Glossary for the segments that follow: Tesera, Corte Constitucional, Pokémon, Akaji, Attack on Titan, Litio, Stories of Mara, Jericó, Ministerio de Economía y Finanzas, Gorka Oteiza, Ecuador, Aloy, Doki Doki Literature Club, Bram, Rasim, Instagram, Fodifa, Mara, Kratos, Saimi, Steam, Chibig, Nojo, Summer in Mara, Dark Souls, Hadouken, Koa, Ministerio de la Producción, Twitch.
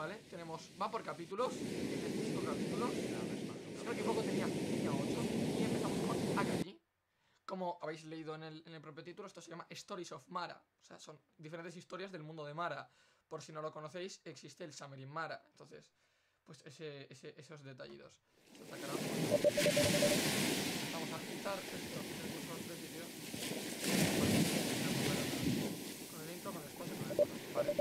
¿vale? Tenemos, va por capítulos, 5 capítulos. Si no me equivoco tenía 8. Y empezamos con Akaji. Como habéis leído en el propio título, esto se llama Stories of Mara. O sea, son diferentes historias del mundo de Mara. Por si no lo conocéis, existe el Summer in Mara. Entonces, pues esos detallidos. Vamos a quitar estos recursos de vídeo. Con el intro, con el espacio, con el espacio. Vale.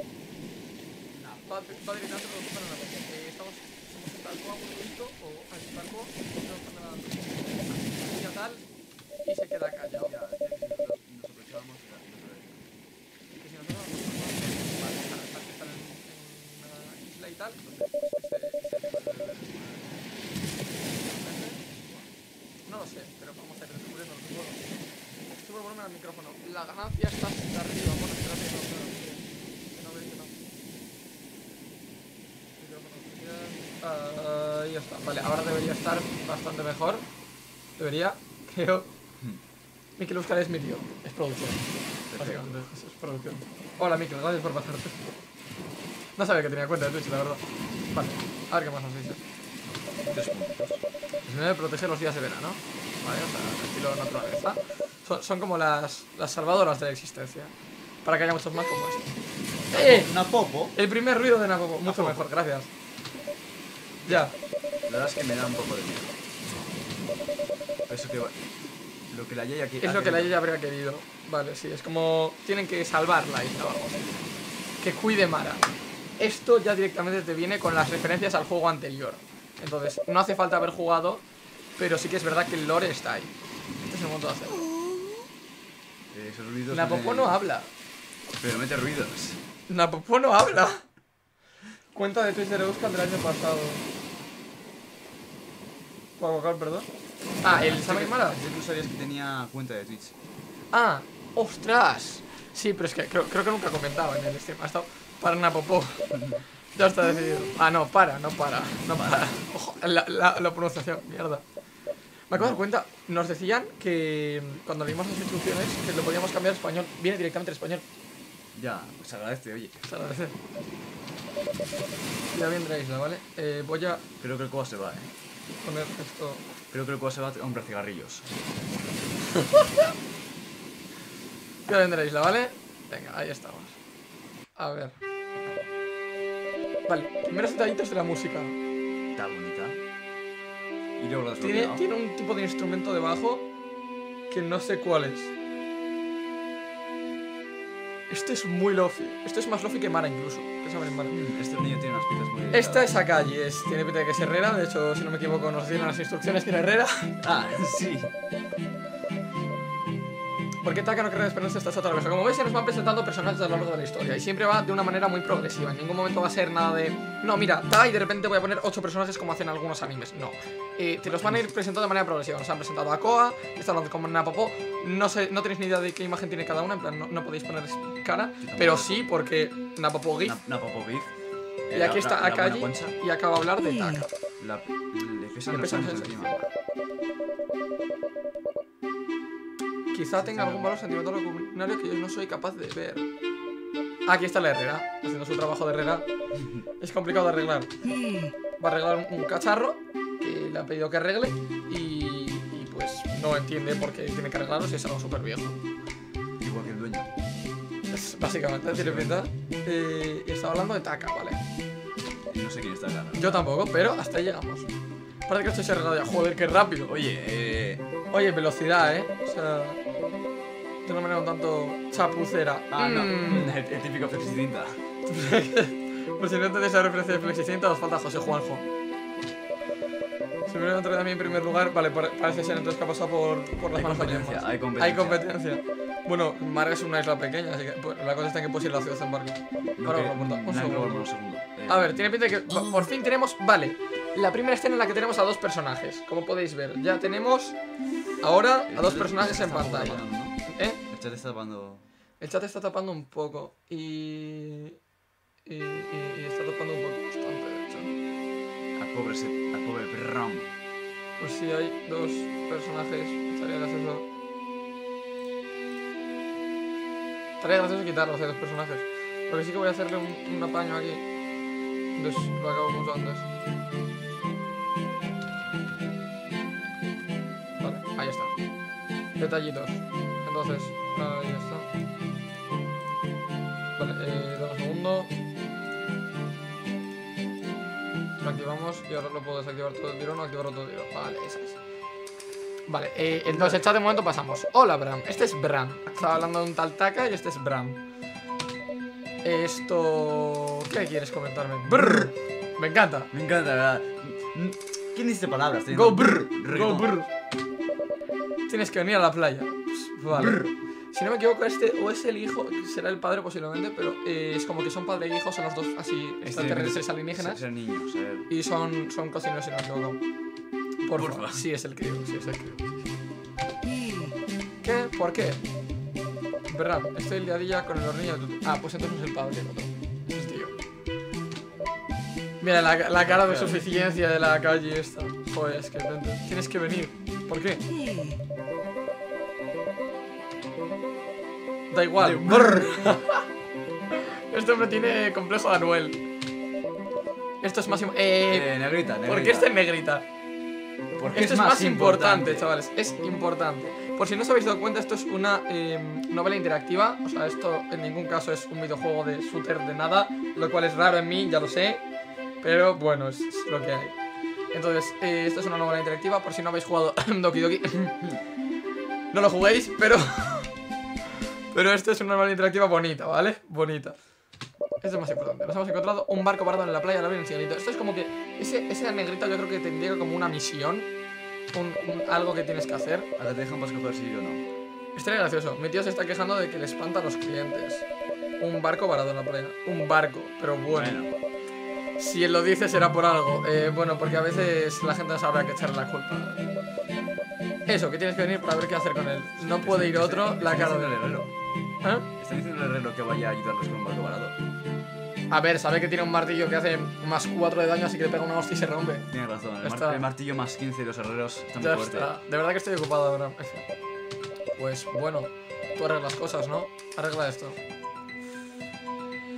Va directamente para la voz. Somos un talco a un minuto o al talco. Y ya tal. Y se queda callado. Y nos aprovechamos y no se ve. Y que si nosotros vamos a estar en una isla y tal, no lo sé, pero vamos a descubrirlo. Sube el volumen al micrófono. La ganancia está hasta arriba. Bueno, espérate, que no. Micrófono. Ya está. Vale, ahora debería estar bastante mejor. Debería, creo. Miquel Úscar es mi tío. Es producción. Básicamente, eso es producción. Hola, Miquel, gracias por pasarte. No sabía que tenía cuenta de Twitch, la verdad. Vale, a ver qué más nos dice. 3 puntos. Protege los días de verano. Vale, o sea, estilo naturaleza. Son como las salvadoras de la existencia. Para que haya muchos más como esto. Napopo. El primer ruido de Napopo. Mucho mejor, gracias. Ya. La verdad es que me da un poco de miedo. Eso que lo que la Yaya aquí. Es lo que la Yaya habría querido. Vale, sí, es como tienen que salvarla y trabajo. Que cuide Mara. Esto ya directamente te viene con las referencias al juego anterior. Entonces, no hace falta haber jugado, pero sí que es verdad que el lore está ahí. Este es el momento de hacerlo. Esos ruidos. Napopo no habla. Pero mete ruidos. Napopo no habla. Cuenta de Twitch de Euskadi del año pasado. ¿Cuál, perdón? Ah, el Summer in Mara. Yo no sabía que tenía cuenta de Twitch. Ah, ostras. Sí, pero es que creo que nunca comentaba en el stream. Ha estado para Napopo. Ya está decidido. Ah, no, no para. Ojo, la pronunciación, mierda. Me acabo de dar cuenta, nos decían que cuando leímos las instrucciones que lo podíamos cambiar a español, viene directamente al español. Ya, pues agradece, oye. Se agradece. Ya vendrá isla, ¿vale? Voy a... Creo que el Koa se va, poner esto... Creo que el Koa se va a comprar cigarrillos. Ya vendrá isla, ¿vale? Venga, ahí estamos. A ver... Vale, primeros detallitos de la música. Está bonita. Y luego la desbloqueado. Tiene un tipo de instrumento debajo que no sé cuál es. Este es muy lofi. Esto es más lofi que Mara incluso. Este niño tiene unas piezas muy delicadas. Esta es Akaji, tiene pinta de que es herrera. De hecho, si no me equivoco, nos dieron las instrucciones que era herrera. Ah, sí. ¿Por qué Taka no querría desprenderse de esta estatua de la oveja? Como veis, se nos van presentando personajes a lo largo de la historia. Y siempre va de una manera muy progresiva. En ningún momento va a ser nada de... No, mira, ta y de repente voy a poner 8 personajes como hacen algunos animes. No. Te los van a ir presentando de manera progresiva. Nos han presentado a Koa, está hablando con Napopo. No sé, no tenéis ni idea de qué imagen tiene cada una. En plan, no podéis poner cara. Pero sí, porque Napopo GIF. Napopo GIF. Y aquí está Akaji. Y acaba de hablar de Taka. Le pesan los años encima. Quizá tenga algún valor sentimental o culinario que yo no soy capaz de ver. Aquí está la herrera, haciendo su trabajo de herrera. Es complicado de arreglar. Va a arreglar un cacharro que le ha pedido que arregle y pues no entiende por qué tiene que arreglarlo si es algo súper viejo. Igual que el dueño. Es básicamente, tiene pinta. Y estaba hablando de Taka, ¿vale? No sé quién es Taka. Yo tampoco, pero hasta ahí llegamos. Parece que esto se ha arreglado ya. Joder, qué rápido. Oye, velocidad, o sea... De una manera un tanto chapucera. Ah, no. El típico flexicinta. Por si no entendéis la referencia de flexicinta, os falta José Juanjo. Si me lo también en primer lugar, vale, parece ser entonces que ha pasado por las manos allá. Hay competencia. Bueno, Mara es una isla pequeña, así que pues, la cosa está en que puedes ir a la ciudad en barco. Ahora un segundo. A ver, tiene pinta de que por fin tenemos... Vale, la primera escena en la que tenemos a 2 personajes. Como podéis ver, ya tenemos... Ahora, a 2 personajes en pantalla. El chat está tapando... El chat está tapando un poco. Y está tapando un poco bastante, de hecho. Al pobre Bram. Pues sí, hay 2 personajes. Estaría gracioso. Estaría gracioso quitarlos, hay 2 personajes. Lo que sí que voy a hacerle un apaño aquí. Entonces lo acabamos antes. Vale, ahí está. Detallitos. Entonces, ahí está. Vale, dame un segundo. Lo activamos y ahora lo puedo desactivar todo el tirón o activar otro tirón. Vale, esa es. Vale, entonces el chat de momento pasamos. Hola Bram, este es Bram. Estaba hablando de un tal Taka y este es Bram. Esto... ¿Qué quieres comentarme? Brr. Me encanta. Me encanta, ¿verdad? ¿Quién dice palabras? Go brr. Go brr. Tienes que venir a la playa. Vale. Brr. Si no me equivoco, este o es el hijo, será el padre posiblemente, pero es como que son padre e hijo, son los dos así, extraterrestres alienígenas. Son niños, y son cocineros y no me equivoco. Porfa, sí es el que digo, sí es el que digo. ¿Qué? ¿Por qué? Verdad, estoy liadilla con el hornillo de tu... Ah, pues entonces es el padre, otro. Es tío. Mira, la cara de suficiencia de la calle esta. Joder, es que tienes que venir. ¿Por qué? Da igual. Este hombre tiene complejo de Anuel. Esto es más... negrita, negrita. ¿Por qué este negrita? Porque esto es más importante, chavales, es importante. Por si no os habéis dado cuenta, esto es una novela interactiva. O sea, esto en ningún caso es un videojuego de shooter de nada, lo cual es raro en mí, ya lo sé. Pero bueno, es lo que hay. Entonces, esto es una novela interactiva. Por si no habéis jugado Doki Doki, no lo juguéis, pero pero esto es una novela interactiva bonita, ¿vale? Bonita. Esto es más importante. Nos hemos encontrado un barco parado en la playa, lo vi en el cielito. Esto es como que... Esa negrita yo creo que te indica como una misión, algo que tienes que hacer. Ahora te dejan más coger si yo no. Esto era gracioso. Mi tío se está quejando de que le espanta a los clientes. Un barco parado en la playa. Un barco, pero bueno. Si él lo dice será por algo. Bueno, porque a veces la gente no sabrá que echarle la culpa. Eso, que tienes que venir para ver qué hacer con él. No puede ir otro, la cara de... Está diciendo el herrero que vaya a ayudarnos con un barco parado. A ver, sabe que tiene un martillo que hace más 4 de daño, así que le pega una hostia y se rompe. Tiene razón, el martillo más 15 y los herreros están muy fuertes. De verdad que estoy ocupado ahora. Pues bueno, tú arreglas cosas, ¿no? Arregla esto.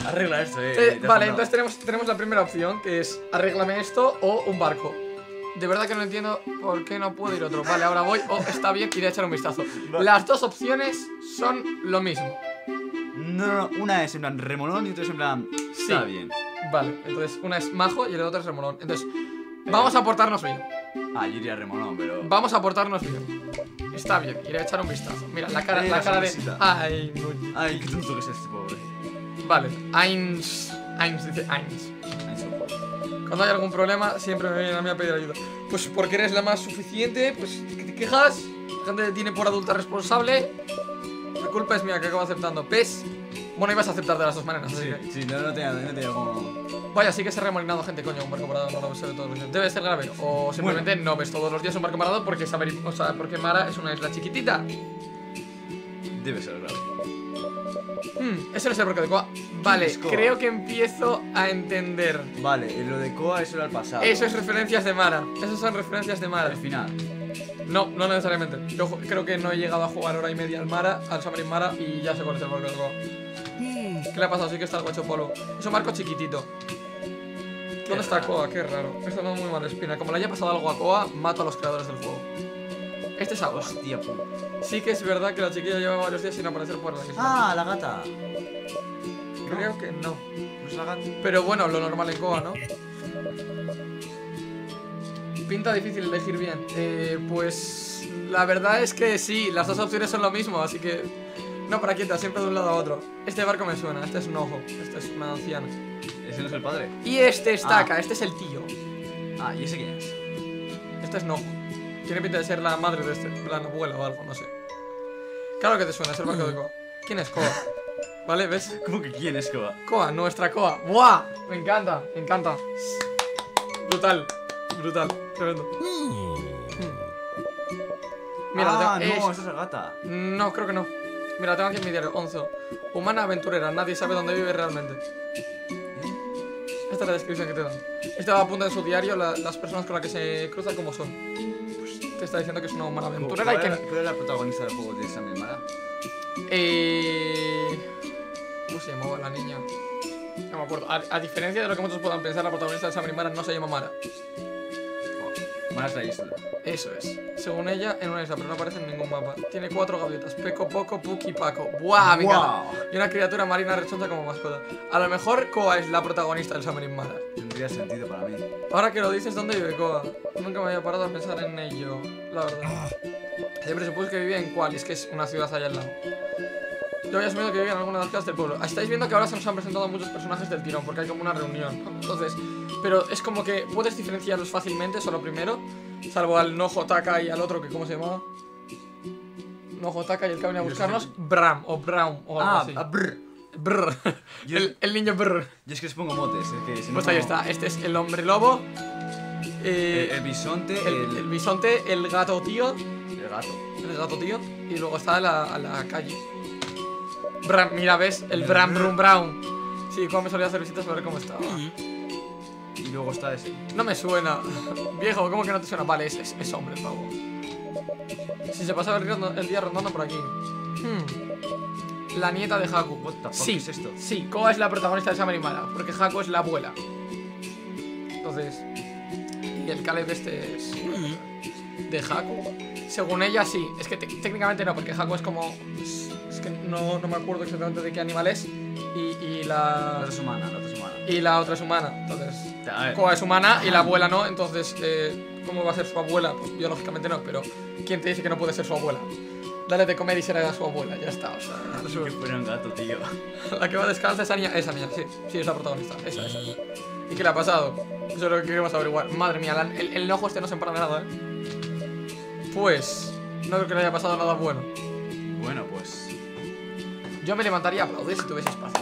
Arregla esto, vale, entonces tenemos la primera opción, que es arréglame esto o un barco. De verdad que no entiendo por qué no puedo ir otro. Vale, ahora voy, está bien, iré a echar un vistazo. Las dos opciones son lo mismo. No, una es en plan remolón y otra es en plan... Sí. Está bien. Vale, entonces una es majo y la otra es remolón. Entonces, vamos a portarnos bien. Ah, yo iría remolón, pero... Vamos a portarnos bien. Está bien, iré a echar un vistazo. Mira, la cara de... Ay, no. Ay, qué tonto que es este pobre. Vale, Ains dice Ains. Cuando hay algún problema, siempre me vienen a mí a pedir ayuda. Pues porque eres la más suficiente, pues te quejas. La gente te tiene por adulta responsable. La culpa es mía que acabo aceptando. ¿Ves? Bueno, ibas a aceptar de las dos maneras. Sí, así que... sí, no tenía como... Vaya, sí que se ha remolinado gente, coño, un barco parado no lo veo todos los días. Debe ser grave, o simplemente no ves todos los días un barco parado porque saber, o sea, porque Mara es una isla chiquitita. Debe ser grave. Eso no es el barco de Koa. Vale, creo que empiezo a entender. Vale, lo de Koa eso era el pasado. Eso es referencias de Mara. Esas son referencias de Mara. Al final. No, no necesariamente. Yo creo que no he llegado a jugar hora y media al Summer in Mara, y ya sé cuál es el barco de Koa. ¿Qué le ha pasado? Sí que está algo hecho polvo. Es un barco chiquitito. ¿Dónde está Koa? Qué raro. Esto no es muy mala espina. Como le haya pasado algo a Koa, mato a los creadores del juego. Este es agua. Hostia, puta. Sí que es verdad que la chiquilla lleva varios días sin aparecer por la isla. Ah, la gata. Creo que no. No es la gata. Pero bueno, lo normal en Koa, ¿no? Pinta difícil elegir bien. Pues la verdad es que sí, las dos opciones son lo mismo, así que... No, para quieta, siempre de un lado a otro. Este barco me suena, este es Nojo, este es una anciana. Ese no es el padre. Y este es Taka, este es el tío. Ah, ¿y ese quién es? Este es Nojo. Tiene pinta de ser la madre de este, la abuela o algo, no sé. Claro que te suena, es el barco de Koa. ¿Quién es Koa? ¿Vale? ¿Ves? ¿Cómo que quién es Koa? Koa, nuestra Koa. ¡Buah! Me encanta, me encanta. Brutal, brutal, tremendo. Mira, no, esta es la gata. No, creo que no. Mira, tengo aquí en mi diario, Onzo. Humana aventurera, nadie sabe dónde vive realmente. Esta es la descripción que te dan. Este va a apuntar en su diario las personas con las que se cruzan como son. Pues te está diciendo que es una humana aventurera y que... ¿Cuál era la protagonista del juego de esa misma? ¿Cómo se llamaba la niña? No me acuerdo. A diferencia de lo que muchos puedan pensar, la protagonista de Summer in Mara no se llama Mara. Mara es la isla. Eso es. Según ella, en una isla, pero no aparece en ningún mapa. Tiene 4 gaviotas. Peco, Poco, Puki, Paco. ¡Buah, mi cara! Y una criatura marina rechoncha como mascota. A lo mejor Koa es la protagonista del Summer in Mara. Tendría sentido para mí. Ahora que lo dices, ¿dónde vive Koa? Nunca me había parado a pensar en ello, la verdad. Siempre supuse que vivía en Qualis, que es una ciudad allá al lado. Yo había asumido que vivían en alguna de las casas del pueblo. Estáis viendo que ahora se nos han presentado muchos personajes del tirón, porque hay como una reunión, ¿no? Entonces, pero es como que puedes diferenciarlos fácilmente, solo primero. Salvo al Nojo, Taka y al otro que, ¿cómo se llamaba? Nojo, Taka y el que venía a buscarnos, Bram o Brown o algo así. Brr. El niño brr. Yo es que les pongo motes, es que si pues no, ahí está, este es el hombre lobo. El bisonte. El bisonte, el gato tío. El gato tío. Y luego está la calle. Bram, mira, ¿ves? El Bram Room Brown. Sí, como me solía hacer visitas para ver cómo estaba. Y luego está ese. No me suena. Viejo, ¿cómo que no te suena? Vale, es hombre, pavo. Si se pasaba el día rondando por aquí. La nieta de Haku. Sí, ¿qué es esto? Sí, Koa es la protagonista de Summer in Mara, porque Haku es la abuela. Entonces... Y el Caleb este es... de Haku. Según ella, sí. Es que técnicamente no, porque Haku es como... Es que no me acuerdo exactamente de qué animal es. Y la otra es humana, entonces Koa es humana y la abuela no. Entonces, ¿cómo va a ser su abuela? Pues biológicamente no, pero ¿quién te dice que no puede ser su abuela? Dale de comer y será su abuela, ya está, o sea... Que fuera un gato, tío. La que va a descansar, esa niña, sí, es la protagonista, esa. ¿Y qué le ha pasado? Eso es lo que queremos averiguar. Madre mía, el ojo este no se empara de nada, ¿eh? Pues... no creo que le haya pasado nada bueno. Bueno, pues... yo me levantaría a aplaudir si tuviese espacio.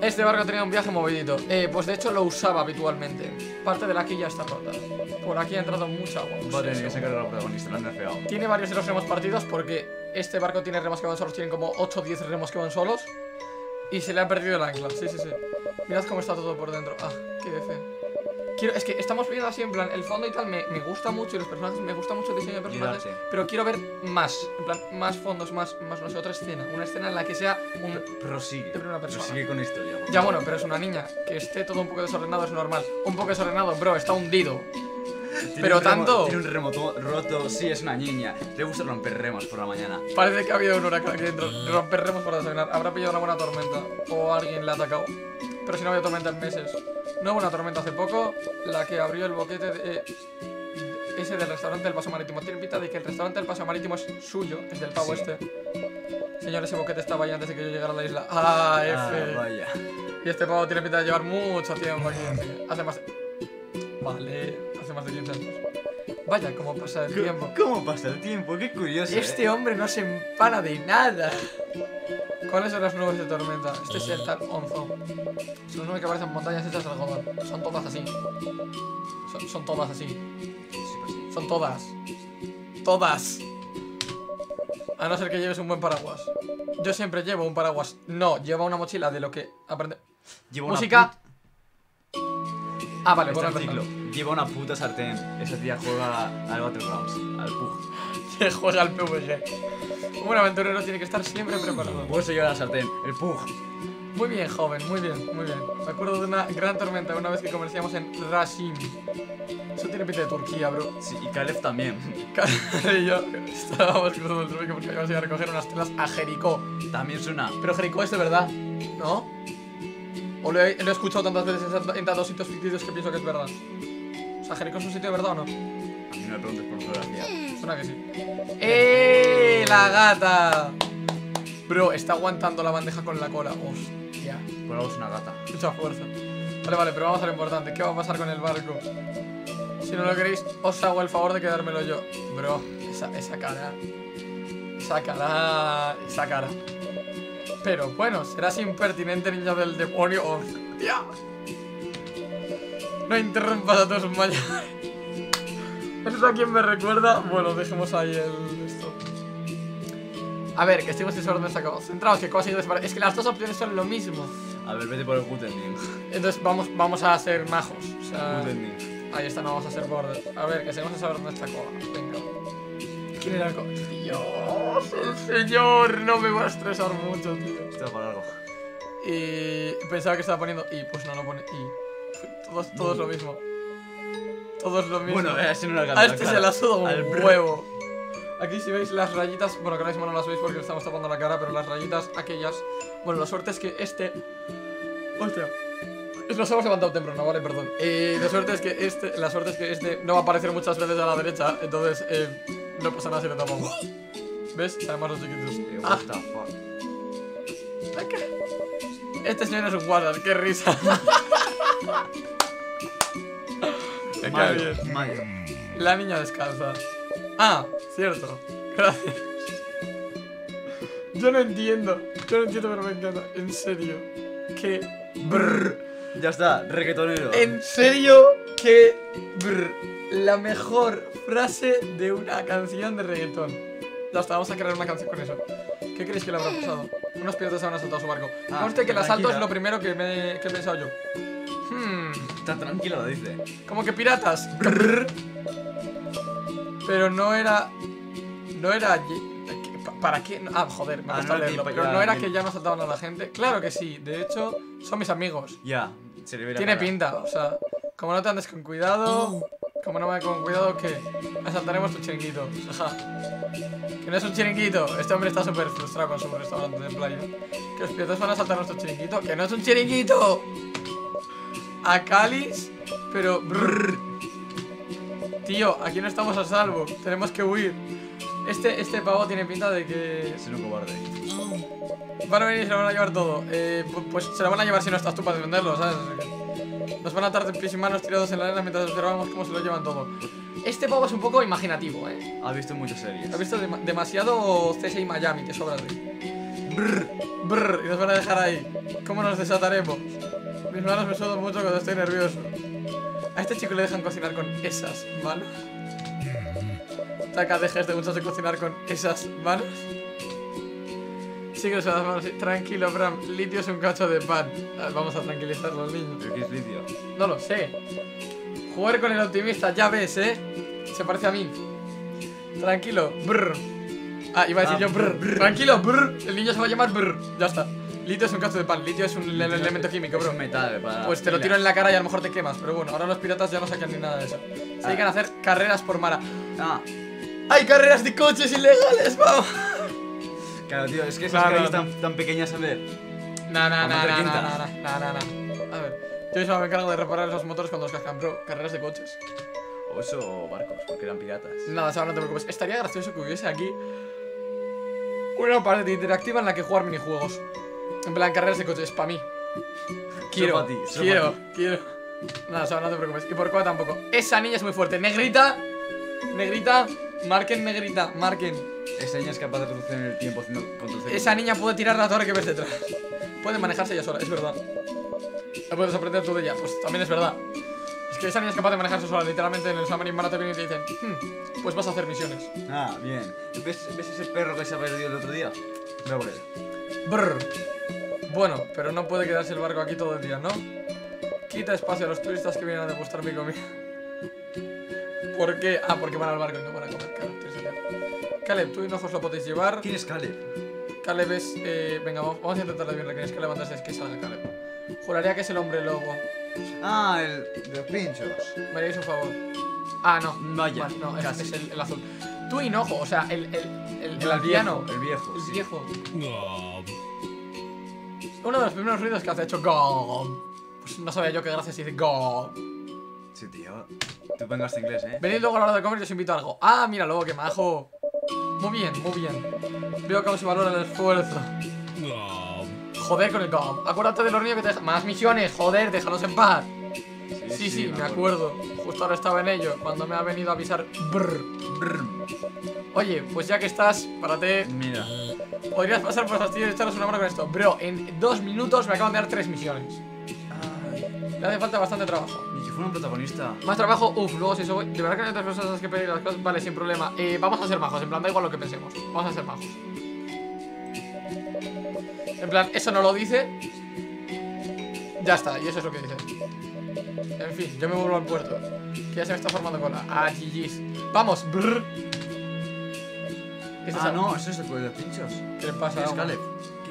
Este barco tenía un viaje movidito. Pues de hecho lo usaba habitualmente. Parte de la quilla está rota. Por aquí ha entrado mucha agua. Vale, que se carga la protagonista, la han nerfeado. Tiene varios de los remos partidos porque este barco tiene remos que van solos. Tienen como 8 o 10 remos que van solos. Y se le han perdido el ancla. Sí. Mirad cómo está todo por dentro. Ah, qué fe. Es que estamos viendo así en plan, el fondo y tal me gusta mucho y los personajes, me gusta mucho el diseño de personajes, pero quiero ver más, en plan, más fondos, más no sé, otra escena, una escena en la que sea un... Prosigue con historia. Ya bueno, pero es una niña, que esté todo un poco desordenado es normal, un poco desordenado, bro, está hundido. Pero tanto... Tiene un remo roto, sí, es una niña, le gusta romper remos por la mañana. Parece que ha habido un huracán aquí dentro, romper remos para desayunar, habrá pillado una buena tormenta, o alguien la ha atacado. Pero si no había tormenta en meses. No hubo una tormenta hace poco, la que abrió el boquete ese del restaurante del Paso Marítimo. Tiene pinta de que el restaurante del Paso Marítimo es suyo, es del pavo este. Señor, ese boquete estaba ahí antes de que yo llegara a la isla. ¡Ah, F! Vaya. Y este pavo tiene pinta de llevar mucho tiempo aquí. Hace más de 15 años. Vaya, cómo pasa el tiempo. ¿Cómo pasa el tiempo? Qué curioso. Este hombre no se empara de nada. ¿Cuáles son las nubes de tormenta? Este es el tal Onzo. Son nubes que parecen montañas hechas de algodón. Son todas así. Son todas así. Son todas. Todas. A no ser que lleves un buen paraguas. Yo siempre llevo un paraguas. No, lleva una mochila de lo que aprende. Llevo música. Ah, vale, por el lleva una puta sartén. Esa tía juega al Battlegrounds, al PUG. Se juega al PvG. Un aventurero tiene que estar siempre preparado. Por eso lleva la sartén, el pug. Muy bien, joven, muy bien. Me acuerdo de una gran tormenta una vez que comerciamos en Rasim. Eso tiene pinta de Turquía, bro. Sí, y Caleb también. Caleb y yo estábamos cruzando el trópico porque íbamos a ir a recoger unas telas a Jericó. También suena. Pero Jericó es de verdad, ¿no? O lo he escuchado tantas veces en tantos sitios ficticios que pienso que es verdad. O sea, ¿Jericó es un sitio de verdad o no? A mí me preguntes por fotografía. Suena que sí. La gata. Bro, está aguantando la bandeja con la cola. Hostia. Bueno, es una gata. Mucha fuerza. Vale, pero vamos a lo importante. ¿Qué va a pasar con el barco? Si no lo queréis, os hago el favor de quedármelo yo. Bro, esa cara. Esa cara. Pero bueno, serás impertinente, niña del demonio. Hostia. No interrumpas a tus mayores. ¿Eso a quién me recuerda? Bueno, dejemos ahí el... A ver, que estemos en ese orden sacado. Centrados, que Koa se ha ido separado. Es que las dos opciones son lo mismo. A ver, vete por el Gutenning. Entonces vamos a ser majos. O sea, ahí está, no vamos a ser bordes. A ver, que seguimos a saber dónde está Koa. Venga. ¿Quién era el Koa? Dios, el señor. No me va a estresar mucho, tío. Esto va para algo. Y pensaba que estaba poniendo I, pues no, no pone I. Todo es lo mismo. Todo es lo mismo. Bueno, así no lo alcanza. A este claro. Se la suda un huevo. Aquí si veis las rayitas, bueno, que ahora mismo no las veis porque le estamos tapando la cara, pero las rayitas aquellas. Bueno, la suerte es que este... Hostia. Nos hemos levantado temprano, ¿vale? Perdón. La suerte es que este no va a aparecer muchas veces a la derecha, entonces no pasa nada si le tapamos. ¿Ves? Además los chiquitos. What the fuck. Este señor es un WhatsApp, qué risa. Me cae bien. La niña descansa. Ah, cierto. Gracias. Yo no entiendo, pero me encanta. En serio. Que... Brrr. Ya está, reggaetonero. En serio, que... Brrr. La mejor frase de una canción de reggaetón. Ya está, vamos a crear una canción con eso. ¿Qué creéis que le habrá pasado? Unos piratas han asaltado su barco. Conste que el asalto es lo primero que he pensado yo. Está tranquilo, lo dice. Como que piratas. Brrr. Pero no era... ¿Para qué? Ah, joder, me gusta leerlo. Pero no era que ya nos saltaban a la gente. Claro que sí, de hecho, son mis amigos. Ya, se le ve la cara. Tiene pinta, o sea, como no te andes con cuidado... Como no me con cuidado, ¿qué? Asaltaremos tu chiringuito. Ajá. Que no es un chiringuito. Este hombre está súper frustrado con su restaurante de playa. Que los piratas van a asaltar nuestro chiringuito. ¡Que no es un chiringuito! A Cáliz, pero... Brrr. Tío, aquí no estamos a salvo, tenemos que huir. Este pavo tiene pinta de que... Es un cobarde. Van a venir y se lo van a llevar todo. Pues se lo van a llevar si no estás tú para defenderlo, ¿sabes? Nos van a atar de pies y manos tirados en la arena mientras observamos cómo se lo llevan todo. Este pavo es un poco imaginativo, ¿eh? Ha visto muchas series. Ha visto demasiado CSI Miami, te sobra de... Brrr, brrr, y nos van a dejar ahí. ¿Cómo nos desataremos? Mis manos me sudan mucho cuando estoy nervioso. A este chico le dejan cocinar con esas manos. Taka, dejes de muchas de cocinar con esas manos. Sí que nos las manos. Tranquilo, Bram. Litio es un cacho de pan. Vamos a tranquilizar los niños. ¿Pero qué es litio? No lo sé. Jugar con el optimista, ya ves, ¿eh? Se parece a mí. Tranquilo, brr. Ah, iba a decir yo brr. Tranquilo, brr. El niño se va a llamar brr. Ya está. Litio es un cacho de pan, litio es un elemento químico, bro. Es un metal, para... Pues te lo tiro en la cara y a lo mejor te quemas, pero bueno, ahora los piratas ya no sacan ni nada de eso. Se dedican a hacer carreras por Mara. Ah. ¡Hay carreras de coches ilegales, vamos! Claro, tío, es que esas carreras tan pequeñas, a ver. No. A ver, yo solo me encargo de reparar esos motores cuando los cascan, bro. Carreras de coches. O eso, barcos, porque eran piratas. Nada, ahora no te preocupes. Estaría gracioso que hubiese aquí una parte interactiva en la que jugar minijuegos. En plan, carreras de coches, para mí. Quiero. Nada, no te preocupes. Y por Koa tampoco. Esa niña es muy fuerte. Negrita. Marquen, negrita. Marquen. Esa niña es capaz de reducir en el tiempo haciendo conducir. Esa niña puede tirar la torre que ves detrás. Puede manejarse ella sola, es verdad. No puedes aprender tú de ella. Pues también es verdad. Es que esa niña es capaz de manejarse sola. Literalmente en el Summer in Mara te vienen y te dicen, pues vas a hacer misiones. Ah, bien. ¿Ves ese perro que se ha perdido el otro día? Me voy a volver. Brrr. Bueno, pero no puede quedarse el barco aquí todo el día, ¿no? Quita espacio a los turistas que vienen a degustar mi comida. ¿Por qué? Ah, porque van al barco y no van a comer. Caleb, tú y Nojo lo podéis llevar. ¿Quién es Caleb? Caleb es... venga, vamos a intentar de bien. Tenéis que levantarse, que salga Caleb. Juraría que es el hombre lobo. Ah, el de los pinchos. Me haríais un favor. Ah, no. Vaya. No, es el azul. Tú y Nojo, o sea, el aldeano. El viejo. No. Uno de los primeros ruidos que hace ha hecho go. Pues no sabía yo que gracias dice go. Sí, tío. Tú vengas de inglés, ¿eh? Venid luego a la hora de comer y os invito a algo. Ah, míralo, qué majo. Muy bien. Veo que aún se valora el esfuerzo. Joder con el go. Acuérdate del hornillo que te deja... Más misiones, joder, déjanos en paz. Sí, me acuerdo. Justo ahora estaba en ello, cuando me ha venido a avisar. Oye, pues ya que estás, párate. Mira. Podrías pasar por las astillas y echaros una mano con esto. Bro, en 2 minutos me acaban de dar 3 misiones. Le hace falta bastante trabajo. Ni que fuera un protagonista. Más trabajo, luego si eso... De verdad que hay otras cosas que pedir las cosas. Vale, sin problema. Vamos a ser majos, en plan, da igual lo que pensemos. Vamos a ser majos. En plan, eso no lo dice. Ya está, y eso es lo que dice. En fin, yo me vuelvo al puerto. Que ya se me está formando cola. Ah, GG's. Vamos, brrr. Ah, no, eso es el cuello de pinchos. ¿Qué le pasa? ¿Quién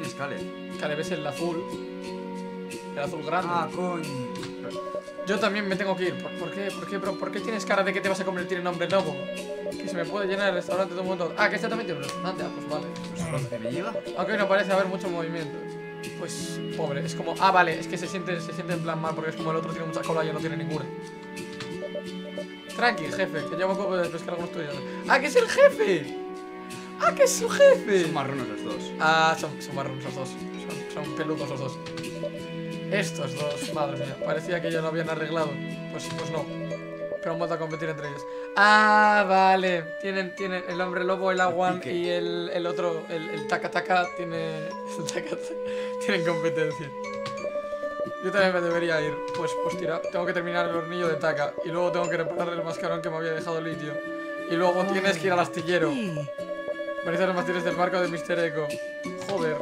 es Caleb? Caleb es el azul. Pedazos grandes. Ah, coño. Yo también me tengo que ir. ¿Por qué tienes cara de que te vas a convertir en hombre lobo? Que se me puede llenar el restaurante todo el mundo. Ah, que este también tiene un restaurante. Ah, pues vale. ¿Qué me lleva? Aunque no parece haber mucho movimiento. Pues, pobre, es como... Ah, vale, es que se siente en plan mal porque es como el otro tiene mucha cola y yo no tiene ninguna. Tranqui, jefe, que llevo un poco de pescar algunos tuyos. ¡Ah, que es el jefe! ¡Ah, que es su jefe! Son marrones los dos. Ah, son marrones los dos. Son peludos los dos. Estos dos, madre mía, parecía que ya lo habían arreglado. Pues no. Pero vamos a competir entre ellos. Ah, vale. Tienen el hombre lobo, el aguan y el otro, el taka-taka, tienen competencia. Yo también me debería ir. Pues tira, tengo que terminar el hornillo de Taka. Y luego tengo que reparar el mascarón que me había dejado Litio. Y luego tienes que ir al astillero. Organizar los mástiles del barco de Mister Eco. Joder.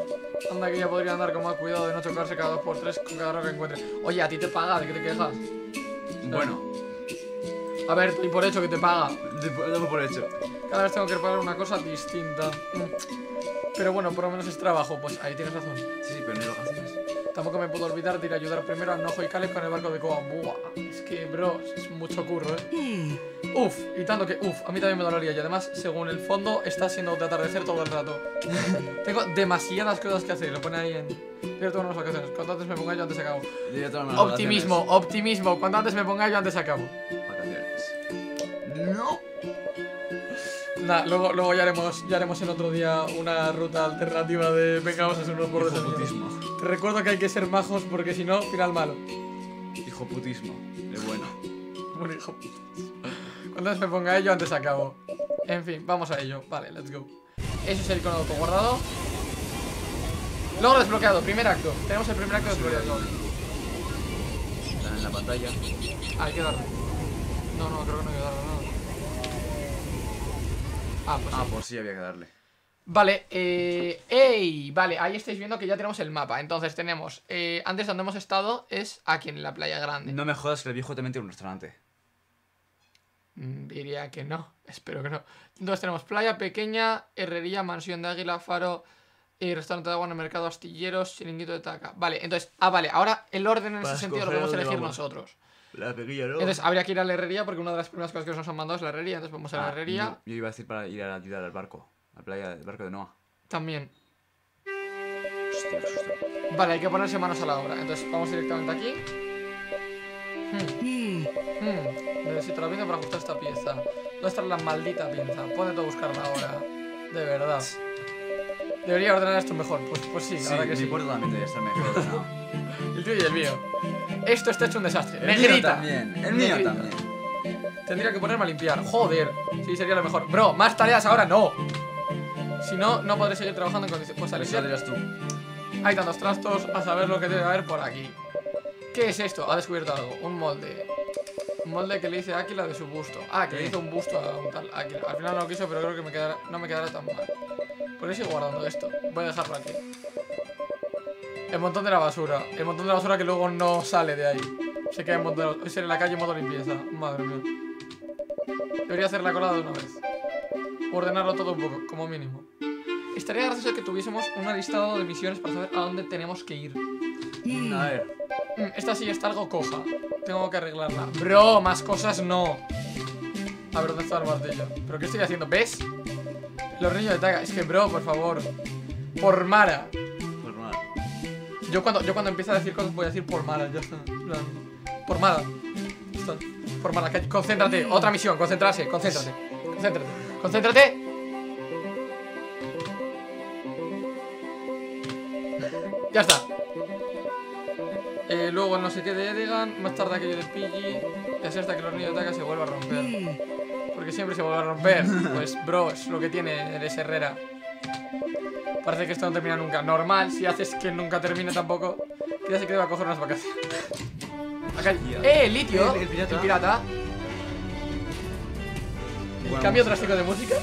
Anda que ya podría andar con más cuidado de no chocarse cada 2x3 con cada roca que encuentre. Oye, a ti te paga, ¿de qué te quejas? Bueno. A ver, estoy por hecho que te paga. Debo por hecho. Cada vez tengo que reparar una cosa distinta. Pero bueno, por lo menos es trabajo. Pues ahí tienes razón. Sí, pero no lo haces. Tampoco me puedo olvidar de ir a ayudar primero a Nojo y Caleb con el barco de Koa. Buah, es que, bro, es mucho curro, ¿eh? Uf, y tanto que, uf, a mí también me dolería. Y además, según el fondo, está siendo de atardecer todo el rato. Tengo demasiadas cosas que hacer. Lo pone ahí en... Yo todas las vacaciones. Cuanto antes me ponga yo, antes acabo. Optimismo. Cuanto antes me ponga yo, antes acabo. Vacaciones. No. Nah, luego ya haremos en otro día una ruta alternativa de... Venga, vamos a hacer unos bordes de optimismo. Te recuerdo que hay que ser majos porque si no, final malo. Hijoputismo, de bueno. Un hijoputismo. Cuando me ponga ello, antes acabo. En fin, vamos a ello. Vale, let's go. Eso es el icono autoguardado. Logro desbloqueado, primer acto. Tenemos el primer acto desbloqueado. Están en la pantalla. Ah, hay que darle. No, creo que no hay que darle nada. Ah, pues sí, había que darle. Vale, ¡ey! Vale, ahí estáis viendo que ya tenemos el mapa. Entonces tenemos, antes donde hemos estado es aquí en la playa grande. No me jodas que el viejo también tiene un restaurante. Diría que no, espero que no. Entonces tenemos playa pequeña, herrería, mansión de águila, faro, restaurante de agua en el mercado, astilleros, chiringuito de Taka. Vale, entonces, vale, ahora el orden en ese sentido lo podemos elegir nosotros. La pequeña, ¿no? Entonces habría que ir a la herrería porque una de las primeras cosas que nos han mandado es la herrería. Entonces vamos a la herrería. Yo iba a decir para ir a ayudar al barco. La playa del barco de Noah. También. Hostia, qué susto. Vale, hay que ponerse manos a la obra. Entonces vamos directamente aquí. Necesito la pinza para ajustar esta pieza. ¿Dónde está la maldita pinza? Ponete a buscarla ahora. De verdad. Debería ordenar esto mejor. Pues sí, la verdad que sí. Mi puerto también debería estar mejor. El tuyo y el mío. Esto está hecho un desastre. Negrita. El mío también. Tendría que ponerme a limpiar. Joder. Sí, sería lo mejor. Bro, más tareas ahora no. Si no, no podré seguir trabajando en condiciones. Pues a limpiar tú. Hay tantos trastos, a saber lo que debe haber por aquí. ¿Qué es esto? Ha descubierto algo. Un molde. Un molde que le hice a Áquila de su busto. Ah, que le hizo un busto a un tal Áquila. Al final no lo quiso, pero creo que no me quedará tan mal. Por eso sigo guardando esto. Voy a dejarlo aquí. El montón de la basura. El montón de la basura que luego no sale de ahí. Se queda en montón. Es en la calle modo limpieza. Madre mía. Debería hacer la colada de una vez. Ordenarlo todo un poco, como mínimo. Estaría gracioso que tuviésemos un listado de misiones para saber a dónde tenemos que ir. A ver. Esta sí está algo coja. Tengo que arreglarla. Bro, más cosas no. A ver, ¿dónde está el martillo? ¿Pero qué estoy haciendo? ¿Ves? El hornillo de Taka. Es que, bro, por favor. Por Mara. Por Mara. Yo cuando empiezo a decir cosas voy a decir por Mara. Ya está. Por Mara. Por Mara. Concéntrate. Otra misión. Concéntrate. Ya está. Luego no sé qué de Edegan, más tarde aquello de Piggy, y así hasta que el hornillo de Taka se vuelva a romper. Porque siempre se vuelve a romper. Pues, bro, es lo que tiene, eres herrera. Parece que esto no termina nunca. Normal, si haces que nunca termine tampoco, ya sé que deba coger unas vacaciones. Acá hay... Litio, el pirata. Bueno, cambio drástico de música.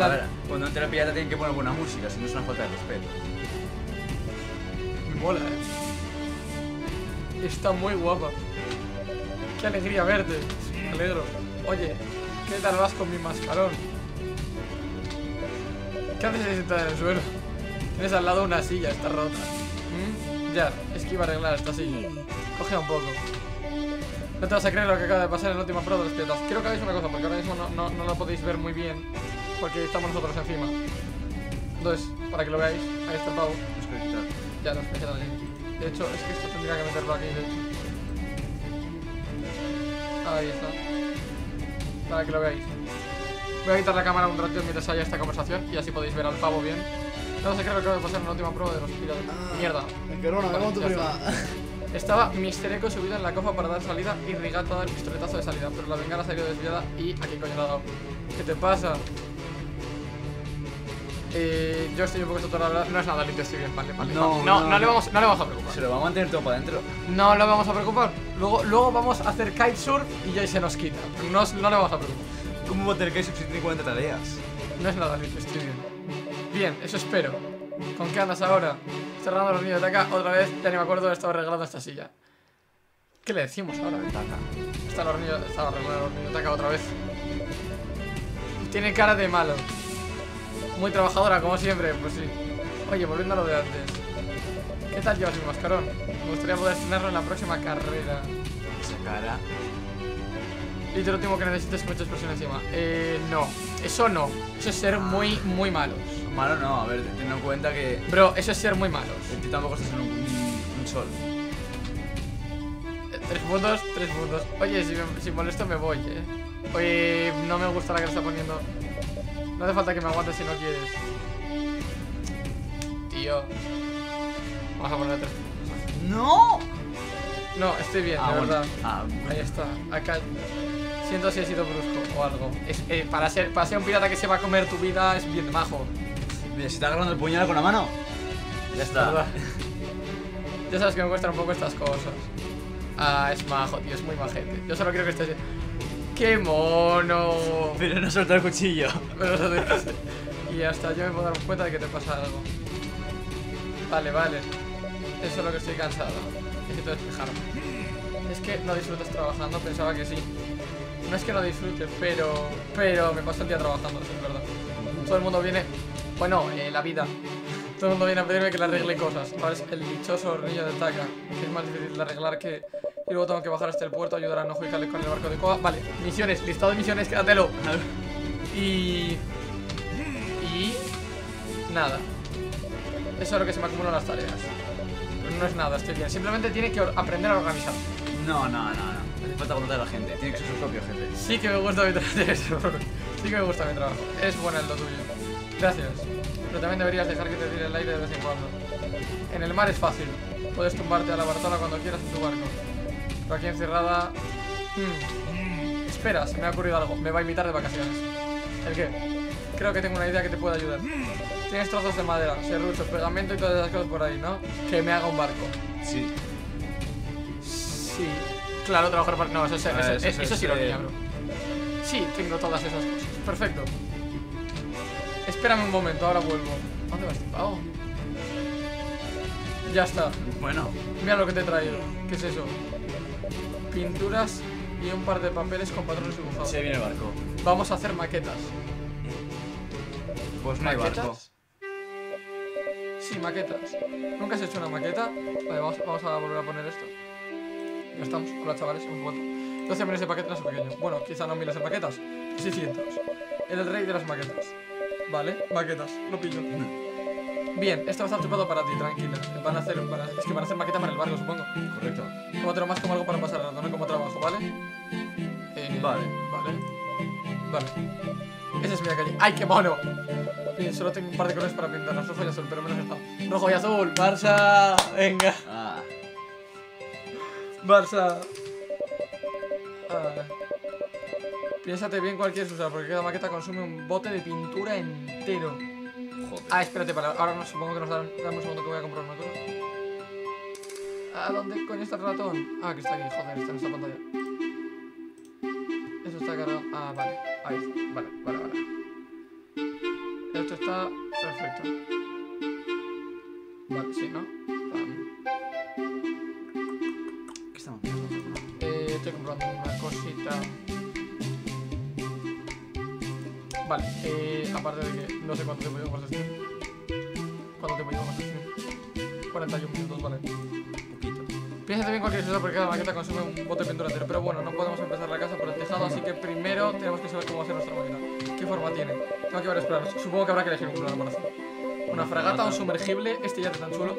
A ver, cuando entra el pirata tienen que poner buena música, si no es una falta de respeto. Me mola, Está muy guapa. Qué alegría verte. Me alegro. Oye, ¿qué tal vas con mi mascarón? ¿Qué haces sentada en el suelo? Tienes al lado una silla, está rota. Ya, es que iba a arreglar esto así. Cogea un poco. No te vas a creer lo que acaba de pasar en la última prueba de los piratas. Quiero que hagáis una cosa, porque ahora mismo no lo podéis ver muy bien, porque estamos nosotros encima. Entonces, para que lo veáis, ahí está el pavo. Los que quitar. Ya, los que quitar. De hecho, es que esto tendría que meterlo aquí, de hecho. Ahí está. Para que lo veáis. Voy a quitar la cámara un ratito mientras haya esta conversación y así podéis ver al pavo bien. No sé qué es lo que va a pasar en la última prueba de los piratas. Mierda. Encarona, vamos tu prima. Estaba Mister Eco subido en la cofa para dar salida y Rigata da el pistoletazo de salida, pero la bengala salió desviada y aquí coño la ha dado. ¿Qué te pasa? Yo estoy un poco saturado, no es nada, Litio, estoy bien, vale. No le vamos a preocupar. Se lo vamos a mantener todo para adentro. No lo vamos a preocupar. Luego vamos a hacer kitesurf y ya se nos quita. No le vamos a preocupar. ¿Cómo va a tener que subsistir 40 tareas? No es nada, Litio, estoy bien. Bien, eso espero. ¿Con qué andas ahora? Cerrando los niños de Taka otra vez, ya ni me acuerdo de estar arreglando esta silla. ¿Qué le decimos ahora de Taka? Está arreglando los niños de Taka otra vez. Tiene cara de malo. Muy trabajadora, como siempre, pues sí. Oye, volviendo a lo de antes. ¿Qué tal llevas mi mascarón? Me gustaría poder estrenarlo en la próxima carrera. Esa cara. Y lo último que necesitas mucha expresión encima. No. Eso es ser muy malos. Malo no, a ver, ten en cuenta que... Bro, eso es ser muy malos. Tú tampoco estás en un sol. 3 puntos. Oye, si molesto me voy, Oye, no me gusta la que le está poniendo. No hace falta que me aguantes si no quieres. Tío. Vamos a poner 3 puntos. ¡No! No, estoy bien, de verdad. Ahí está, acá... Siento si he sido brusco o algo. Para ser un pirata que se va a comer tu vida es bien majo. Mira, si te agarrando el puñal con la mano. Ya está. Ya sabes que me cuestan un poco estas cosas. Ah, es majo, tío, es muy majete. Yo solo quiero que estés... ¡Qué mono! Pero no soltar el cuchillo. Pero y hasta yo me puedo dar cuenta de que te pasa algo. Vale. Eso es lo que estoy cansado. Necesito despejarme. Es que no disfrutas trabajando, pensaba que sí. No es que no disfrute, pero me paso el día trabajando, eso es verdad. Todo el mundo viene... Bueno, la vida. Todo el mundo viene a pedirme que le arregle cosas. Ahora es el dichoso hornillo de Taka, que es más difícil de arreglar que... Y luego tengo que bajar hasta el puerto, ayudar a Nojo y Caleb con el barco de Koa. Vale, misiones, listado de misiones, quédatelo. Y... Nada. Eso es lo que se me acumulan las tareas. Pero no es nada, estoy bien. Simplemente tiene que aprender a organizar. No. Falta voluntad de la gente, tiene que ser su propio jefe. Sí que me gusta mi trabajo. Es bueno el lo tuyo. Gracias. Pero también deberías dejar que te tire el aire de vez en cuando. En el mar es fácil. Puedes tumbarte a la bartola cuando quieras en tu barco. Pero aquí encerrada... Espera, se me ha ocurrido algo. Me va a invitar de vacaciones. ¿El qué? Creo que tengo una idea que te puede ayudar. Tienes trozos de madera, serruchos, pegamento y todas esas cosas por ahí, ¿no? Que me haga un barco. Sí. Claro, trabajar para... No, eso es ironía, bro. Sí, tengo todas esas cosas. Perfecto. Espérame un momento, ahora vuelvo. ¿Dónde vas, pavo? Ya está. Bueno. Mira lo que te he traído. ¿Qué es eso? Pinturas y un par de papeles con patrones dibujados. Se viene el barco. Vamos a hacer maquetas. Pues no hay barco. Sí, maquetas. ¿Nunca has hecho una maqueta? Vale, vamos a volver a poner esto. Ya estamos, hola chavales, hemos vuelto. 12 millones de paquetes es pequeño. Bueno, quizá no miles de paquetas, sí cientos. El rey de las maquetas. Vale, maquetas, lo pillo. Bien, esto va a estar chupado para ti, tranquila. Es que van a hacer maquetas para el barrio, supongo. Correcto. Tómatelo más como algo para pasar el rato, no como trabajo, ¿vale? Vale. Ese es mi Akaji. ¡Ay, qué mono! Bien, solo tengo un par de colores para pintarlas, rojo y azul, pero menos está. ¡Rojo y azul! ¡Barça! ¡Venga! Barça. Piénsate bien cuál quieres usar, porque cada maqueta consume un bote de pintura entero. Joder. Espérate, ahora no, supongo que nos dan... Dame un segundo que voy a comprar una cosa. ¿A dónde coño está el ratón? Que está aquí, joder, está en esta pantalla. Eso está cargado. Vale, ahí está. Vale. Esto está perfecto. Vale, sí, ¿no? Estoy comprando una cosita. Vale, aparte de que no sé cuánto tiempo llevo con este. 41 minutos, vale. Poquito. Piensa también cualquier cosa porque cada maqueta consume un bote de pintura entero. Pero bueno, no podemos empezar la casa por el tejado, así que primero tenemos que saber cómo va a ser nuestra maqueta. ¿Qué forma tiene? Tengo aquí varios planos. Supongo que habrá que elegir un plano para hacer. Una fragata, un sumergible, este ya te tan chulo.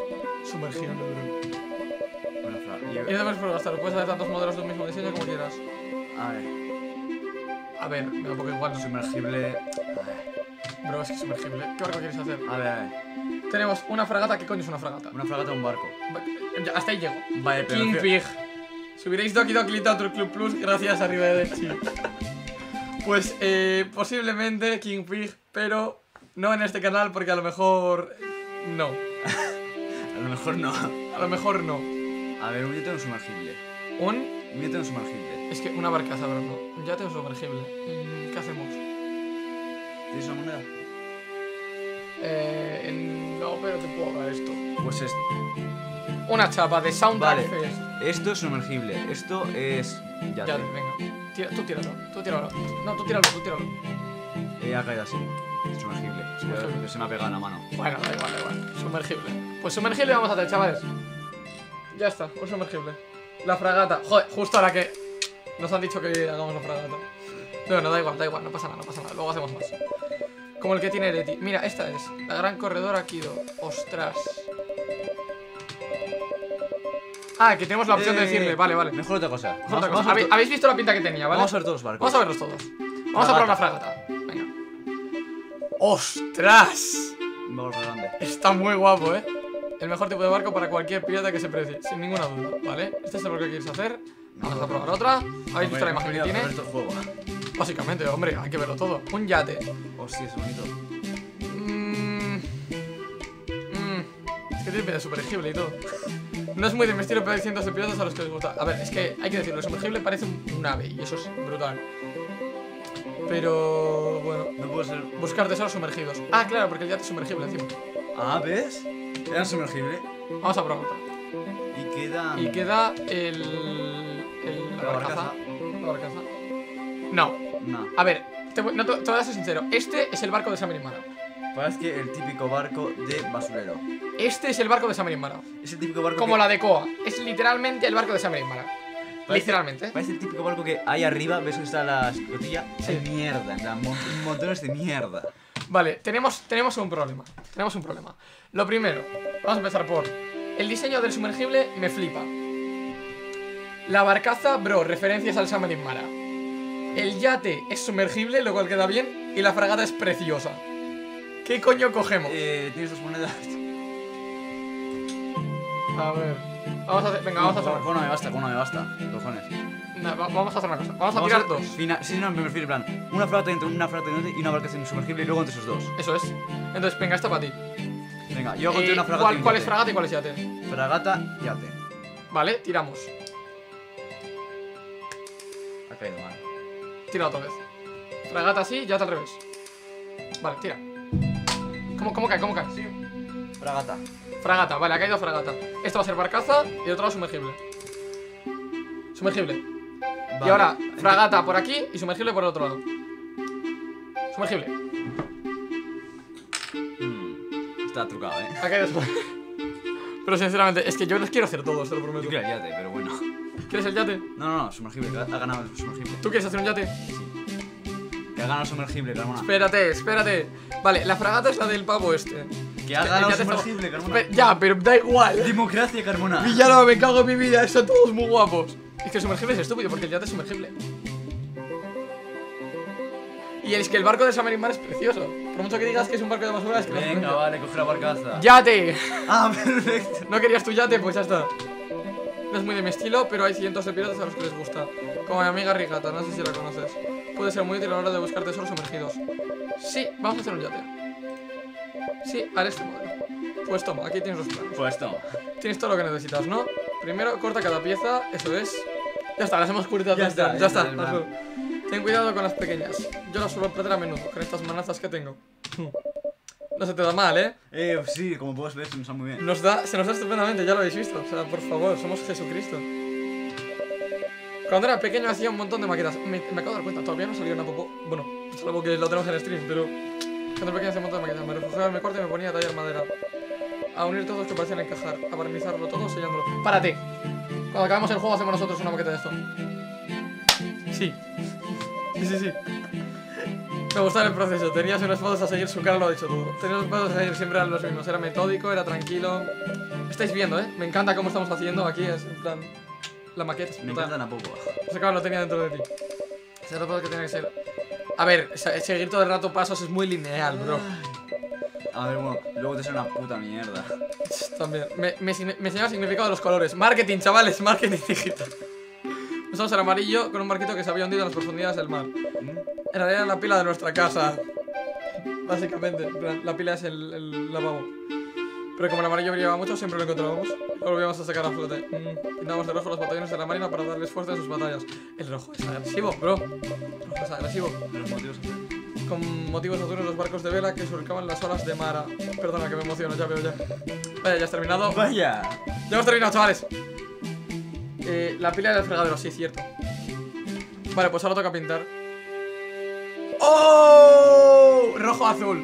Sumergible, bueno, y debes por gastar, puedes hacer tantos modelos de un mismo diseño como quieras. A ver, me da un poco igual. Sumergible. Bro, es que sumergible. ¿Qué barco quieres hacer? A ver. Tenemos una fragata. ¿Qué coño es una fragata? Una fragata es un barco. Hasta ahí llego. Vale, pero. King Pig. Subiréis Doki Doki Literature Club Plus gracias a Rivadechi. Pues, posiblemente King Pig, pero no en este canal porque a lo mejor. No. A lo mejor no. A lo mejor no. A ver, un yateo sumergible. Un yateo sumergible. Es que una barcaza, bro. Un yateo sumergible. ¿Qué hacemos? ¿Tienes una moneda? No, pero te puedo dar esto. Pues es una chapa de Sound. Vale. Esto es sumergible. Esto es yate. Yate, venga. Tú tíralo. No, tú tíralo. Ha caído así. Sumergible. Se me ha pegado en la mano. Bueno, da igual. Sumergible. Pues sumergible vamos a hacer, chavales. Ya está, un sumergible. La fragata. Joder, justo ahora que nos han dicho que hagamos la fragata. No, da igual, no pasa nada. Luego hacemos más. Como el que tiene Leti. Mira, esta es la gran corredora Kido. Ostras. Ah, que tenemos la opción de decirle. Vale. Mejor otra cosa. Habéis visto la pinta que tenía, ¿vale? Vamos a ver todos los barcos. Vamos a verlos todos. Vamos a probar la fragata. Venga. ¡Ostras! Está muy guapo, ¿eh? El mejor tipo de barco para cualquier pirata que se precie, sin ninguna duda, ¿vale? Este es el barco que quieres hacer. Vamos a probar otra. ¿Habéis visto la imagen que tiene? Básicamente, hombre, hay que verlo todo. Un yate. Hostia, es bonito. Es que tiene pinta de sumergible y todo. No es muy de mi estilo, pero hay cientos de piratas a los que les gusta. A ver, es que hay que decirlo, el sumergible parece un ave y eso es brutal. Pero bueno, no puedo ser. Buscar tesoros sumergidos. Ah, claro, porque el yate es sumergible encima. Ah, ¿ves? Era sumergible. Vamos a probar otra. Y queda la barcaza. No. A ver, te voy a ser sincero. Este es el barco de Summer in Mara. Parece que el típico barco de basurero. Este es el barco de Summer in Mara. Es el típico barco. Como que... la de Koa. Es literalmente el barco de Summer in Mara. Literalmente. Parece el típico barco que hay arriba, ves que está la escotilla. Sí. Es mierda, montones de mierda. Vale, tenemos un problema. Lo primero, vamos a empezar por... el diseño del sumergible me flipa. La barcaza, bro, referencias al Summer in Mara. El yate es sumergible, lo cual queda bien. Y la fragata es preciosa. ¿Qué coño cogemos? Tienes dos monedas. A ver... Venga, vamos a hacer... Bueno, me basta, cojones. No, vamos a hacer una cosa. Vamos a tirar dos. Sí, me refiero, en plan, una fragata dentro, una fragata dentro y una barcaza sumergible y luego entre esos dos. Eso es. Entonces, venga, esta para ti. Venga, yo conté una fragata. ¿Cuál es fragata y cuál es yate? Fragata, yate. Vale, tiramos. Ha caído mal. Tira otra vez. Fragata así, yate al revés. Vale, tira. ¿Cómo cae? Sí. Fragata, vale, ha caído fragata. Esta va a ser barcaza y el otro sumergible. Vale. Y ahora, fragata por aquí y sumergible por el otro lado. Sumergible. Está trucado, ¿eh? Ha caído sumergible. Pero sinceramente, es que yo los quiero hacer todos, te lo prometo. Yo quiero el yate, pero bueno. ¿Quieres el yate? No, sumergible, ha ganado el sumergible. ¿Tú quieres hacer un yate? Sí. Que ha ganado el sumergible, Carmona. Espérate. Vale, la fragata es la del pavo este. Que ha ganado el sumergible, Carmona. Ya, pero da igual. Democracia, Carmona. Villano, me cago en mi vida, están todos muy guapos. Es que el sumergible es estúpido porque el yate es sumergible. Y es que el barco de Summer in Mara es precioso. Por mucho que digas que es un barco de basura, es que... Venga, vale, coge la barcaza. ¡Yate! Ah, perfecto. ¿No querías tu yate? Pues ya está. No es muy de mi estilo, pero hay cientos de piratas a los que les gusta. Como mi amiga Rigata, no sé si la conoces. Puede ser muy útil a la hora de buscar tesoros sumergidos. Sí, vamos a hacer un yate. Sí, haré este modelo. Pues toma, aquí tienes los planos. Pues toma. Tienes todo lo que necesitas, ¿no? Primero corta cada pieza, eso es. Ya está, las hemos cortado. Ya está. Ten cuidado con las pequeñas. Yo las suelo perder a menudo con estas manazas que tengo. No se te da mal, ¿eh? Sí, como puedes ver, se nos da muy bien. Se nos da estupendamente, ya lo habéis visto. O sea, por favor, somos Jesucristo. Cuando era pequeño hacía un montón de maquetas. Me acabo de dar cuenta, todavía no salió Napopo. Bueno, salvo que lo tenemos en stream, pero... Cuando era pequeño hacía un montón de maquetas. Me refugiaba en mi cuarto y me ponía a tallar madera. a unir todo esto parecen encajar, a barnizarlo todo sellándolo. ¡Párate! Cuando acabemos el juego hacemos nosotros una maqueta de esto. Sí. Sí. Me gustaba el proceso, tenías unos pasos a seguir, su cara lo ha dicho todo. Tenías unos pasos a seguir, siempre eran los mismos, era metódico, era tranquilo. Estáis viendo, ¿eh? Me encanta cómo estamos haciendo aquí, es en plan... La maqueta. Me encantan a poco. Pues claro, lo tenía dentro de ti. Ese era lo que tenía que ser. A ver, seguir todo el rato pasos es muy lineal, bro. A ver, bueno, luego te sale una puta mierda. También. Me enseñaba el significado de los colores. Marketing, chavales, marketing digital. Usamos el amarillo con un barquito que se había hundido en las profundidades del mar. En realidad era la pila de nuestra casa. Básicamente, la pila es el lavabo. Pero como el amarillo brillaba mucho, siempre lo encontrábamos. Lo volvíamos a sacar a flote. Pintábamos de rojo los batallones de la marina para darles fuerza en sus batallas. El rojo es agresivo, bro. El rojo es agresivo. Con motivos azules los barcos de vela que surcaban las olas de Mara. Perdona que me emociono, ya veo ya. Vaya, ya has terminado. Vaya. Ya hemos terminado, chavales. La pila era el fregadero, sí, cierto. Vale, pues ahora toca pintar. ¡Oh! Rojo-azul.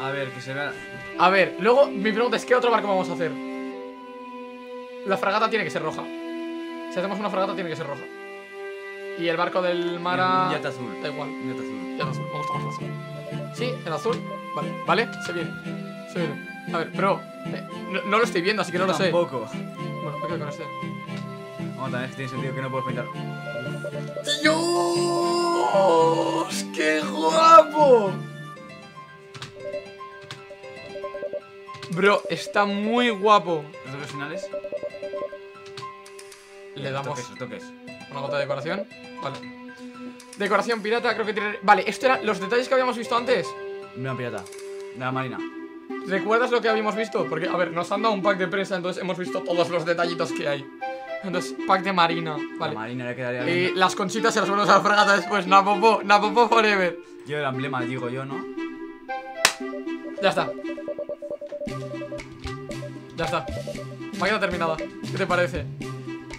A ver, que se vea. A ver, luego mi pregunta es, ¿qué otro barco vamos a hacer? La fragata tiene que ser roja. Si hacemos una fragata tiene que ser roja. Y el barco del Mara... Yate azul. Da igual. Yate azul. Yate azul, me gusta más el azul. Sí, el azul. Vale, vale, se viene. Se viene. A ver, pero... no lo estoy viendo, así que no lo sé. Tampoco. Bueno, me quedo con este. Vamos, también tiene sentido que no puedes pintar. ¡Dios! ¡Qué guapo! Bro, está muy guapo. ¿Los toques finales? Le damos... Toques. Una gota de decoración. Vale. Decoración pirata, creo que tiene... Vale, esto era los detalles que habíamos visto antes. Una pirata. De la marina. ¿Recuerdas lo que habíamos visto? Porque, a ver, nos han dado un pack de prensa, entonces hemos visto todos los detallitos que hay. Entonces, pack de marina. Vale. La marina le quedaría bien. Y las conchitas se las ponemos a la fragata después. Napopo, Napopo forever. Yo el emblema, digo yo, ¿no? Ya está. Ya está. Máquina terminada. ¿Qué te parece?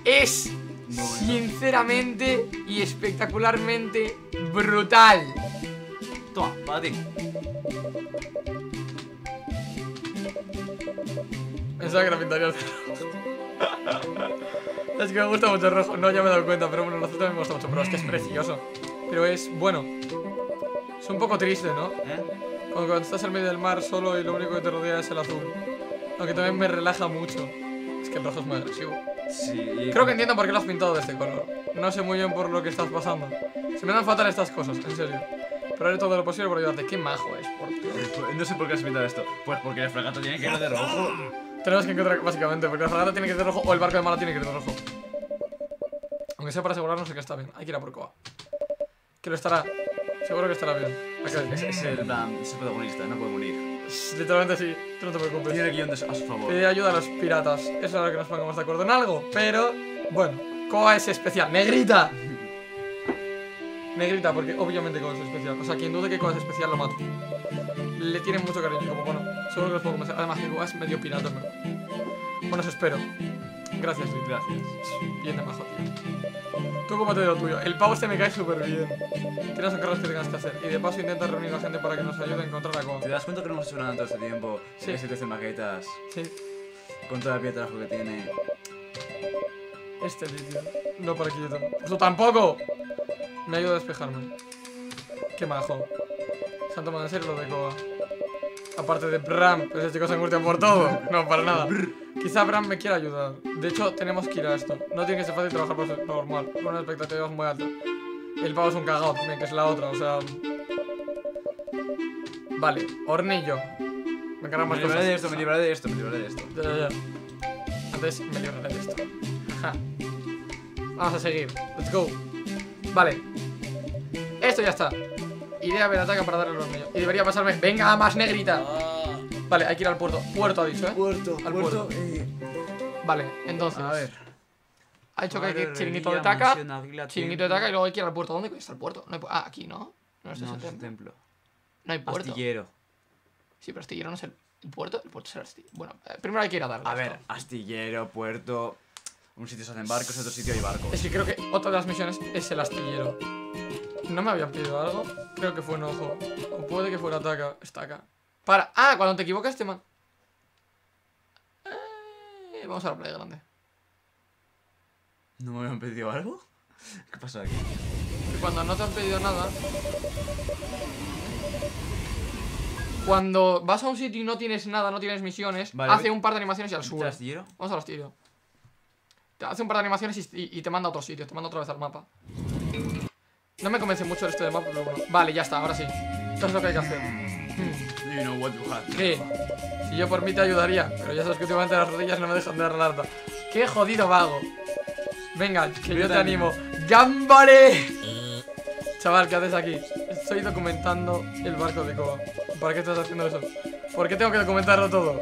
Es bueno, sinceramente y espectacularmente brutal. Toma, para ti. Pensaba que la pintaría el Es que me gusta mucho el rojo. No, ya me he dado cuenta. Pero bueno, el azul también me gusta mucho. Pero es que es precioso. Pero es bueno. Es un poco triste, ¿no? Cuando estás en medio del mar solo y lo único que te rodea es el azul. Aunque también me relaja mucho. Es que el rojo es muy agresivo. Sí. Creo que entiendo por qué lo has pintado de este color. No sé muy bien por lo que estás pasando. Se me dan fatal estas cosas, en serio. Pero haré todo lo posible por ayudarte. Qué majo es, por Dios. No sé por qué has pintado esto. Pues porque el fragato tiene que ir de rojo. Tenemos que encontrar, básicamente, porque la fragata tiene que ir de rojo o el barco de Mara tiene que ir de rojo. Aunque sea para asegurarnos de que está bien. Hay que ir a por Koa. Que lo estará. Seguro que estará bien. Es el protagonista, no puede morir. Literalmente sí, tú no te preocupes. Tiene guión de a su favor. Pide ayuda a los piratas. Eso es lo que nos pongamos de acuerdo en algo. Pero, bueno, Koa es especial. ¡Negrita! Negrita, porque obviamente Koa es especial. O sea, quien dude que Koa es especial lo mato. Le tienen mucho cariño, como bueno. Seguro que los puedo convencer. Además, Koa es medio pirata, pero... Bueno, eso espero. Gracias, Luis, gracias. Bien de majo, tío. Tú ocúpate de lo tuyo. El pavo este me cae súper bien. Tienes las cargas que tengas que hacer. Y de paso intenta reunir a gente para que nos ayude a encontrar a Koa. ¿Te das cuenta que no hemos hecho nada en todo este tiempo? Sí. Que se te hacen maquetas. Sí. Con toda la piedra de trabajo que tiene. Este Litio. No para aquí yo tampoco. ¡Eso tampoco! Me ayuda a despejarme. Qué majo. Se han tomado en serio lo de Koa. Aparte de Bram, esos chicos se angustian por todo. No, para nada. Quizá Bram me quiera ayudar. De hecho, tenemos que ir a esto. No tiene que ser fácil trabajar por ser normal. Con unas expectativas muy altas. El pavo es un cagado también, que es la otra, o sea... Vale, hornillo. Me encargan más cosas. Me libraré de esto. Ya. Antes me libraré de esto. Ajá. Vamos a seguir. Let's go. Vale. Esto ya está. Iré a ver a Taka para darle el hornillo. Y debería pasarme... ¡Venga, más negrita! Vale, hay que ir al puerto. Puerto ha dicho, ¿eh? Al puerto. Vale, entonces... A ver... Ha dicho que hay que ir chiringuito de Taka y luego hay que ir al puerto. ¿Dónde está el puerto? No hay aquí, ¿no? No, este es el templo. No hay puerto. Astillero. Sí, pero astillero no es el puerto. El puerto es el astillero. Bueno, primero hay que ir a darle. A ver, astillero, puerto... Un sitio se hacen barcos, otro sitio hay barcos. Es que creo que otra de las misiones es el astillero. ¿No me habían pedido algo? Creo que fue Nojo. O puede que fuera Taka. Está acá. Para. Ah, cuando te equivocas, te man. Vamos a la playa grande. ¿No me habían pedido algo? ¿Qué pasa aquí? Que cuando no te han pedido nada... Cuando vas a un sitio y no tienes nada, no tienes misiones, vale, hace un par de animaciones y al sur. Vamos al astillero. Te hace un par de animaciones y te manda a otro sitio, te manda otra vez al mapa. No me convence mucho esto del mapa, pero bueno. Vale, ya está, ahora sí. Esto es lo que hay que hacer. You know what you had. Sí. Si yo por mí te ayudaría, pero ya sabes que últimamente las rodillas no me dejan dar nada. ¡Qué jodido vago! Venga, que yo te animo. ¡Gambare! Chaval, ¿qué haces aquí? Estoy documentando el barco de Koa. ¿Para qué estás haciendo eso? ¿Por qué tengo que documentarlo todo?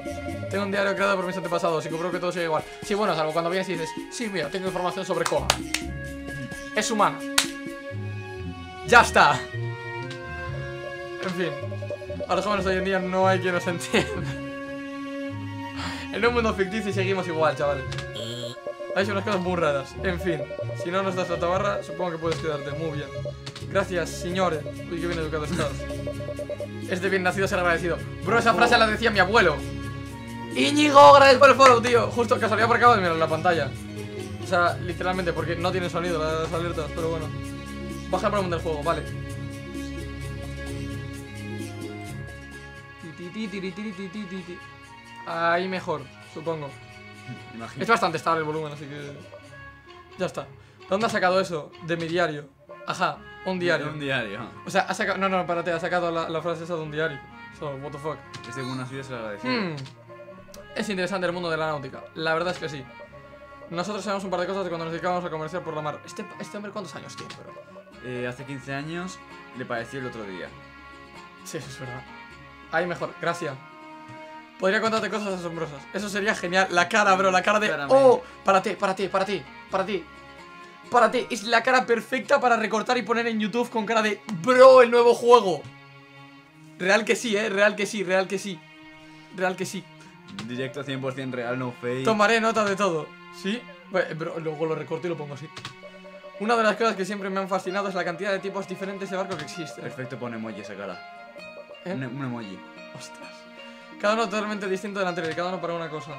Tengo un diario creado por mis antepasados y compruebo que todo sigue igual. Sí, bueno, salvo cuando vienes y dices, sí, mira, tengo información sobre Koa. Es humana. ¡Ya está! En fin, a los jóvenes hoy en día no hay quien nos entienda. En un mundo ficticio y seguimos igual, chavales. Ha hecho unas cosas muy raras. En fin, si no nos das la tabarra, supongo que puedes quedarte. Muy bien. Gracias, señores. Uy, qué bien educado estás. Es de bien nacido ser agradecido. Bro, esa frase la decía mi abuelo. Íñigo, gracias por el follow, tío. Justo casualidad por acá de mirar la pantalla. O sea, literalmente, porque no tiene sonido las alertas, pero bueno. Baja el volumen del juego, vale. Ahí mejor, supongo. Imagínate. Es bastante estable el volumen, así que... Ya está. ¿Dónde has sacado eso? De mi diario. Ajá, un diario. De un diario. O sea, has sacado... No, no, párate, has sacado la frase esa de un diario. So, what the fuck. Es de unas vidas agradecidas. Es interesante el mundo de la náutica. La verdad es que sí. Nosotros sabemos un par de cosas de cuando nos dedicábamos a comerciar por la mar. Este hombre, ¿cuántos años tiene, bro? Hace 15 años le padecí el otro día. Sí, eso es verdad. Ahí mejor, gracias. Podría contarte cosas asombrosas. Eso sería genial. La cara, bro, la cara de... Claramente. ¡Oh! Para ti. Es la cara perfecta para recortar y poner en YouTube con cara de... ¡Bro, el nuevo juego! Real que sí, Real que sí. Directo 100% real, no fake. Tomaré nota de todo. ¿Sí? Bueno, bro, luego lo recorto y lo pongo así. Una de las cosas que siempre me han fascinado es la cantidad de tipos diferentes de barco que existen. Perfecto, pone emoji esa cara. ¿Eh? Un emoji. Ostras. Cada uno totalmente distinto del anterior, cada uno para una cosa.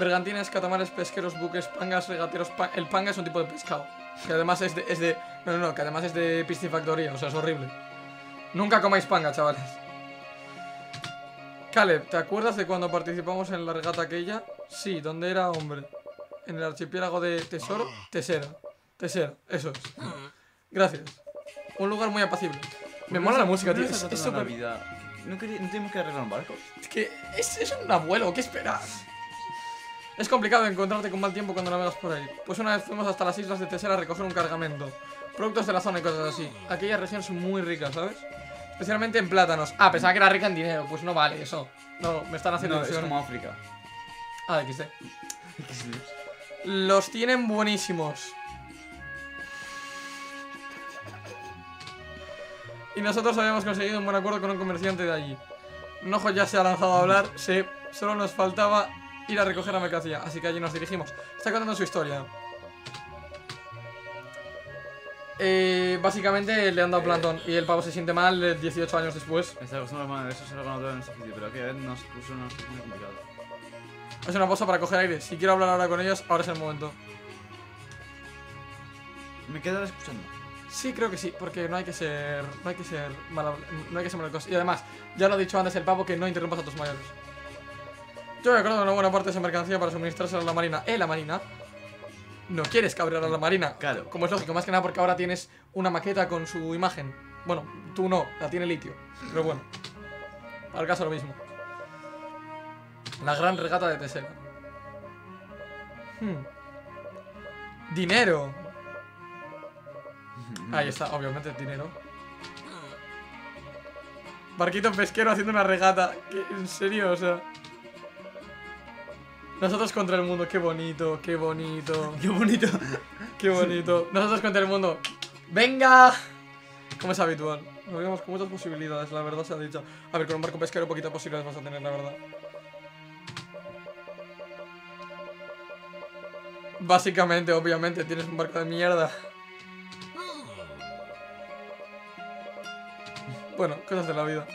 Bergantines, catamares, pesqueros, buques, pangas, regateros... El panga es un tipo de pescado. Que además es de... No, que además es de piscifactoría, o sea, es horrible. Nunca comáis panga, chavales. Caleb, ¿te acuerdas de cuando participamos en la regata aquella? Sí, ¿dónde era, hombre? En el archipiélago de Tesera, eso es. Gracias. Un lugar muy apacible. Me mola la música, tío. Es súper... ¿No tenemos que arreglar un barco? Es que es un abuelo, ¿qué esperas? Es complicado encontrarte con mal tiempo cuando navegas por ahí. Pues una vez fuimos hasta las islas de Tesera a recoger un cargamento. Productos de la zona y cosas así. Aquella región es muy rica, ¿sabes? Especialmente en plátanos. Ah, pensaba que era rica en dinero. Pues no vale eso. No, me están haciendo ilusión. Es como África. Ah, XD. Los tienen buenísimos. Y nosotros habíamos conseguido un buen acuerdo con un comerciante de allí. Nojo ya se ha lanzado a hablar, sí. Solo nos faltaba ir a recoger la mercancía, así que allí nos dirigimos. Está contando su historia. Básicamente le han dado plantón y el pavo se siente mal 18 años después. Está acostumbrado, hermano, eso se lo conoce en este sitio, pero aquella vez nos puso una cosa muy complicada. Es una pausa para coger aire. Si quiero hablar ahora con ellos, ahora es el momento. ¿Me quedan escuchando? Sí, creo que sí, porque no hay que ser malos. Y además, ya lo he dicho antes el pavo, que no interrumpas a tus mayores. Yo me acuerdo de una buena parte de esa mercancía para suministrársela a la marina. ¿La marina? No quieres cabrear a la marina. Claro. Como es lógico, más que nada porque ahora tienes una maqueta con su imagen. Bueno, tú no, la tiene Litio. Pero bueno, al caso lo mismo. La gran regata de Tesera. Dinero. Ahí está, obviamente, dinero. Barquito pesquero haciendo una regata. En serio, o sea. Nosotros contra el mundo, qué bonito, qué bonito. Qué bonito. Qué bonito. Nosotros contra el mundo. ¡Venga! Como es habitual. Nos vemos con muchas posibilidades, la verdad se ha dicho. A ver, con un barco pesquero poquitas posibilidades vas a tener, la verdad. Básicamente, obviamente, tienes un barco de mierda. Bueno, cosas de la vida.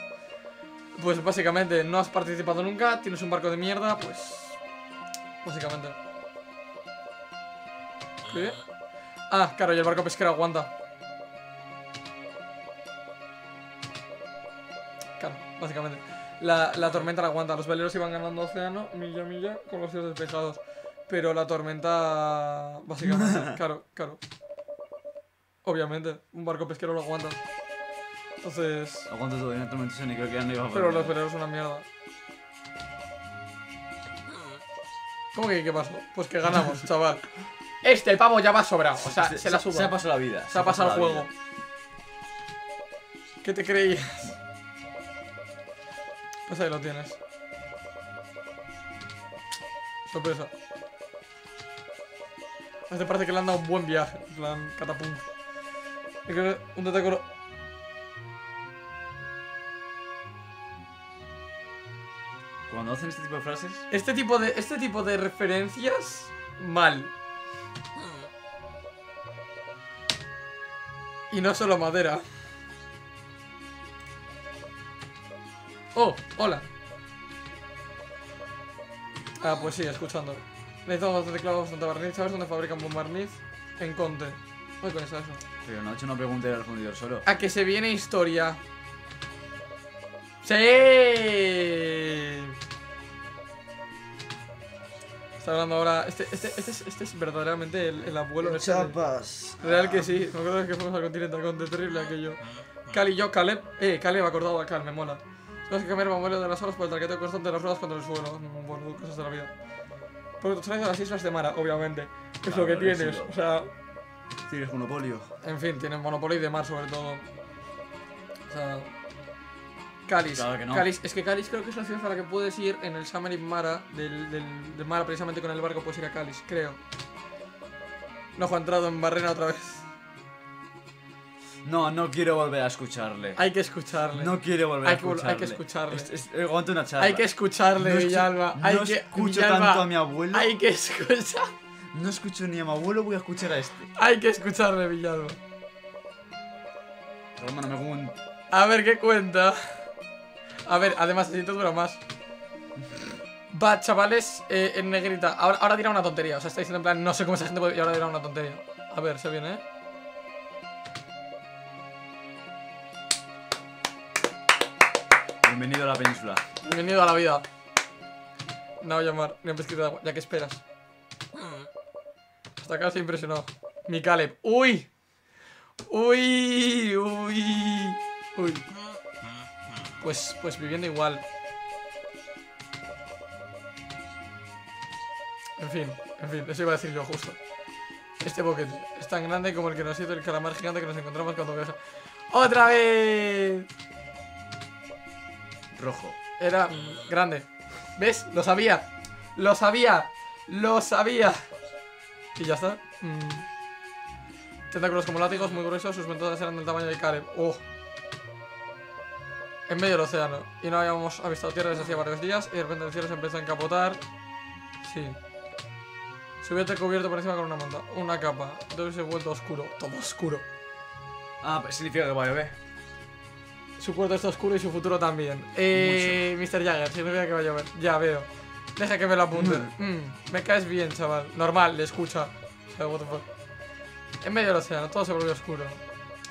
Pues básicamente no has participado nunca, tienes un barco de mierda, pues... básicamente. ¿Qué? Ah, claro, y el barco pesquero aguanta. Claro, básicamente. La tormenta la aguanta. Los veleros iban ganando océano, milla a milla, con los cielos despejados. Pero la tormenta... básicamente, claro, claro. Obviamente, un barco pesquero lo aguanta. Entonces... aguanta todo, una tormenta y creo que ya no iba a... pero los veleros son una mierda. ¿Cómo que qué pasó? Pues que ganamos, chaval. Este pavo ya va sobrado, o sea, se la suba. Se ha pasado la vida. Se ha pasado el juego. ¿Qué te creías? Pues ahí lo tienes. Sorpresa. A este parece que le han dado un buen viaje. En plan, catapum. Un tentáculo. Cuando hacen este tipo de frases... Este tipo de referencias... mal. Y no solo madera. Oh, hola. Ah, pues sí, escuchando. Necesitamos bastante clavos, bastante barniz. ¿Sabes dónde fabrican buen barniz? En Conte. Uy, con eso. Pero Nacho no pregunté al fundidor solo. A que se viene historia. ¡Sí! Está hablando ahora. Este es verdaderamente el abuelo de chapas. Real que sí. Me acuerdo que fuimos al continente Conte, terrible aquello. Cal y yo, Caleb. Caleb acordado a Cal, me mola. Tenemos que cambiar el mamuelo de las olas por el traqueteo constante de las ruedas contra el suelo. Bueno, cosas de la vida. Porque tú traes a las islas de Mara, obviamente. Que es lo que tienes, o sea... tienes monopolio. En fin, tienes monopolio y de mar, sobre todo. O sea... Cáliz. Claro que no. Cáliz. Es que Cáliz creo que es la ciudad a la que puedes ir en el Summer in Mara. De Mara, precisamente con el barco, puedes ir a Cáliz, creo. Nojo ha entrado en Barrena otra vez. No, no quiero volver a escucharle. Hay que escucharle. No quiero volver a escucharle. Hay que escucharle. Aguanta una charla. Hay que escucharle, Villalba. No escucho tanto a mi abuelo. Hay que escuchar. No escucho ni a mi abuelo, voy a escuchar a este. Hay que escucharle, Villalba. Romano, me cuento. A ver, ¿qué cuenta? A ver, además, así te dura más. Va, chavales, en negrita. Ahora dirá una tontería. O sea, está diciendo en plan, no sé cómo esa gente puede... y ahora dirá una tontería. A ver, se viene, ¿eh? Bienvenido a la península. Bienvenido a la vida. No voy a llamar, ni un pesquito de agua, ya que esperas. Hasta acá estoy impresionado. Mi Caleb. ¡Uy! ¡Uy! ¡Uy! ¡Uy! Pues viviendo igual. En fin, eso iba a decir yo justo. Este bucket es tan grande como el que nos hizo el calamar gigante que nos encontramos cuando viaja. ¡Otra vez! Rojo. Era grande. ¿Ves? Lo sabía. Lo sabía. Lo sabía. Y ya está. Tentáculos como látigos muy gruesos. Sus ventanas eran del tamaño de Caleb. Oh. En medio del océano. Y no habíamos avistado tierra desde hacía varios días. Y de repente el cielo se empezó a encapotar. Sí. Se hubiera cubierto por encima con una manta. Una capa. Entonces se ha vuelto oscuro. Todo oscuro. Ah, pues significa que va a llover. Su cuarto está oscuro y su futuro también. Mr. Jagger, si no veo que va a llover. Ya veo. Deja que me lo apunte. Me caes bien, chaval. Normal, le escucha. O sea, what the fuck. En medio del océano, todo se volvió oscuro.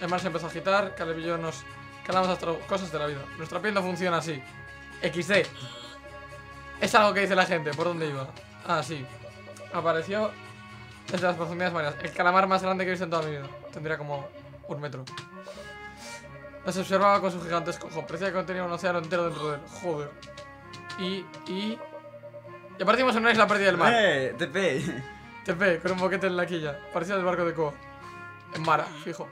El mar se empezó a agitar. Caleb y yo nos calamos hasta cosas de la vida. Nuestra piel no funciona así. XD. Es algo que dice la gente. ¿Por dónde iba? Ah, sí. Apareció desde las profundidades marinas. El calamar más grande que he visto en toda mi vida. Tendría como un metro. Nos observaba con su gigantesco ojo. Parecía que contenía un océano entero dentro de él. Joder. Y aparecimos en una isla perdida del mar. TP, con un boquete en la quilla. Parecía el barco de Koa. En Mara, fijo.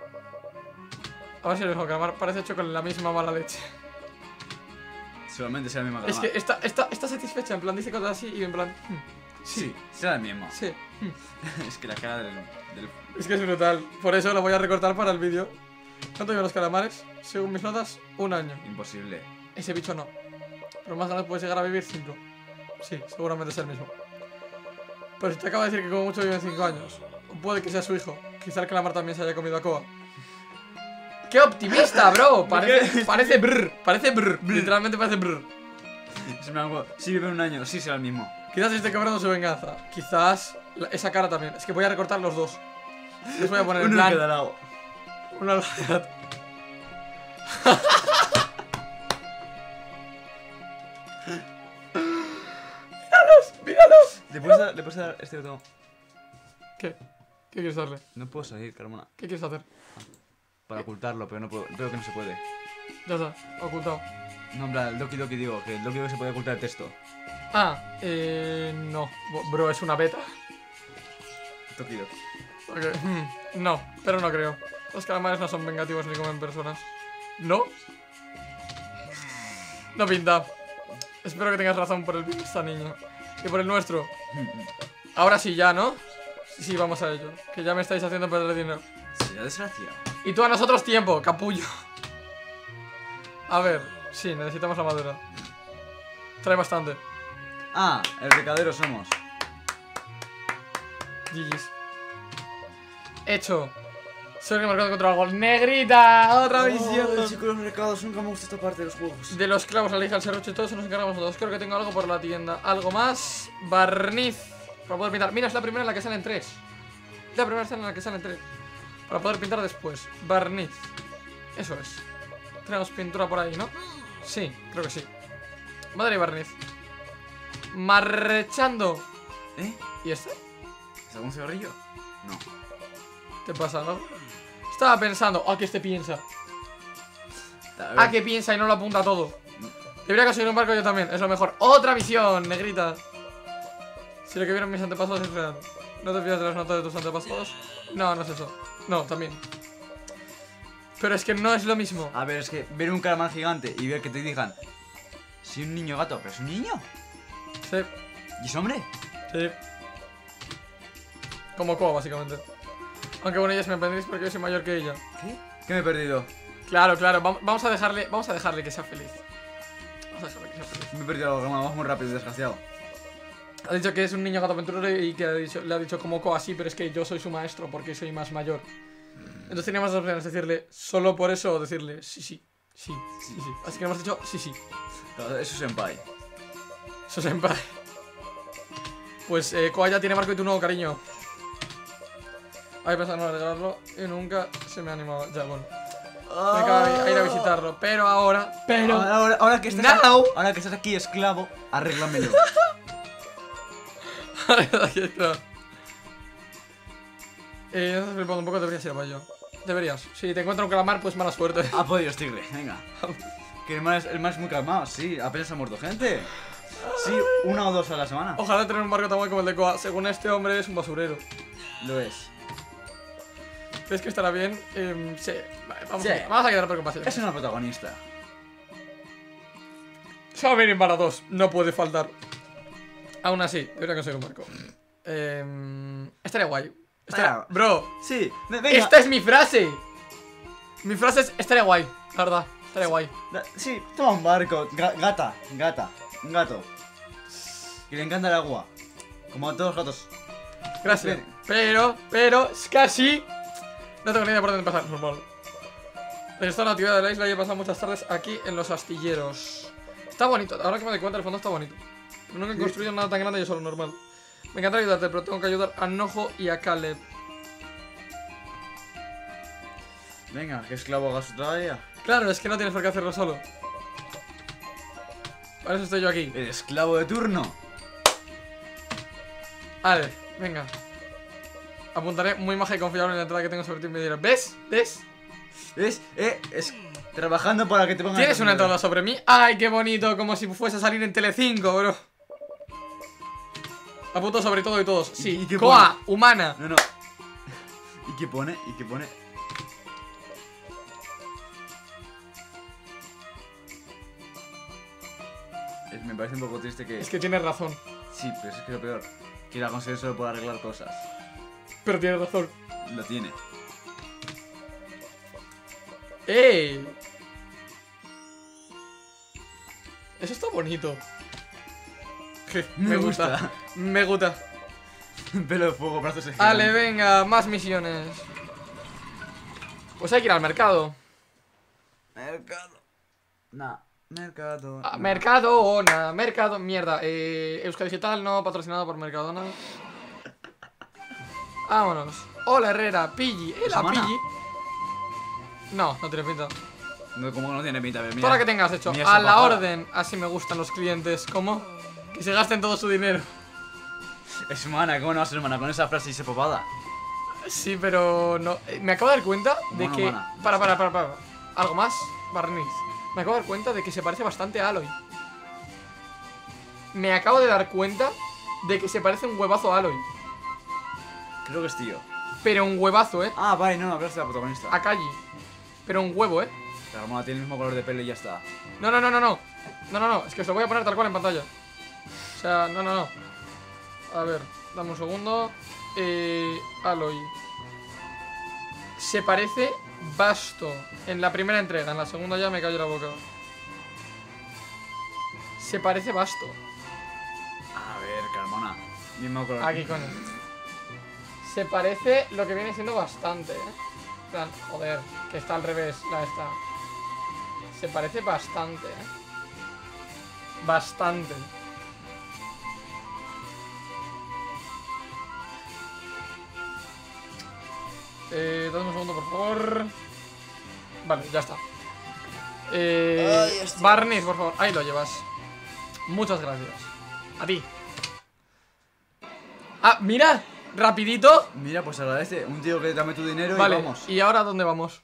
A ver si lo dijo, que el mar parece hecho con la misma mala leche. Seguramente sea la misma. Es que está satisfecha, en plan dice cosas así y en plan... sí, será el mismo. Sí. Es que la cara del... es que es brutal. Por eso lo voy a recortar para el vídeo. ¿Cuánto llevan los calamares? Según mis notas, un año. Imposible. Ese bicho no. Pero más grande puedes llegar a vivir 5. Sí, seguramente es el mismo. Pero si te acaba de decir que como mucho viven 5 años. O puede que sea su hijo. Quizá el calamar también se haya comido a Koa. ¡Qué optimista, bro! Parece brr. Literalmente parece brr. Sí, vive un año. Sí, será el mismo. Quizás esté cobrando su venganza. Quizás esa cara también. Es que voy a recortar los dos. Les voy a poner en plan. Uno al lado. ¡Míralos! ¡Míralos! ¿Le puedes dar este botón? ¿Qué? ¿Qué quieres darle? No puedo salir, Carmona. ¿Qué quieres hacer? Para ocultarlo, pero no puedo. Creo que no se puede. Ya está, ocultado. No, en plan, el Doki Doki digo, que el Doki Doki se puede ocultar el texto. Ah, no. Bro, es una beta. Doki Doki. Okay. No, pero no creo. Los calamares no son vengativos ni comen personas. ¿No? No pinta. Espero que tengas razón por el bien de esta niña. Y por el nuestro. Ahora sí ya, ¿no? Sí, vamos a ello. Que ya me estáis haciendo perder dinero. Será desgracia. Y tú a nosotros tiempo, capullo. A ver, sí, necesitamos la madera. Trae bastante. Ah, el recadero somos. GG's. Hecho. Solo que me he marcado contra algo. ¡Negrita! ¡Otra misión! Chicos, los mercados nunca me gusta esta parte de los juegos. De los clavos, la lija, el serrucho y todo eso nos encargamos todos. Creo que tengo algo por la tienda. Algo más. Barniz. Para poder pintar. Mira, es la primera en la que salen tres. La primera escena en la que salen tres. Para poder pintar después. Barniz. Eso es. Tenemos pintura por ahí, ¿no? Sí, creo que sí. Madre y barniz. Marrechando. ¿Eh? ¿Y este? ¿Es algún cigarrillo? No. ¿Te pasa, no? Estaba pensando. ¿A qué este piensa? ¿A qué piensa y no lo apunta todo? Debería conseguir un barco yo también. Es lo mejor. ¡Otra misión, negrita! Si lo que vieron mis antepasados es real. ¿No te fías de las notas de tus antepasados? No, no es eso. No, también. Pero es que no es lo mismo. A ver, es que ver un calamar gigante y ver que te digan si un niño gato, pero es un niño. Sí. ¿Y es hombre? Sí. Como Koa, básicamente. Aunque bueno, ellas me perdéis porque yo soy mayor que ella. ¿Qué? ¿Qué me he perdido? Claro, claro. Vamos a dejarle que sea feliz. Vamos a dejarle que sea feliz. Me he perdido algo, vamos muy rápido, desgraciado. Ha dicho que es un niño gato aventurero y que le ha dicho como Koa así, pero es que yo soy su maestro porque soy más mayor. Entonces teníamos dos opciones, decirle solo por eso o decirle sí. Así que hemos dicho sí. Claro, eso es senpai. Eso es senpai. Pues Koa ya tiene marco y tú no, cariño. Había pensado en regalarlo y nunca se me ha animado. Ya, bueno. Me acaba de ir a visitarlo, pero ahora... Ahora que estás aquí, esclavo, arréglamelo. Aquí está. Estás flipando un poco, deberías ir para yo. Deberías. Si te encuentro un calamar, pues mala suerte. Ah, por Dios, tigre, venga. Que el mar es muy calmado, sí, apenas ha muerto gente. Sí, una o dos a la semana. Ojalá tener un barco tan guay como el de Koa. Según este hombre, es un basurero. Lo es. ¿Crees que estará bien? Sí. Vale, vamos a quedar preocupados. Es una protagonista. Summer in Mara 2, no puede faltar. Aún así, debería conseguir un barco. Estaría guay. Bro, sí, venga. Esta es mi frase. Mi frase es estaría guay, la verdad. Estaría guay. Sí, toma un barco. Gata. Un gato. Y le encanta el agua. Como a todos los gatos. Gracias. Bien. Pero, es casi. No tengo ni idea por dónde pasar, normal. Está en la actividad de la isla y he pasado muchas tardes aquí en los astilleros. Está bonito, ahora que me doy cuenta, el fondo está bonito. Nunca he construido nada tan grande, yo solo normal. Me encantaría ayudarte, pero tengo que ayudar a Nojo y a Caleb. Venga, que esclavo haga su trabajo. Claro, es que no tienes por qué hacerlo solo. Para eso estoy yo aquí. El esclavo de turno. Vale, venga. Apuntaré muy maja y confiable en la entrada que tengo sobre ti y me diré. ¿Ves? Es... Trabajando para que te pongan... ¿Tienes una entrada sobre mí? ¡Ay, qué bonito! Como si fuese a salir en Telecinco, bro. Apunto sobre todo y todos. Sí, ¿Y Koa, pone? Humana. No. ¿Y qué pone? Me parece un poco triste que... Es que tienes razón. Sí, pero es que lo peor. Que la conseguir solo por arreglar cosas. Pero tienes razón. Lo tiene. ¡Ey! Eso está bonito. Me gusta. Me gusta. Pelo de fuego, brazos de gigante. Vale, venga, más misiones. Pues hay que ir al mercado. Nah. Mercadona. Ah, Mercadona, mierda. Euskadi Digital no patrocinado por Mercadona. Vámonos. Hola Herrera, Pilli. ¿La Pilli? No, no tiene pinta. No, como no tiene pinta, mira. Todo lo que tengas hecho. A la orden. Así me gustan los clientes. ¿Cómo? Que se gasten todo su dinero. Es humana, ¿cómo no va a ser humana? Con esa frase dice popada. Sí, pero no. Me acabo de dar cuenta de que. Humana. Para. ¿Algo más? Barniz. Me acabo de dar cuenta de que se parece bastante a Aloy. Me acabo de dar cuenta de que se parece un huevazo a Aloy. Creo que es tío. Pero un huevazo, ¿eh? Ah, vale, no, hablaste de la protagonista. Akaji. Pero un huevo, ¿eh? La hermana tiene el mismo color de pelo y ya está. No, es que os lo voy a poner tal cual en pantalla. O sea, no. A ver, dame un segundo. Aloy. Se parece basto en la primera entrega, en la segunda ya me cayó la boca. Se parece basto. A ver, Carmona. Mismo color. Aquí con él. Se parece lo que viene siendo bastante, ¿eh? Plan, joder, que está al revés, la esta. Se parece bastante, ¿eh? Bastante. Dame un segundo, por favor. Vale, ya está. Barniz, por favor. Ahí lo llevas. Muchas gracias. A ti. Ah, mira. Rapidito. Mira, pues agradece. Un tío que dame tu dinero, vale, y vamos. ¿Y ahora dónde vamos?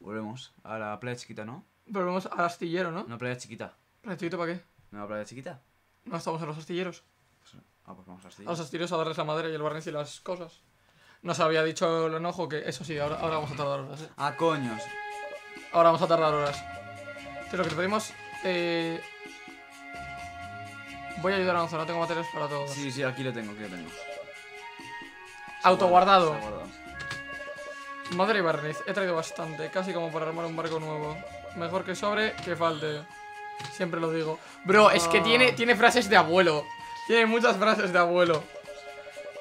Volvemos a la playa chiquita, ¿no? Volvemos al astillero, ¿no? No, playa chiquita. ¿Playa chiquita para qué? No, playa chiquita. No, estamos en los astilleros. Pues vamos al astillero. A los astilleros a darles la madera y el barniz y las cosas. Nos había dicho el Enojo que eso sí, ahora vamos a tardar horas, ¿eh? ¡Ah, coños! Ahora vamos a tardar horas. Entonces lo que te pedimos... Voy a ayudar a Gonzo, no tengo materiales para todos. Sí, aquí lo tengo, Autoguardado. Madre y barniz, he traído bastante, casi como para armar un barco nuevo. Mejor que sobre, que falte. Siempre lo digo. Bro, es que tiene frases de abuelo. Tiene muchas frases de abuelo.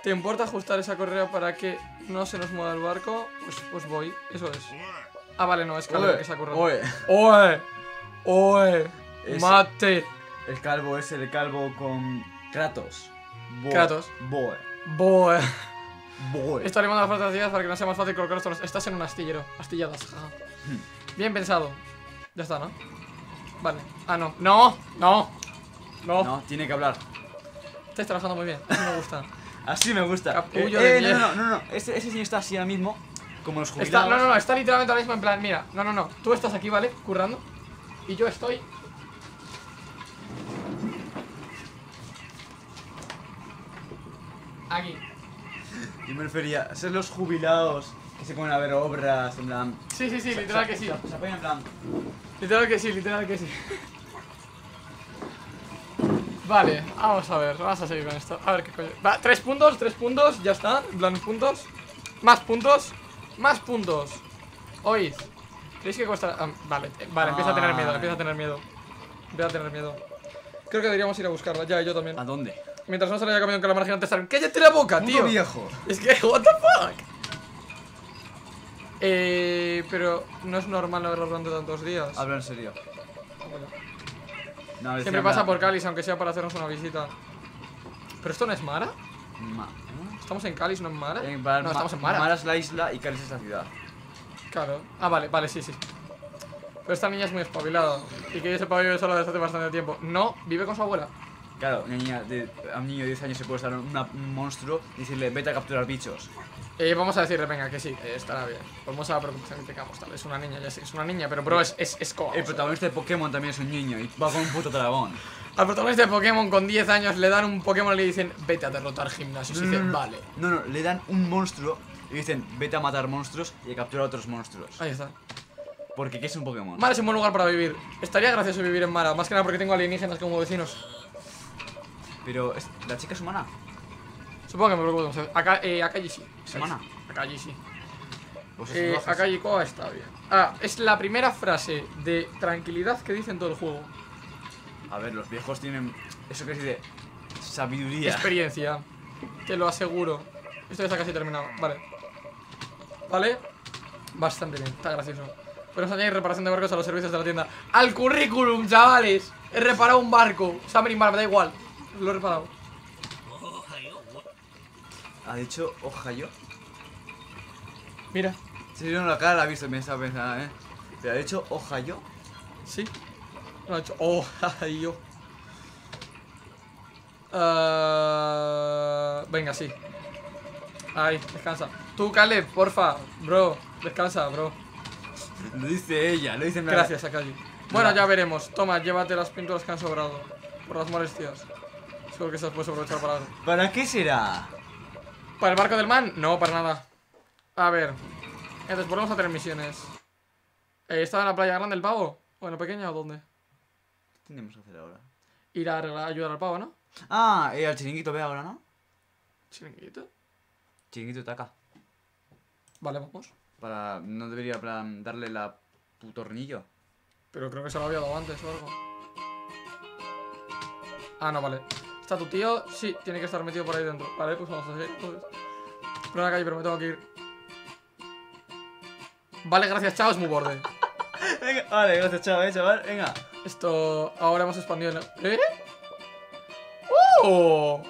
¿Te importa ajustar esa correa para que no se nos mueva el barco? Pues voy, eso es. Ah, vale, no, es Caleb que se ha currado. Oe, mate. El calvo es el calvo con Kratos. Kratos. Boe. Esto le mando las faltas de días para que no sea más fácil colocar los tonos. Estás en un astillero, astilladas, jaja. Bien pensado. Ya está, ¿no? Vale. Ah, no. No, tiene que hablar. Estás trabajando muy bien, eso me gusta. Así me gusta. Capullo de no. Ese sí está así ahora mismo. Como los jubilados. Está literalmente ahora mismo en plan, mira. No. Tú estás aquí, ¿vale? Currando. Y yo estoy. Aquí. Yo me refería a ser los jubilados que se ponen a ver obras, en plan. Sí, literal que sí. Se apoyan en plan. Literal que sí. Vale, vamos a ver, vamos a seguir con esto. A ver qué coño. Va, 3 puntos, ya está. En plan, puntos. Más puntos. ¿Oís? ¿Creéis que cuesta? Vale, empieza a tener miedo. Creo que deberíamos ir a buscarla, ya, yo también. ¿A dónde? Mientras no se le haya comido un calamar gigante, estarán. ¡Cállate la boca, tío! ¡Puto viejo! Es que, what the fuck? Pero no es normal haberlo durante tantos días. Habla en serio. Bueno. No, siempre pasa por Cáliz, aunque sea para hacernos una visita. ¿Pero esto no es Mara? ¿Estamos en Cáliz, no en Mara? No, estamos en Mara. Mara es la isla y Cáliz es la ciudad. Claro. Ah, vale, sí. Pero esta niña es muy espabilada. Y que yo sepa vivir sola desde hace bastante tiempo. No, vive con su abuela. Claro, una niña a un niño de 10 años se puede estar un monstruo y decirle, vete a capturar bichos. Vamos a decirle, venga, que sí, estará bien. Vamos a la preocupación que tengamos, tal. Es una niña, ya sé, es una niña, pero bro, es Koa. El protagonista de Pokémon también es un niño y va con un puto dragón. Al protagonista de Pokémon con 10 años le dan un Pokémon y le dicen, vete a derrotar gimnasios. Y dicen, vale. No, le dan un monstruo y dicen, vete a matar monstruos y a capturar otros monstruos. Ahí está. Porque ¿qué es un Pokémon? Mara es un buen lugar para vivir. Estaría gracioso vivir en Mara, más que nada porque tengo alienígenas como vecinos. Pero, ¿la chica es humana? Supongo que me preocupo. O sea, Akaji sí. ¿Es humana? Akaji sí. Akaji Koa está bien. Ah, es la primera frase de tranquilidad que dice en todo el juego. A ver, los viejos tienen eso que es de sabiduría. Experiencia. Te lo aseguro. Esto ya está casi terminado. Vale. Bastante bien. Está gracioso. Pero os añadís reparación de barcos a los servicios de la tienda. ¡Al currículum, chavales! He reparado un barco. Summer in Mara, me da igual. Lo he reparado. ¿Ha dicho Ohio? Mira. Si yo no la cara la he visto, me está pensando, ¿eh? ¿Te ha dicho Ohio? Sí. No ha dicho Ohio. Venga, sí. Ahí, descansa. Tú, Caleb, porfa. Bro, descansa, bro. Lo dice ella, lo dice Mara. Gracias, Akaji. Bueno, ya veremos. Toma, llévate las pinturas que han sobrado. Por las molestias. Seguro que se las puedes aprovechar para algo. ¿Para qué será? ¿Para el barco del man? No, para nada. A ver. Entonces volvemos a tener misiones. ¿Estaba en la playa grande el pavo? ¿O en la pequeña o dónde? ¿Qué tenemos que hacer ahora? Ir a arreglar, ayudar al pavo, ¿no? Ah, al chiringuito ve ahora, ¿no? ¿Chiringuito? Chiringuito Taka. Vale, vamos. Para... no debería darle la putornillo. Pero creo que se lo había dado antes o algo. Ah, no, vale. ¿Está tu tío? Sí, tiene que estar metido por ahí dentro. Vale, pues vamos a hacer entonces. Pero en la calle, pero me tengo que ir. Vale, gracias, chao, es muy borde. Venga, vale, gracias, chao, chaval, venga. Esto... ahora hemos expandido en... ¿eh? ¡Oh!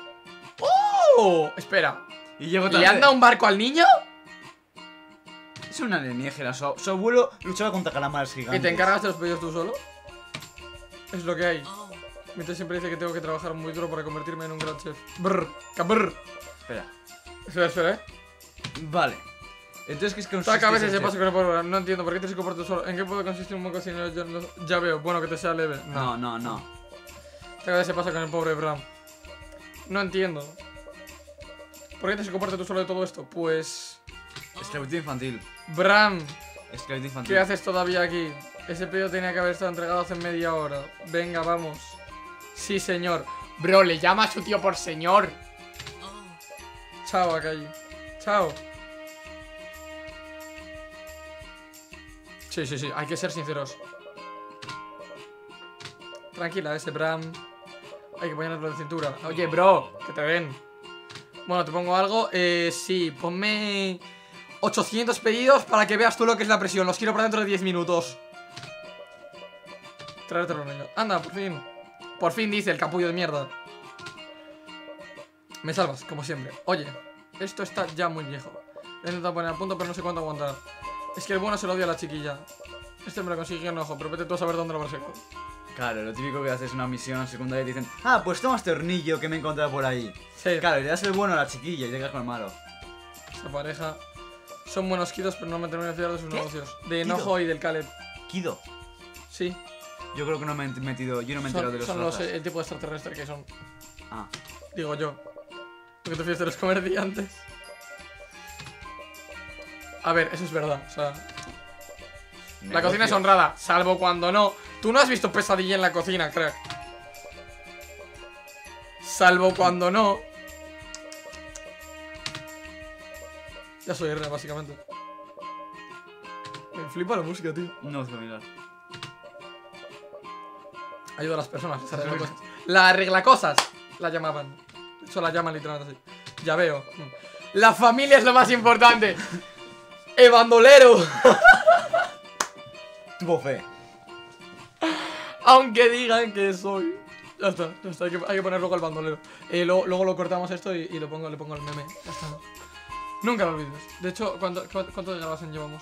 ¡Oh! Espera. Y llego tarde. ¿Le han dado un barco al niño? Es una alienígena. Su abuelo luchaba contra calamares gigantes. ¿Y te encargas de los pedidos tú solo? Es lo que hay. Mientras siempre dice que tengo que trabajar muy duro para convertirme en un gran chef. Brr, cabrr. Espera. Espera, ¿eh? Vale. Entonces, ¿qué es que consiste? Taca, a veces se pasa con el polvo. No entiendo. ¿Por qué te se comporta solo? ¿En qué puede consistir un buen cocinero? Yo no... ya veo. Bueno, que te sea leve. No, no, no. Taca, a veces se pasa con el pobre Bram. No entiendo. ¿Por qué te se comporta tú solo de todo esto? Pues... esclavitud infantil. Bram. Esclavitud infantil. ¿Qué haces todavía aquí? Ese pedido tenía que haber estado entregado hace media hora. Venga, vamos. Sí, señor. Bro, le llama a su tío por señor. Chao, Akaji. Chao. Sí, sí, sí, hay que ser sinceros. Tranquila, ese Bram. Hay que ponerlo de cintura. Oye, bro, que te ven. Bueno, te pongo algo. Sí, ponme 800 pedidos para que veas tú lo que es la presión. Los quiero para dentro de 10 minutos. Tráetelo, niño. Anda, por fin. Por fin, dice el capullo de mierda. Me salvas, como siempre. Oye, esto está ya muy viejo. He intentado poner a punto, pero no sé cuánto aguantar. Es que el bueno se lo dio a la chiquilla. Este me lo consiguió Nojo, pero vete tú a saber dónde lo persigo. Claro, lo típico que haces una misión secundaria y te dicen: ah, pues toma este hornillo que me he encontrado por ahí. Sí. Claro, y le das el bueno a la chiquilla y te quedas con el malo. Esta pareja son buenos kidos, pero no me termino de fiar de sus negocios. De Nojo y del Caleb. ¿Kido? Sí. Yo creo que no me he metido, yo no me he enterado de los razas. Son el tipo de extraterrestre que son. Ah. Digo yo. Porque te fías de los comerciantes. A ver, eso es verdad, o sea... negocio. La cocina es honrada, salvo cuando no... Tú no has visto Pesadilla en la cocina, crack. Salvo cuando no... Ya soy R, básicamente. Me flipa la música, tío. No, se va a mirar. Ayuda a las personas, se arregla cosas. La arregla cosas, la llamaban. De hecho, la llaman literalmente así. Ya veo. La familia es lo más importante. ¡Bandolero! Tuvo fe. Aunque digan que soy... ya está, ya está. Hay que poner luego el bandolero. Luego lo cortamos esto y le pongo el meme. Ya está. Nunca lo olvides. De hecho, ¿cuánto de grabación llevamos?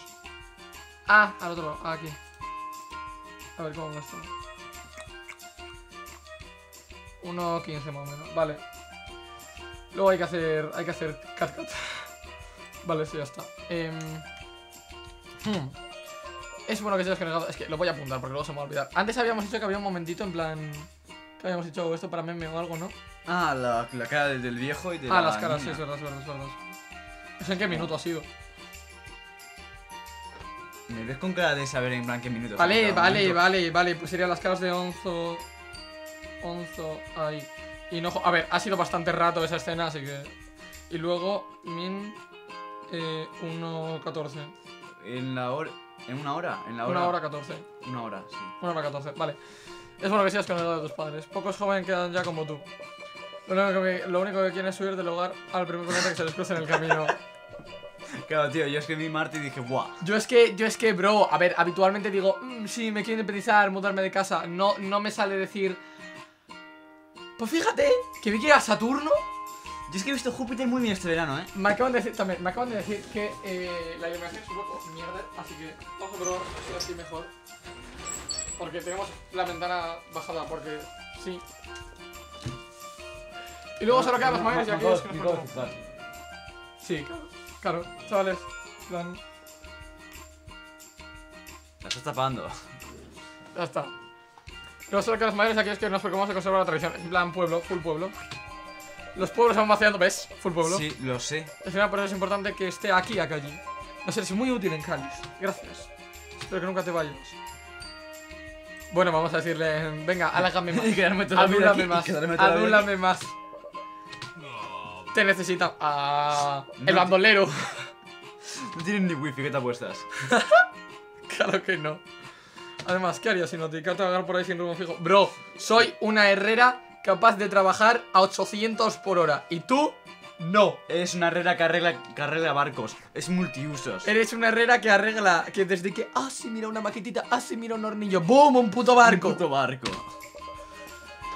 Ah, al otro lado. Ah, aquí. A ver, ¿cómo va esto? 1.15 más o menos. Vale. Luego hay que hacer cat. Vale, sí, ya está. Es bueno que seas conectado. Es que lo voy a apuntar porque luego se me va a olvidar. Antes habíamos dicho que había un momentito en plan... que habíamos dicho esto para meme o algo, ¿no? Ah, la cara del viejo y de la... ah, las caras, niña. Sí, es verdad. No sé en qué minuto ha sido. Me ves con cara de saber en plan qué minuto. Vale, pues serían las caras de Onzo... Onzo... ahí. Y no... a ver, ha sido bastante rato esa escena, así que... y luego... Min... 1.14. ¿En la hora? ¿En una hora? En la hora. 1 hora 14. 1 hora, sí. 1 hora 14, vale. Es bueno que seas con el lado de tus padres. Pocos jóvenes quedan ya como tú. Lo único que quieren es huir del hogar al primer planeta que se les cruce en el camino. Claro, tío, yo es que vi Marte y dije, guau. Yo es que, bro, a ver, habitualmente digo, sí, me quiero independizar, mudarme de casa. No me sale decir, pues fíjate, que vi que era Saturno. Yo es que he visto Júpiter muy bien este verano, Me acaban de decir también, que la iluminación es un poco mierda, así que vamos a probar a hacer así mejor. Porque tenemos la ventana bajada, porque sí. Y luego solo quedan los mayores y aquellos que nos faltan. Sí, claro, chavales. Plan. La estás tapando. Ya está. Luego solo quedan los mayores y aquellos que nos preocupamos de conservar la tradición. En plan pueblo, full pueblo. Los pueblos se van vaciando, ¿ves? Full pueblo. Sí, lo sé. Es una persona, es importante que esté aquí, Akaji. No sé, es muy útil en Cáliz. Gracias. Espero que nunca te vayas. Bueno, vamos a decirle, venga, alágame más. Adúlame más. Adúlame más. Te necesita. El bandolero. No tienen ni wifi, ¿qué te apuestas? Claro que no. Además, ¿qué harías si no te cargas por ahí sin rumbo fijo? Bro, soy una herrera capaz de trabajar a 800 por hora. ¿Y tú? No. Eres una herrera que arregla barcos. Es multiusos. Eres una herrera que arregla. Que desde que. Ah, sí, mira una maquetita. Ah, sí, mira un hornillo. ¡Boom! Un puto barco. Un puto barco.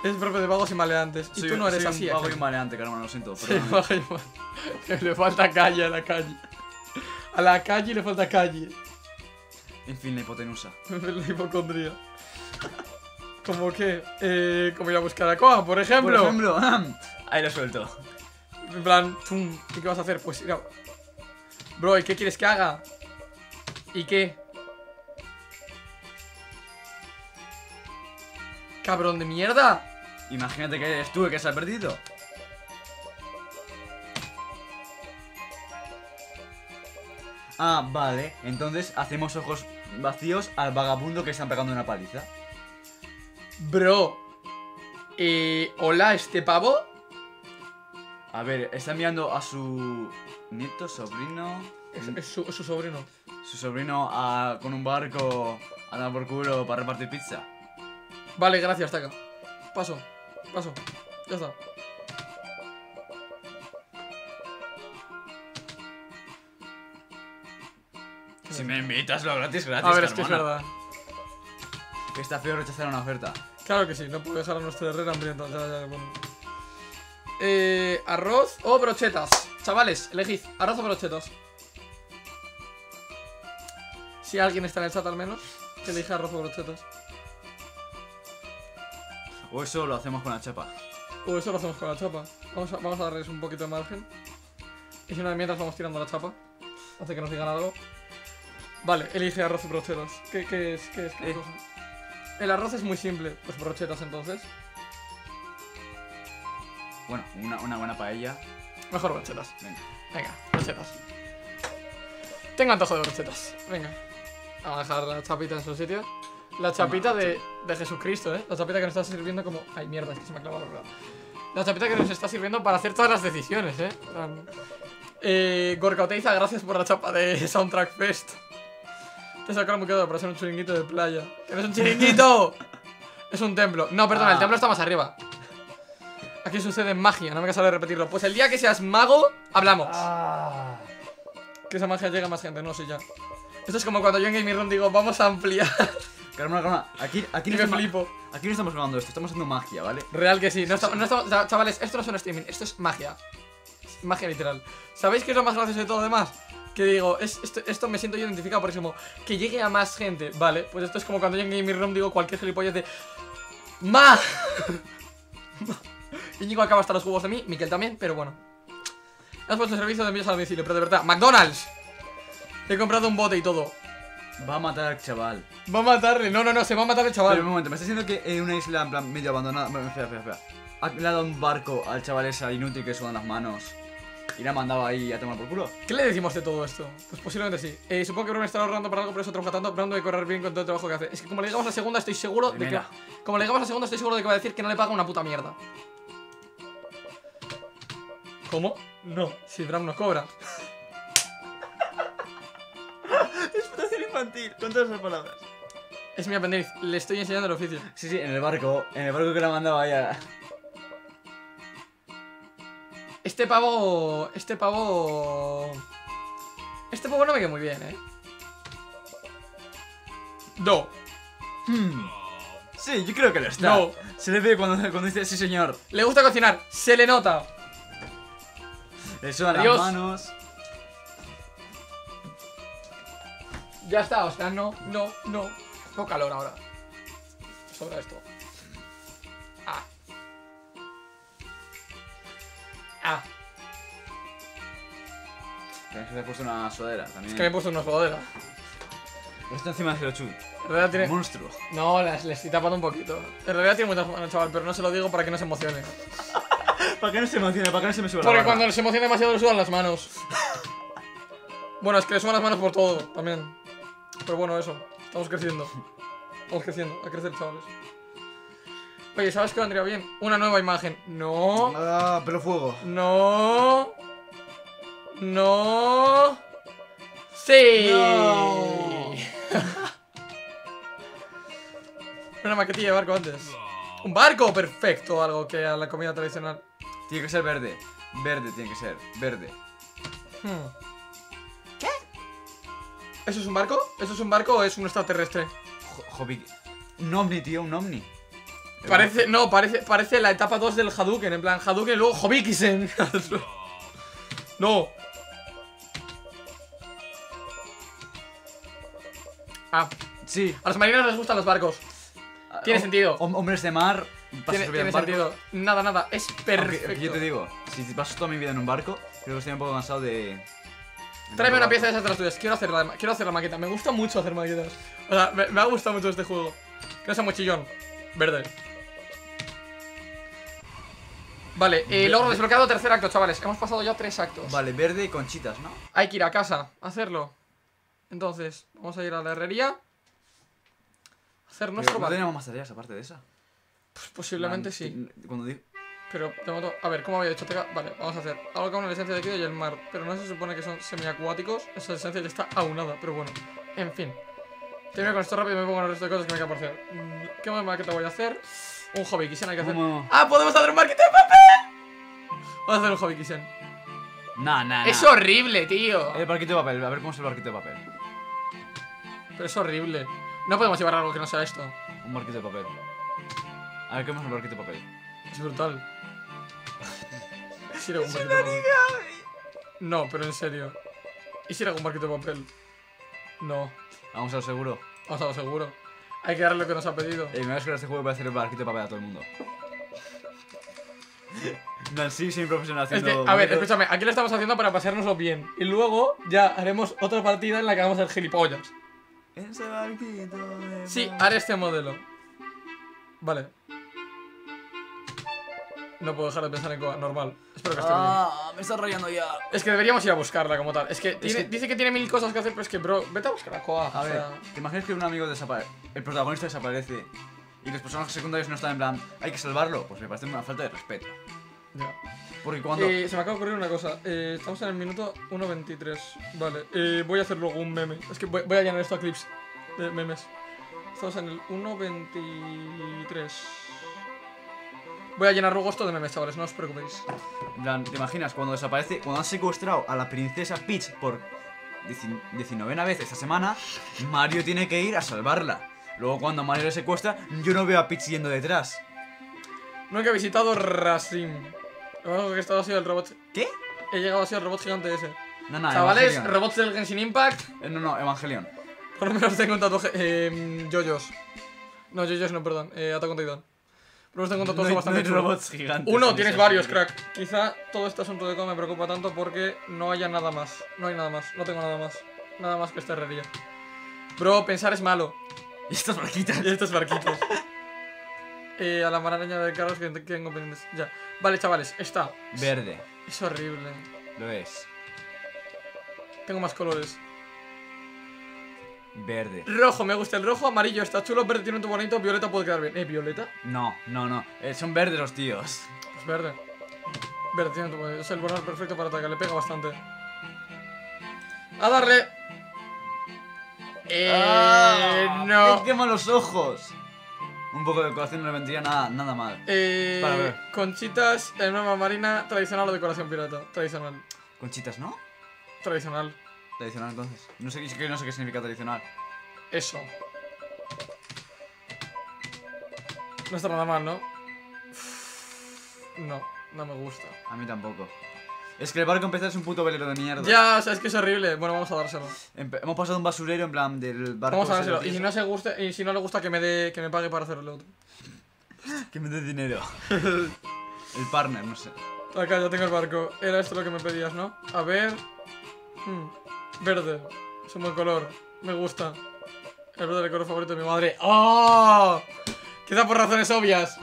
Es propio de vagos y maleantes. Y tú no eres así. Vago y maleante, caramba, lo siento. Sí, vago y maleante. Le falta calle a la calle. A la calle le falta calle. En fin, la hipotenusa. La hipocondría. Como que, como ir a buscar a Koa, por ejemplo. Por ejemplo, ahí lo suelto. En plan, ¿qué vas a hacer? Pues ir a... Bro, ¿y qué quieres que haga? ¿Y qué? ¡Cabrón de mierda! Imagínate que eres tú el que se ha perdido. Ah, vale. Entonces hacemos ojos vacíos al vagabundo que están pegando una paliza. Bro, hola, ¿este pavo? A ver, está mirando a su nieto, sobrino. Es su sobrino. Su sobrino con un barco a dar por culo para repartir pizza. Vale, gracias, Taka. Paso. Ya está. Si me invitas, lo gratis. A ver, es que es verdad. Que está feo rechazar una oferta. Claro que sí, no puedo dejar a nuestra herrera hambrienta. Bueno. Arroz o brochetas. Chavales, elegid arroz o brochetas. Si alguien está en el chat al menos, que elija arroz o brochetas. O eso lo hacemos con la chapa. Vamos a darles un poquito de margen. Y si no, mientras vamos tirando la chapa. Hace que nos digan algo. Vale, elige arroz o brochetas. ¿Qué es? ¿Qué cosa? El arroz es muy simple, pues brochetas entonces. Bueno, una buena paella. Mejor brochetas. Venga, brochetas. Tengo antojo de brochetas. Venga. Vamos a dejar la chapita en su sitio. La chapita de Jesucristo, La chapita que nos está sirviendo como... Ay, mierda, es que se me ha clavado la verdad. La chapita que nos está sirviendo para hacer todas las decisiones, Gorka Oteiza, gracias por la chapa de Soundtrack Fest. Te sacaron muy quedado para ser un chiringuito de playa. ¡Que no es un chiringuito! Es un templo. No, perdona, el templo está más arriba. Aquí sucede magia, no me cansaré de repetirlo. Pues el día que seas mago, hablamos. Que esa magia llegue a más gente, no sé ya. Esto es como cuando yo en Gaming Room digo, vamos a ampliar. Caramba, aquí no flipo. Aquí no estamos grabando esto, estamos haciendo magia, ¿vale? Real que sí. No estamos, chavales, esto no es un streaming, esto es magia. Es magia literal. ¿Sabéis qué es lo más gracioso de todo además? Que digo, esto me siento yo identificado por eso, como que llegue a más gente, vale. Pues esto es como cuando yo en Gaming Room digo cualquier gilipollas de ¡ma! Íñigo acaba hasta los huevos de mí, Miquel también, pero bueno. Has puesto servicio de envíos a domicilio, pero de verdad, ¡McDonald's! He comprado un bote y todo. Va a matar al chaval. Va a matarle, no, se va a matar el chaval. Pero un momento, me está diciendo que en una isla en plan medio abandonada. Bueno, espera. Ha dado un barco al chaval ese inútil que sudan las manos. Y la mandaba ahí a tomar por culo. ¿Qué le decimos de todo esto? Pues posiblemente sí. Supongo que Bram estará ahorrando para algo, pero eso trabaja tanto. Bram debe correr bien con todo el trabajo que hace. Es que como le llegamos a la segunda, estoy seguro de que... Como le llegamos a la segunda, estoy seguro de que va a decir que no le paga una puta mierda. ¿Cómo? No. Si Bram nos cobra. Explotación infantil. Con todas esas palabras. Es mi aprendiz. Le estoy enseñando el oficio. Sí, en el barco. En el barco que la mandaba allá. Este pavo Este poco no me queda muy bien, ¿eh? No. Sí, yo creo que lo está. No. Se le ve cuando dice sí, señor. Le gusta cocinar. Se le nota. Le sudan las manos. Ya está, o sea, no. Tengo calor ahora. Sobra esto. Tienes que te has puesto una sudadera también. Es que me he puesto una sudadera. Está encima de Hirochu. En realidad tiene... Monstruo. No, le estoy tapando un poquito. En realidad tiene mucha mano, chaval, pero no se lo digo para que no se emocione. Para que no se emocione, para que no se me suba. Porque la cuando se emociona demasiado le sudan las manos. Bueno, es que le sudan las manos por todo, también. Pero bueno, eso. Estamos creciendo. Estamos creciendo. A crecer, chavales. Oye, ¿sabes qué vendría bien? Una nueva imagen. No. Ah, pero fuego. No. No. Sí. No. Una maquetilla de barco antes. Un barco perfecto, algo que a la comida tradicional. Tiene que ser verde. Verde tiene que ser. Verde. ¿Qué? ¿Eso es un barco? ¿Eso es un barco o es un extraterrestre? Jovi. Un ovni, tío, un ovni. Parece, no, parece la etapa 2 del Hadouken. En plan, Hadouken y luego Jobikisen. No. Sí. A los marineros les gustan los barcos. Tiene sentido. Hombres de mar. Tiene sentido. Nada. Es perfecto. Yo te digo, si paso toda mi vida en un barco, creo que estoy un poco cansado de... Tráeme una pieza de esas de las tuyas. Quiero hacer la maqueta. Me gusta mucho hacer maquetas. O sea, me ha gustado mucho este juego. Creo que es mochillón. Verde. Vale, logro desbloqueado, tercer acto, chavales. Hemos pasado ya 3 actos. Vale, verde y conchitas, ¿no? Hay que ir a casa, hacerlo. Entonces, vamos a ir a la herrería. Hacer nuestro barco. ¿No tenemos más tareas aparte de esa? Pues posiblemente sí. Cuando digo... Pero, de momento, a ver, ¿cómo había dicho? Vale, vamos a hacer algo con la esencia de líquido y el mar. Pero no se supone que son semiacuáticos. Esa esencia ya está aunada, pero bueno. En fin. Termino con esto rápido y me pongo con el resto de cosas que me queda por hacer. ¿Qué más maqueta voy a hacer? Un hobby Kisen hay que hacer. ¿Cómo? ¡Ah, podemos hacer un maqueta de papel! Vamos a hacer un hobby Kisen. No. Es horrible, tío. El barquito de papel, a ver cómo es el barquito de papel. Pero es horrible. No podemos llevar algo que no sea esto. Un barquito de papel. A ver, ¿qué más es el barquito de papel? Es brutal. ¿Es una origami? No, pero en serio. ¿Y si era un barquito de papel? No. Vamos a lo seguro. Vamos a lo seguro. Hay que darle lo que nos ha pedido. Me voy a escoger este juego para hacer el barquito de papel a todo el mundo. Sí, soy profesional haciendo... Es que, a ver, escúchame. Aquí lo estamos haciendo para pasárnoslo bien. Y luego ya haremos otra partida en la que vamos a hacer gilipollas. Ese barquito de... Sí, haré este modelo. Vale. No puedo dejar de pensar en Koa, normal. Espero que esté bien. Me está rayando ya. Es que deberíamos ir a buscarla como tal. Dice que tiene 1000 cosas que hacer, pero es que, bro, vete a buscar a Koa. A ver, ¿te imaginas que un amigo desaparece? El protagonista desaparece y los personajes secundarios no están en plan, hay que salvarlo. Pues me parece una falta de respeto. Ya. Porque cuando... se me acaba de ocurrir una cosa. Estamos en el minuto 1:23. Vale, voy a hacer luego un meme. Es que voy a llenar esto a clips de memes. Estamos en el 1:23. Voy a llenar luego esto de memes, chavales, no os preocupéis. ¿Te imaginas cuando desaparece? Cuando han secuestrado a la princesa Peach por 19ª vez esta semana, Mario tiene que ir a salvarla. Luego cuando Mario le secuestra, yo no veo a Peach yendo detrás. Nunca he visitado Rasim. Lo único que he estado ha sido el robot... ¿Qué? He llegado así al robot gigante ese. Chavales, Evangelion. Robots del Genshin Impact. No, Evangelion. Por lo menos tengo un tatuaje... Yoyos. No, Yoyos no, perdón. Attack on Titan. Pero tengo todo bastante robots gigantes. Uno, tienes varios, crack. Quizá todo este asunto de Koa me preocupa tanto porque no haya nada más. No hay nada más, no tengo nada más. Nada más que esta herrería. Bro, pensar es malo. Y estas barquitas. A la maraña de carros que tengo pendientes. Ya. Vale, chavales, está. Verde. Es horrible. Lo es. Tengo más colores. Verde. Rojo, me gusta el rojo, amarillo está chulo, verde tiene un tubo bonito, violeta puede quedar bien. ¿Violeta? No. Son verdes los tíos. Pues verde. Verde tiene un tubo bonito. Es el borrador perfecto para atacar, le pega bastante. ¡A darle! No. Es que malos ojos. Un poco de decoración no le vendría nada mal. Para ver. Conchitas, nueva marina, tradicional o decoración pirata. Tradicional. Conchitas, ¿no? Tradicional. Tradicional, entonces. No sé qué significa tradicional. Eso. No está nada mal, ¿no? No, no me gusta. A mí tampoco. Es que el barco empezar es un puto velero de mierda. Ya, o sea, es que es horrible. Bueno, vamos a dárselo. Hemos pasado un basurero en plan del barco. Vamos a dárselo. Y si no se gusta, y si no le gusta que me pague para hacer el otro. Que me dé dinero. El partner, no sé. Acá ya tengo el barco. Era esto lo que me pedías, ¿no? A ver. Verde. Es un buen color. Me gusta. El verde es el color favorito de mi madre. ¡Oh! Quizá por razones obvias.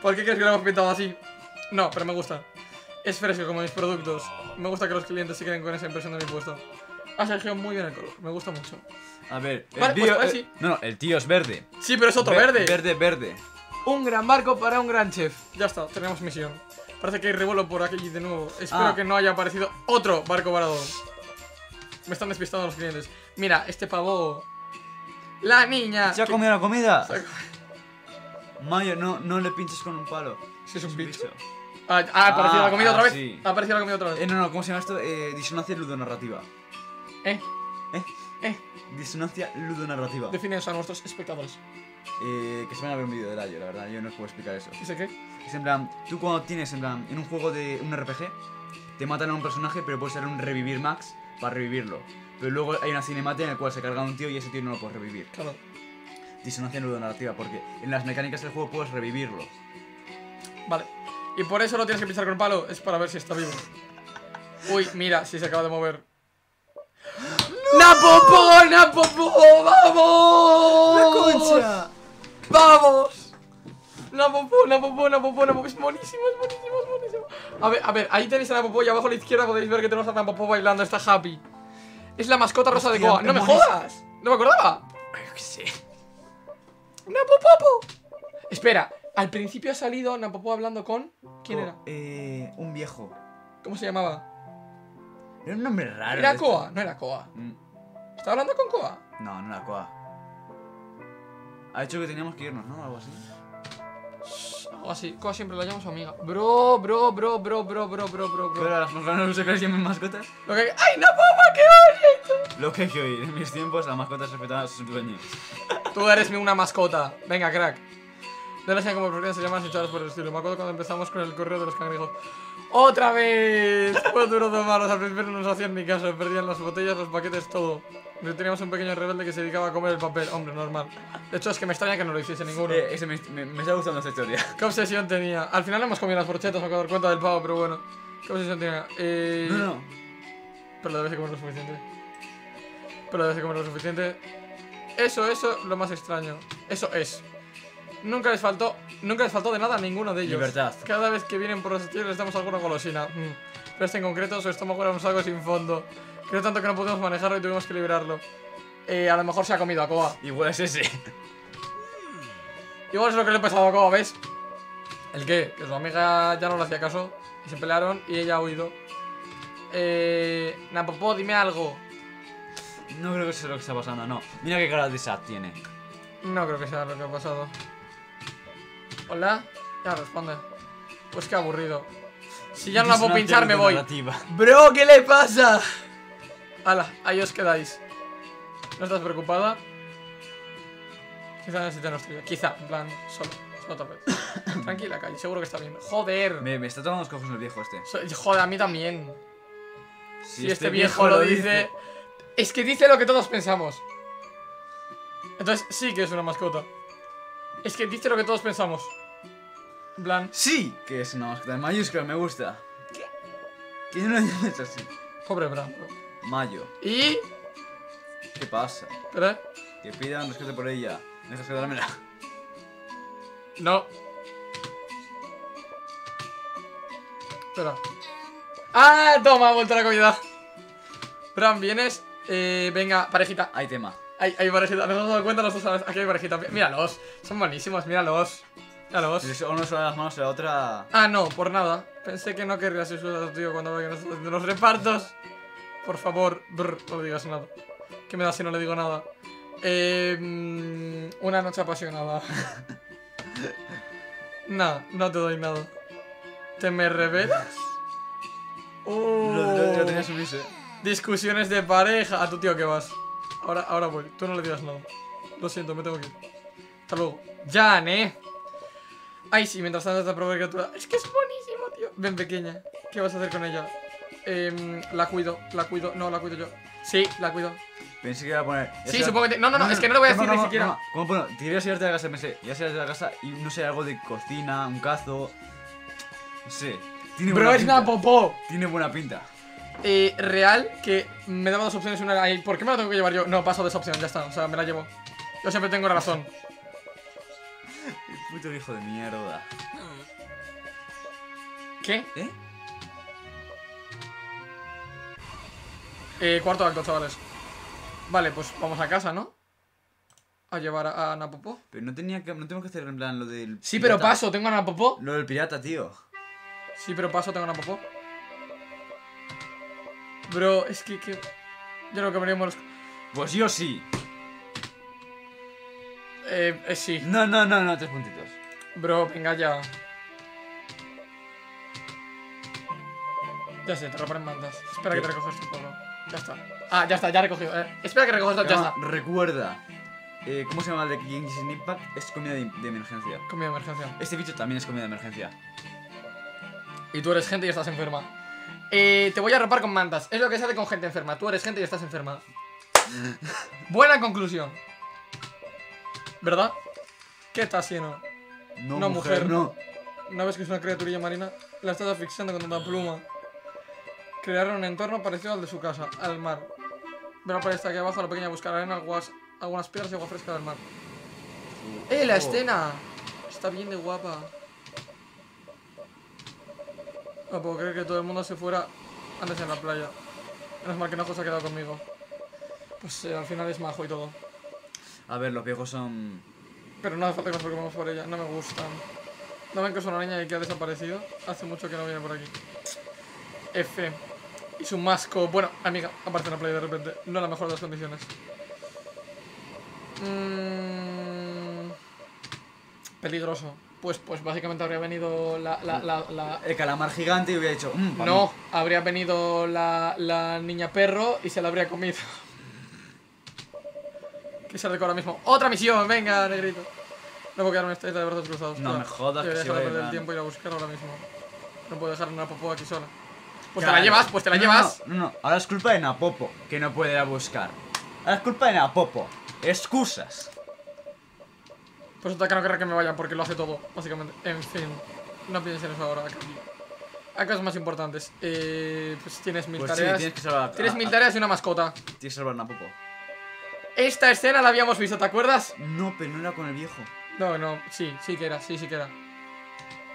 ¿Por qué crees que lo hemos pintado así? No, pero me gusta. Es fresco como mis productos. Me gusta que los clientes se queden con esa impresión de mi puesto. Has elegido muy bien el color. Me gusta mucho. A ver, el vale, tío... Pues, sí. No, el tío es verde. Sí, pero es otro verde. Verde. Un gran barco para un gran chef. Ya está, tenemos misión. Parece que hay revuelo por aquí de nuevo. Espero que no haya aparecido otro barco varado. Me están despistando los clientes. Mira, este pavo... La niña... Se ha comido la comida. Mayo, no le pinches con un palo. ¿Ese es un bicho? Ha aparecido la comida otra vez. Sí. Ha aparecido la comida otra vez. No, ¿cómo se llama esto? Disonancia ludonarrativa. Disonancia ludonarrativa. Define eso a nuestros espectadores. Que se van a ver un vídeo del año, la verdad. Yo no os puedo explicar eso. ¿Ese qué? Es en plan, tú cuando tienes, en plan, en un juego de un RPG, te matan a un personaje, pero puedes hacer un revivir max para revivirlo. Pero luego hay una cinemática en la cual se carga un tío y ese tío no lo puedes revivir. Claro. Disonancia ludonarrativa, porque en las mecánicas del juego puedes revivirlo. Vale. Y por eso lo tienes que pinchar con un palo, es para ver si está vivo. Uy, mira, si se acaba de mover. ¡No! ¡Napopo! ¡Napopo! ¡Vamos! ¡La concha! ¡Vamos! ¡Napopo! ¡Napopo! ¡Napopo! ¡Napopo! ¡Es buenísimo! ¡Es buenísimo! ¡Es buenísimo! A ver, ahí tenéis a Napopo y abajo a la izquierda podéis ver que tenemos a Napopo bailando, está happy. Es la mascota rosa de Koa. ¡No me jodas! ¡No me acordaba! Yo qué sé. ¡Napopo! Espera. Al principio ha salido Napopo hablando con... ¿Quién era? Un viejo. ¿Cómo se llamaba? Era un nombre raro. ¿Era Koa? No era Koa. ¿Estaba hablando con Koa? No, no era Koa. Ha dicho que teníamos que irnos, ¿no? Algo así. Algo así. Koa siempre la llamo su amiga. Bro. Pero a las mascotas no se creen mis mascotas. Lo que... ¡Ay, Napopo, qué odio! Lo que hay que oír. En mis tiempos las mascotas respetaban a sus dueños. Tú eres una mascota. Venga, crack. No sé cómo se llaman las por el estilo. Me acuerdo cuando empezamos con el correo de los cangrejos. ¡Otra vez! Fue duro tomarlos. Al principio no nos hacían ni caso. Perdían las botellas, los paquetes, todo. Pero teníamos un pequeño rebelde que se dedicaba a comer el papel. Hombre, normal. De hecho, es que me extraña que no lo hiciese ninguno. Me está gustando esta historia. ¿Qué obsesión tenía? Al final hemos comido las brochetas, me acabo de dar cuenta del pavo, pero bueno. ¿Qué obsesión tenía? No. Pero debes de comer lo suficiente. Eso, lo más extraño. Eso es. Nunca les faltó de nada a ninguno de ellos. Libertad. Cada vez que vienen por los estudios les damos alguna golosina. Pero este en concreto, su estómago era un saco sin fondo. Creo tanto que no pudimos manejarlo y tuvimos que liberarlo. A lo mejor se ha comido a Koa. Igual es ese. Igual es lo que le ha pasado a Koa, ¿ves? ¿El qué? Que su amiga ya no le hacía caso. Y se pelearon y ella ha huido. Napopo, dime algo. No creo que sea lo que está pasando, no. Mira qué cara de sad tiene. No creo que sea lo que ha pasado. ¿Hola? Ya responde. Pues qué aburrido. Si ya no la puedo pinchar, me voy. Bro, ¿qué le pasa? Hala, ahí os quedáis. ¿No estás preocupada? Quizá necesitan los tuyos. Quizá, en plan, solo otra vez. Tranquila, Kai, seguro que está bien. Joder. Me está tomando los cojos el viejo este. Joder, a mí también. Si este viejo lo dice... Es que dice lo que todos pensamos. Entonces sí que es una mascota. Es que dice lo que todos pensamos. Blan. Sí que es una mascota. En mayúscula, me gusta. ¿Qué? ¿Quién no lo llamas así? Pobre Bram. Mayo. ¿Y? ¿Qué pasa? ¿Pero? Que pidan rescate por ella. ¿Dejas que dármela? No. Espera. ¡Ah! Toma, ha vuelto la comida. Bram, ¿vienes? Venga, parejita. Hay tema. Hay parejita, nos hemos dado cuenta los dos a la vez. Aquí hay parejita, míralos, son buenísimos, míralos. Si uno se da las manos a la otra... Ah, no, por nada. Pensé que no querrías insultar, tío, cuando vea que nosotros haciendo los repartos. Por favor, no digas nada. ¿Qué me da si no le digo nada? Una noche apasionada. Nada, no te doy nada. ¿Te me revelas? Lo tenía subirse. Discusiones de pareja. A tu tío que vas. Ahora voy. Tú no le digas nada. Lo siento, me tengo que ir. Hasta luego. Jan, Ay, sí, mientras tanto esta prueba de criatura. Es que es buenísimo, tío. Ven, pequeña. ¿Qué vas a hacer con ella? La cuido. No, la cuido yo. Sí, la cuido. Pensé que iba a poner. Sí, sea... supongo que. No, es que no lo voy a decir ni siquiera. ¿Cómo pongo? Te irías a ir de la casa, pensé. Ya se de la casa y no sé, algo de cocina, un cazo. No sé. Tiene buena pinta. Bro, es Napopo. Tiene buena pinta. Real, que me daba dos opciones. Una ahí. ¿Por qué me la tengo que llevar yo? No, paso de esa opción, ya está. O sea, me la llevo. Yo siempre tengo razón. El puto hijo de mierda. ¿Qué? Cuarto acto, chavales. Vale, pues vamos a casa, ¿no? A llevar a Napopo. Pero no tenemos que hacer en plan lo del pirata. Sí, pero paso, tengo a Napopo. Lo del pirata, tío. Sí, pero paso, tengo a Napopo. Bro, es que... Yo creo que veníamos los... Pues yo sí. Sí. No, 3 puntitos. Bro, venga ya. Ya sé, te lo ponen mantas. Espera que te recoges tu polo. Ya está. Ah, ya está, ya he recogido. Espera que recoges todo, ya está. Recuerda. ¿Cómo se llama el de Kings Impact? Es comida de emergencia. Comida de emergencia. Este bicho también es comida de emergencia. Y tú eres gente y estás enferma. Te voy a rapar con mantas. Es lo que se hace con gente enferma. Tú eres gente y estás enferma. Buena conclusión. ¿Verdad? ¿Qué estás haciendo? No, mujer, no. ¿No ves que es una criaturilla marina? La estás asfixiando con tanta pluma. Crearon un entorno parecido al de su casa, al mar. Verá para esta aquí abajo, la pequeña buscará arena, algunas piedras y agua fresca del mar. ¡Eh, la escena! Está bien de guapa. No puedo creer que todo el mundo se fuera antes en la playa. Menos mal que Nojo se ha quedado conmigo. Pues al final es majo y todo. A ver, los viejos son... Pero no hace falta que nos preocupemos por ella, no me gustan. ¿No ven que es una niña que ha desaparecido? Hace mucho que no viene por aquí. F. Y su masco. Bueno, amiga, aparece en la playa de repente. No en la mejor de las condiciones. Peligroso. Pues básicamente habría venido el calamar gigante y hubiera dicho... no, habría venido la niña perro y se la habría comido. Que se recuerda ahora mismo. ¡Otra misión! ¡Venga, negrito! No puedo quedarme esta isla de brazos cruzados. No me jodas, que se va a perder el tiempo y ir a buscar ahora mismo. No puedo dejar una popó aquí sola. Pues claro. Te la llevas, pues te la llevas. No, ahora es culpa de Napopo, que no puede ir a buscar. Ahora es culpa de Napopo. Excusas. Pues Taka no querrá que me vaya porque lo hace todo, básicamente. En fin, no pienses en eso ahora, Akaji. Hay cosas más importantes. Pues tienes mil tareas. Sí, tienes que salvar. Tienes 1000 tareas y una mascota. Tienes que salvar a Napopo. Esta escena la habíamos visto, ¿te acuerdas? No, pero no era con el viejo. No, sí que era.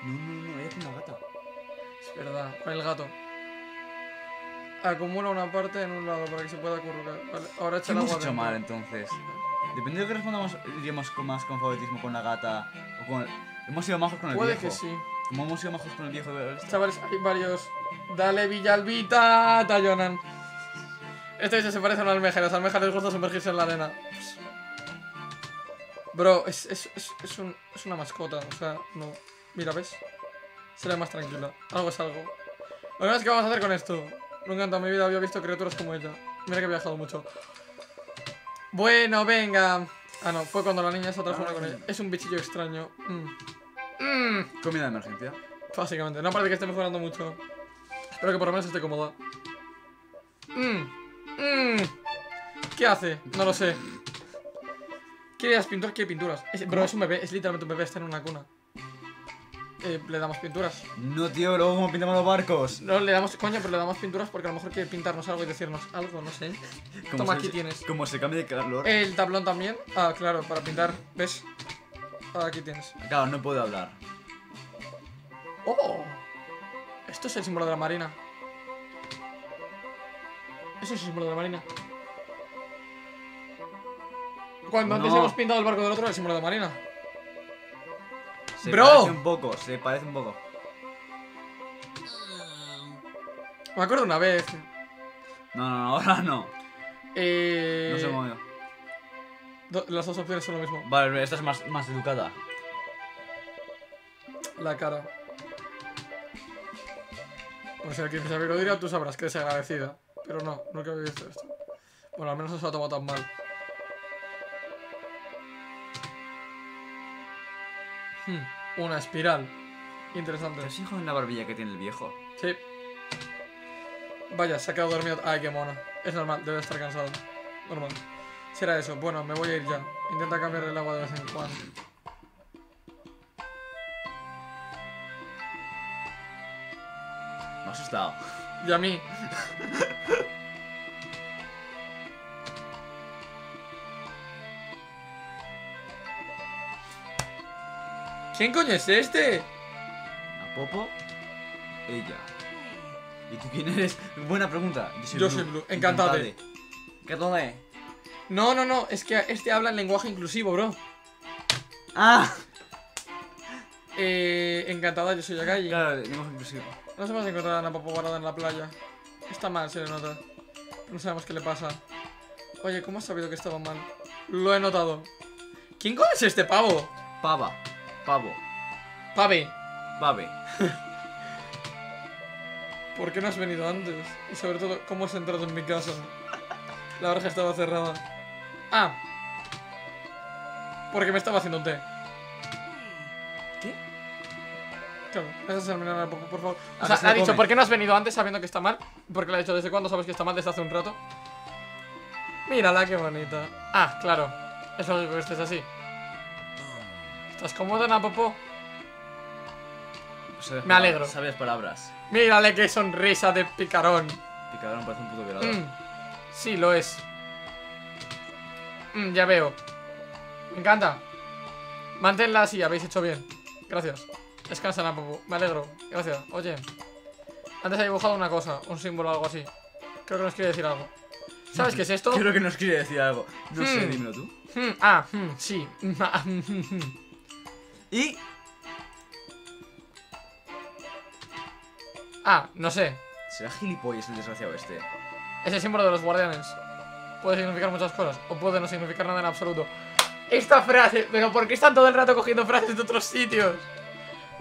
No, era con la gata. Es verdad, con el gato. Acumula una parte en un lado para que se pueda acurrucar. Vale, ahora echa el agua. ¿Qué hemos hecho mal entonces? Dependiendo de que respondamos, iríamos con más con favoritismo con la gata o con el... Hemos sido majos con el viejo. Puede que sí. Como hemos sido majos con el viejo. Chavales, hay varios. Dale, Villalbita, Tallonan. Este bicho se parece a una almeja. Las almejas les gusta sumergirse en la arena. Bro, es una mascota. O sea, no. Mira, ¿ves? Será más tranquila. Algo es algo. Lo demás, ¿qué vamos a hacer con esto? Nunca en toda mi vida había visto criaturas como ella. Mira que he viajado mucho. Bueno, venga. Ah, no, fue cuando la niña se transformó con ella. Es un bichillo extraño. Comida de emergencia. Básicamente, no parece que esté mejorando mucho. Espero que por lo menos esté cómoda. ¿Qué hace? No lo sé. ¿Quieres pinturas? ¿Quieres pinturas? Bro, es un bebé, es literalmente un bebé, está en una cuna. Le damos pinturas. No, tío, luego como pintamos los barcos. No, le damos, coño, pero le damos pinturas porque a lo mejor quiere pintarnos algo y decirnos algo, no sé. Toma, aquí tienes. Como se cambia de calor. El tablón también. Ah, claro, para pintar, ¿ves? Aquí tienes. Claro, no puedo hablar. ¡Oh! Esto es el símbolo de la marina. Eso es el símbolo de la marina. Cuando antes hemos pintado el barco del otro era el símbolo de la marina. Se parece un poco. Me acuerdo una vez. No, ahora no. No se movió. Las dos opciones son lo mismo. Vale, esta es más educada. La cara. Pues si el que se abrió dirá, tú sabrás que es agradecida. Pero no, no creo que haya visto esto. Bueno, al menos no se lo ha tomado tan mal. Una espiral. Interesante. ¿Los hijos en la barbilla que tiene el viejo? Sí. Vaya, se ha quedado dormido. Ay, qué mono. Es normal, debe estar cansado. Normal. Será eso. Bueno, me voy a ir ya. Intenta cambiar el agua de vez en cuando. Me ha asustado. Y a mí. ¿Quién coño es este? ¿Napopo? Ella. ¿Y tú quién eres? Buena pregunta. Yo soy Blue. Encantate. Encantate. No, no, no. Es que este habla en lenguaje inclusivo, bro. Ah. Encantada, yo soy Akaji. Claro, lenguaje inclusivo. No sabemos encontrar a Napopo guardada en la playa. Está mal, se le nota. No sabemos qué le pasa. Oye, ¿cómo has sabido que estaba mal? Lo he notado. ¿Quién conoce este pavo? Pave. ¿Por qué no has venido antes? Y sobre todo, ¿cómo has entrado en mi casa? La verja estaba cerrada. Ah, porque me estaba haciendo un té. ¿Qué? Claro, eso es un poco, por favor. O sea, ha dicho, ¿por qué no has venido antes sabiendo que está mal? Porque le ha dicho, ¿desde cuándo sabes que está mal? Desde hace un rato. Mírala, qué bonita. Ah, claro, eso es porque es así. ¿Estás cómoda, Napopo? Me alegro. Sabias palabras. Mírale qué sonrisa de picarón. Picarón parece un puto violador. Sí, lo es. Ya veo. Me encanta. Manténla así, habéis hecho bien. Gracias. Descansa, Napopo. Me alegro. Gracias. Oye, antes ha dibujado una cosa, un símbolo o algo así. Creo que nos quiere decir algo. ¿Sabes qué es esto? Creo que nos quiere decir algo. No sé, dímelo tú. Sí. Y... no sé. ¿Será gilipollas el desgraciado este? Es el símbolo de los guardianes. Puede significar muchas cosas, o puede no significar nada en absoluto. Esta frase, pero ¿por qué están todo el rato cogiendo frases de otros sitios?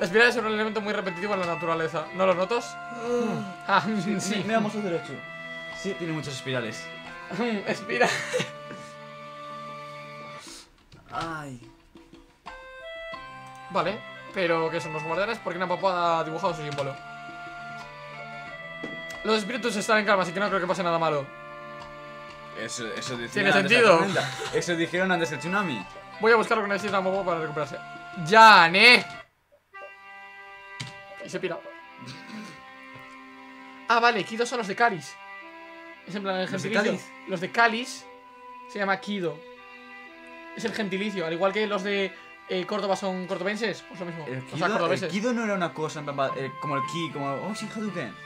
La espiral es un elemento muy repetitivo en la naturaleza. ¿No lo notas? Sí. Me damos un derecho. Sí, tiene muchas espirales. Espira. Ay. Vale, pero ¿qué son los guardianes? Porque Napopo ha dibujado su símbolo. Los espíritus están en calma, así que no creo que pase nada malo. Eso tiene sentido. Eso dijeron antes del tsunami. Voy a buscar lo que necesita Napopo para recuperarse. ¡Ya, ne! Y se pira. Vale, Kido son los de Cáliz. Es en plan el gentilicio. Los de Cáliz se llama Kido. Es el gentilicio, al igual que los de Córdoba son cordobenses, pues lo mismo. El Kido no era una cosa como el Ki, como... Oh, sí, Hadouken.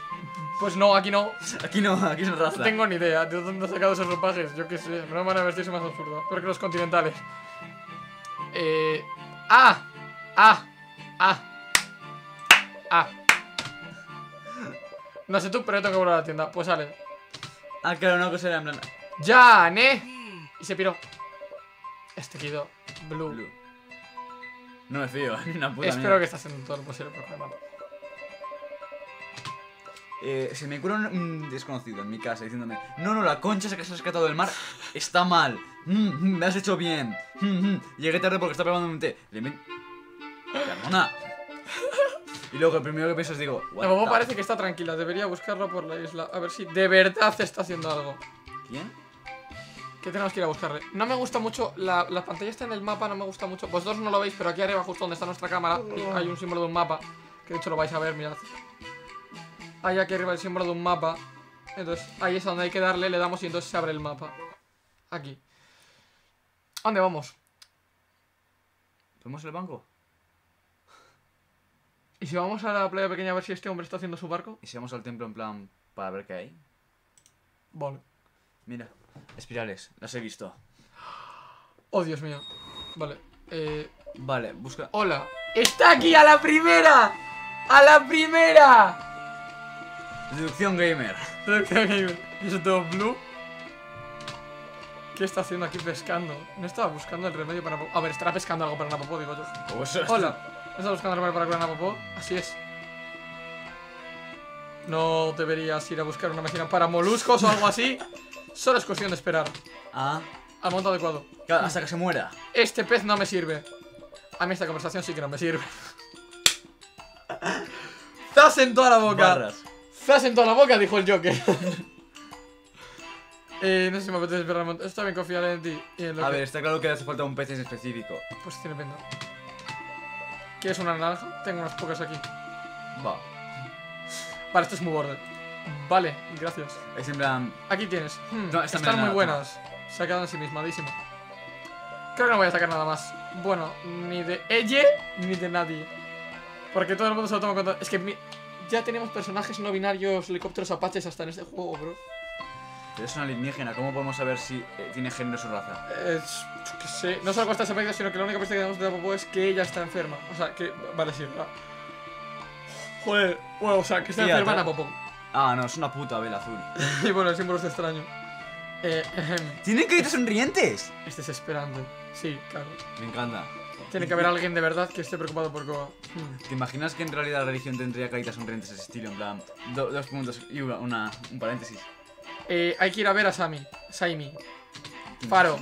Pues no, aquí no. Aquí no, aquí es raza. No tengo ni idea de dónde han sacado esos ropajes. Yo qué sé, no van a vestirse más absurdo. Pero que los continentales. No sé tú, pero yo tengo que volver a la tienda. Pues sale. Ah, claro, no, que será en plan. ¡Ya, ne! Y se piró. Este Kido. Blue. No me fío, ni una puta. Espero que estás en todo lo posible por favor. Si me cura un desconocido en mi casa diciéndome: no, no, la concha esa que has rescatado del mar está mal. Me has hecho bien. Llegué tarde porque estaba probando un té. ¡Carmona! Y luego el primero que pienso es digo: Napopo parece que está tranquila, debería buscarlo por la isla. A ver si de verdad está haciendo algo. ¿Quién? Que tenemos que ir a buscarle. No me gusta mucho, la pantalla está en el mapa, no me gusta mucho. Vosotros no lo veis, pero aquí arriba, justo donde está nuestra cámara, hay un símbolo de un mapa. Que de hecho lo vais a ver, mirad. Hay aquí arriba el símbolo de un mapa. Entonces ahí es donde hay que darle, le damos y entonces se abre el mapa. Aquí. ¿A dónde vamos? ¿Tomamos el banco? ¿Y si vamos a la playa pequeña a ver si este hombre está haciendo su barco? ¿Y si vamos al templo en plan para ver qué hay? Vale. Mira, espirales, las he visto. Oh, Dios mío. Vale, Vale, busca. ¡Hola! ¡Está aquí a la primera! ¡A la primera! Deducción gamer. Deducción gamer. Eso todo Blue. ¿Qué está haciendo aquí pescando? No estaba buscando el remedio para... A ver, estará pescando algo para Napopo, digo yo. Hola. ¿No estás buscando el remedio para curar a Napopo? Así es. No deberías ir a buscar una máquina para moluscos o algo así. Solo es cuestión de esperar. Ah. Al momento adecuado. Claro, hasta que se muera. Este pez no me sirve. A mí esta conversación sí que no me sirve. ¡Zas en toda la boca! Barras. ¡Zas en toda la boca! Dijo el Joker. No sé si me apetece esperar. Está bien confiar en ti. A ver, está claro que le hace falta un pez en específico. Pues tiene pena. ¿Quieres una naranja? Tengo unas pocas aquí. Va. Vale, esto es muy borde. Vale, gracias. Es en plan... Aquí tienes. No, están muy buenas. No. Se ha quedado ensimismadísimo. Creo que no voy a sacar nada más. Bueno, ni de ella, ni de nadie. Porque todo el mundo se lo toma en cuenta. Es que ya tenemos personajes no binarios, helicópteros apaches hasta en este juego, bro. Pero es una alienígena, ¿cómo podemos saber si tiene género o su raza? Que sé. No solo está desaparecida, sino que la única pista que tenemos de Napopo es que ella está enferma. O sea, que... Vale, sí, ¿verdad? Joder, bueno, o sea, que está enferma Napopo. Ah, no, es una puta vela azul. Y bueno, el símbolo es extraño. Tienen que ir sonrientes. Estés esperando. Sí, claro. Me encanta. Tiene que haber alguien de verdad que esté preocupado por Koa. ¿Te imaginas que en realidad la religión tendría caritas sonrientes de ese estilo? En plan, dos puntos y un paréntesis. Hay que ir a ver a Saimi. Faro.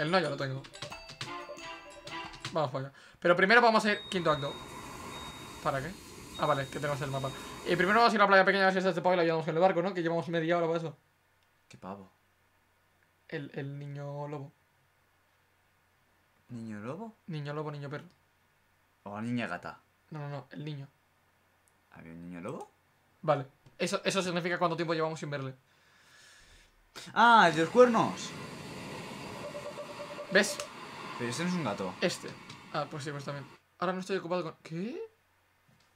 El no, ya lo tengo. Vamos para allá. Pero primero vamos a ir... Quinto acto. ¿Para qué? Ah, vale, que tenemos el mapa. Primero vamos a ir a la playa pequeña a ver si está este pavo y la llevamos en el barco, ¿no? Que llevamos media hora para eso. ¿Qué pavo? El niño lobo. ¿Niño lobo? Niño lobo, niño perro. O niña gata. No, el niño. ¿Había un niño lobo? Vale. Eso significa cuánto tiempo llevamos sin verle. Ah, el de los cuernos. ¿Ves? Pero ese no es un gato. Este. Ah, pues sí, pues también. Ahora no estoy ocupado con... ¿Qué?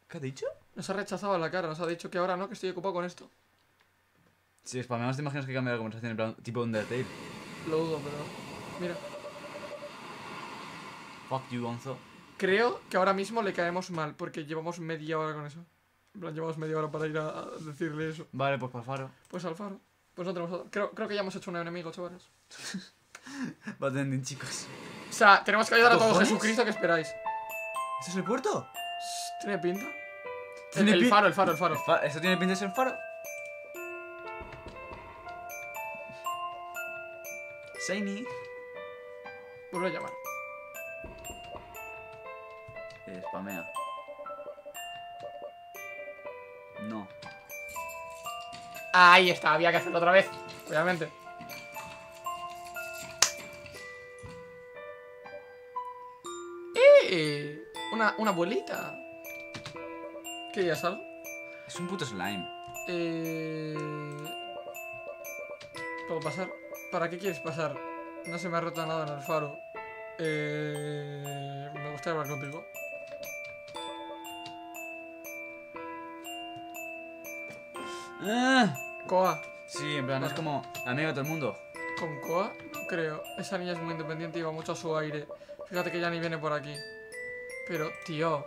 ¿Qué ha dicho? Nos ha rechazado la cara, nos ha dicho que ahora no, que estoy ocupado con esto. Sí, spameamos de imágenes que cambia la conversación en plan tipo Undertale. Lo dudo, pero... Mira. Fuck you, Onzo. Creo que ahora mismo le caemos mal, porque llevamos media hora con eso. En plan, llevamos media hora para ir a decirle eso. Vale, pues para Faro. Pues al Faro. Pues no tenemos... Creo que ya hemos hecho un enemigo, chavales. Va a tener, chicos. O sea, tenemos que ayudar a todo Jesucristo que esperáis. ¿Ese es el puerto? ¿Tiene pinta? El faro. ¿Eso tiene pinta de ser el faro? Saini. Vuelvo a llamar. Spamea. No. Ahí está, había que hacerlo otra vez. Obviamente. Una abuelita. ¿Qué ya salgo? Es un puto slime. ¿Puedo pasar? ¿Para qué quieres pasar? No se me ha roto nada en el faro. Me gustaría hablar contigo. Koa. Sí, en plan, bueno, es como amiga de todo el mundo. ¿Con Koa? No creo. Esa niña es muy independiente y va mucho a su aire. Fíjate que ya ni viene por aquí. Pero, tío...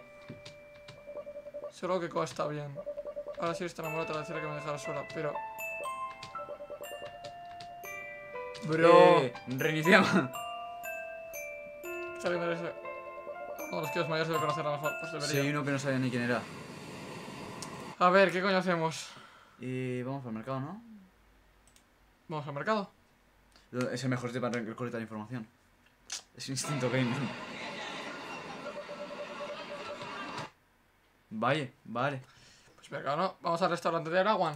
Solo que Koa está bien. Ahora sí está enamorada, te voy a decir que me dejara sola, pero... Bro, reiniciamos. Está viendo ese. Uno de los tíos mayores debe conocer a lo mejor. Sí, hay uno que no sabía ni quién era. A ver, ¿qué coño hacemos? Y vamos al mercado, ¿no? ¿Vamos al mercado? Es el mejor sitio para recolectar información. Es instinto game. Vale. Pues mercado, ¿no? Vamos al restaurante de Araguan.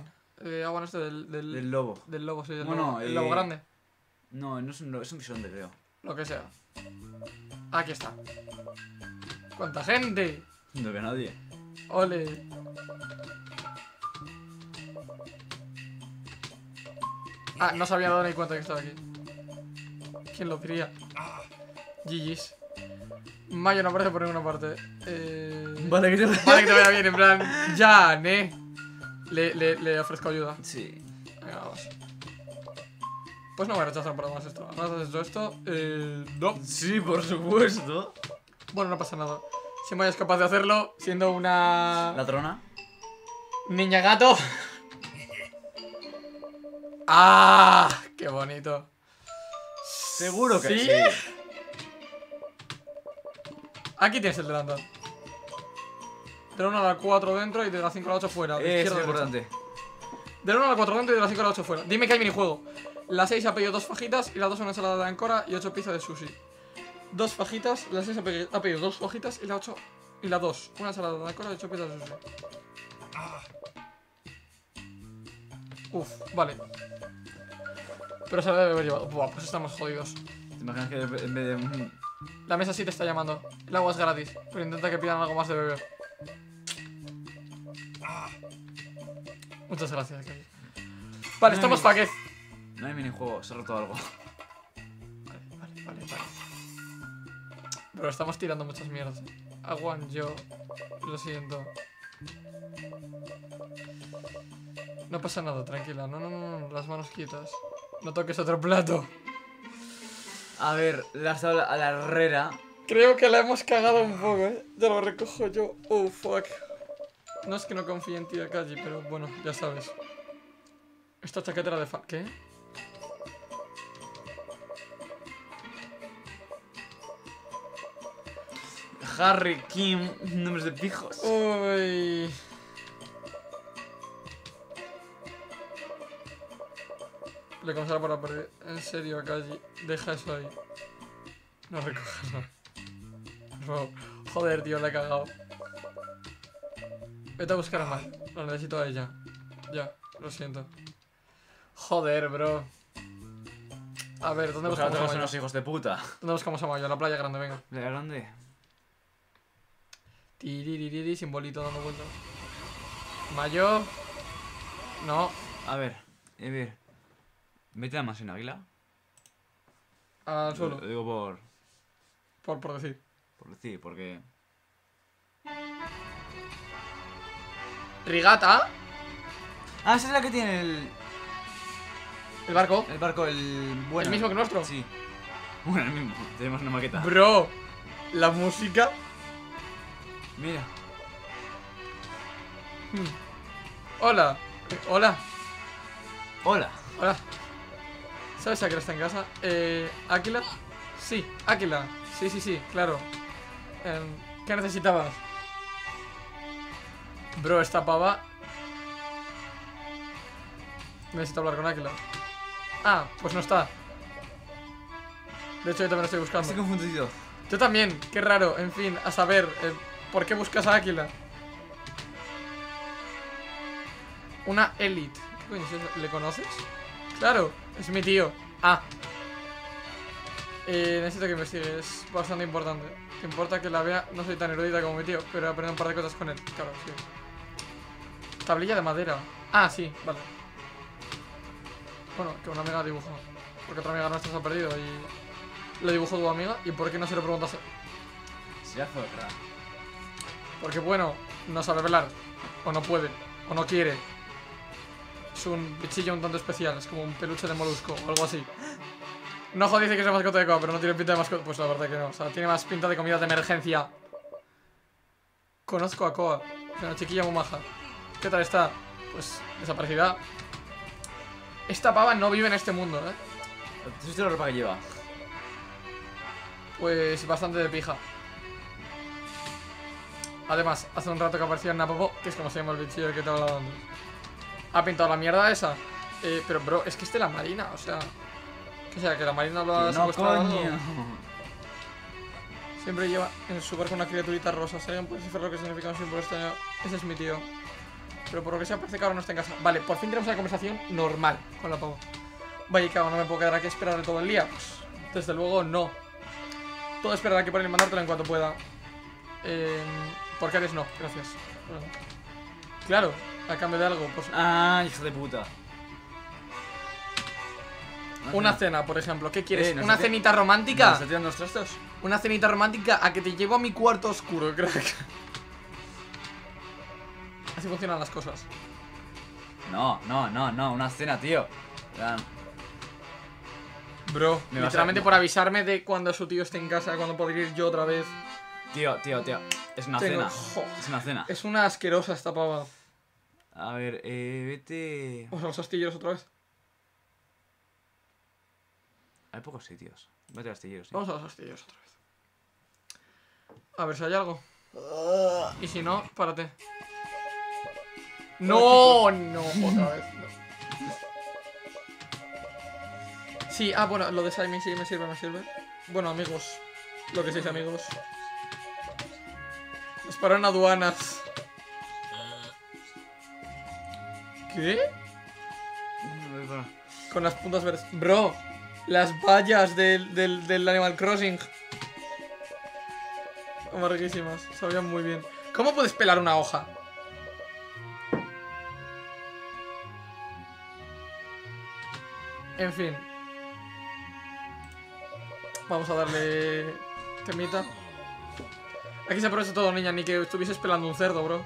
Agua este del lobo. Del lobo, sí. Bueno, el lobo grande. No es un lobo, es un bisonte, creo. Lo que sea. Aquí está. ¡Cuánta gente! No veo a nadie. ¡Ole! Ah, no se había dado ni cuenta que estaba aquí. ¿Quién lo diría? GG's. Mayo no aparece por ninguna parte. Vale, que te vaya bien, en plan. ¡Ya, ne! Le ofrezco ayuda. Sí. Venga, vamos. Pues no me rechazan por más esto. ¿No has hecho esto? No. Sí, por supuesto. Bueno, no pasa nada. Si Maya es capaz de hacerlo, siendo una... ¿Ladrona? Niña gato. ¡Ah! ¡Qué bonito! Seguro que sí. Aquí tienes el delantal. De la 1 a la 4 dentro y de la 5 a la 8 fuera. Es importante. De la 1 a la 4 dentro y de la 5 a la 8 fuera. Dime que hay minijuego. La 6 ha pedido 2 fajitas y la 2 una ensalada de ancora y 8 pizzas de sushi. 2 fajitas, la 6 ha pedido 2 fajitas y la 8 y la 2 una ensalada de ancora y 8 pizzas de sushi. Uf, vale. Pero se la debe haber llevado. Buah, pues estamos jodidos. ¿Te imaginas que en vez de... La mesa sí te está llamando. El agua es gratis, pero intenta que pidan algo más de beber. Muchas gracias, Akaji. Vale, estamos pa' qué. No hay minijuego, se ha roto algo. Vale. Pero estamos tirando muchas mierdas. Aguan, yo lo siento. No pasa nada, tranquila. No, las manos quietas. No toques otro plato. A ver, le has dado a la herrera. Creo que la hemos cagado un poco, ¿eh? Ya lo recojo yo. Oh, fuck. No es que no confíe en ti, Akaji, pero bueno, ya sabes. Esta chaquetera de fan... ¿Qué? Harry, Kim, nombres de pijos. Uy... Le comenzará por la pared. En serio, Akaji, deja eso ahí. No recojas nada. No. Joder, tío, le he cagado. Vete a buscar a Mara. Lo necesito a ella. Ya, lo siento. Joder, bro. A ver, ¿dónde buscamos a Maya? Unos hijos de puta. ¿Dónde buscamos a Maya? La playa grande, venga. ¿Playa grande? Tiriririri, simbolito dando vueltas. ¿Mayo? No. A ver. Vete a más en Águila. Al suelo. Lo digo por... Por decir. Por decir, porque... ¿Rigata? Ah, esa es la que tiene el... ¿El barco? El barco, el... Bueno, ¿el mismo que nuestro? Sí. Bueno, el mismo. Tenemos una maqueta. Bro, la música... Mira. Hola. ¿Sabes a qué está en casa? ¿Áquila? Sí, Áquila. Sí, claro. ¿Qué necesitabas? Bro, esta pava... Necesito hablar con Áquila. Ah, pues no está. De hecho, yo también lo estoy buscando. Estoy confundido. Yo también, qué raro. En fin, a saber, ¿por qué buscas a Áquila? Una élite. ¿Qué coño es eso? ¿Le conoces? Claro, es mi tío. Ah. Necesito que investigues. Es bastante importante. ¿Te importa que la vea? No soy tan erudita como mi tío, pero aprendo un par de cosas con él. Claro, sí. Tablilla de madera. Ah, sí, vale. Bueno, que una amiga dibujó. Porque otra amiga nuestra se ha perdido y... Lo dibujó tu amiga. ¿Y por qué no se lo preguntas? Se hace otra. Porque bueno, no sabe velar. O no puede. O no quiere. Es un bichillo un tanto especial. Es como un peluche de molusco o algo así. Nojo dice que es la mascota de Koa, pero no tiene pinta de mascota. Pues la verdad que no. O sea, tiene más pinta de comida de emergencia. Conozco a Koa. Es una chiquilla muy maja. ¿Qué tal está? Pues desaparecida. Esta pava no vive en este mundo, ¿eh? ¿Has visto la ropa que lleva? Pues bastante de pija. Además, hace un rato que aparecía en Napopo, que es como se llama el bichillo que te hablaba antes. Ha pintado la mierda esa. Pero, bro, es que este es la marina, o sea... ¿Qué sea? ¿Que la marina lo ha secuestrado? No, coño. Siempre lleva en su barco una criaturita rosa. ¿Saben? ¿Puedes saber lo que significa un símbolo extraño? Ese es mi tío. Pero por lo que sea, parece que ahora no está en casa. Vale, por fin tenemos una conversación normal con la pavo. Vaya, cabrón, no me puedo quedar aquí esperando todo el día. Pues, desde luego, no. Todo esperará que por el mandártelo en cuanto pueda. Porque eres no, gracias. Claro, a cambio de algo. Por... Ah, hija de puta. Una cena, por ejemplo. ¿Qué quieres? ¿Una cenita romántica? ¿Nos tiran los trastos? Una cenita romántica a que te llevo a mi cuarto oscuro, crack. Así funcionan las cosas. No, una cena, tío. Bro, literalmente por avisarme de cuando su tío esté en casa, cuando podré ir yo otra vez. Tío. Es una cena. Es una cena. Es una asquerosa esta pava. A ver, vete. O sea, los astilleros otra vez. Hay pocos sitios. Vete a los astilleros. Vamos a los astilleros otra vez. A ver si hay algo. Y si no, párate. No, no, otra vez. No. Sí, ah, bueno, lo de Saimi sí me sirve. Bueno, amigos, lo que seis amigos. Nos pararon aduanas. ¿Qué? Con las puntas verdes. Bro, las vallas del Animal Crossing. Amarguísimas, sabían muy bien. ¿Cómo puedes pelar una hoja? En fin. Vamos a darle temita. Aquí se aprovecha todo, niña. Ni que estuvieses pelando un cerdo, bro.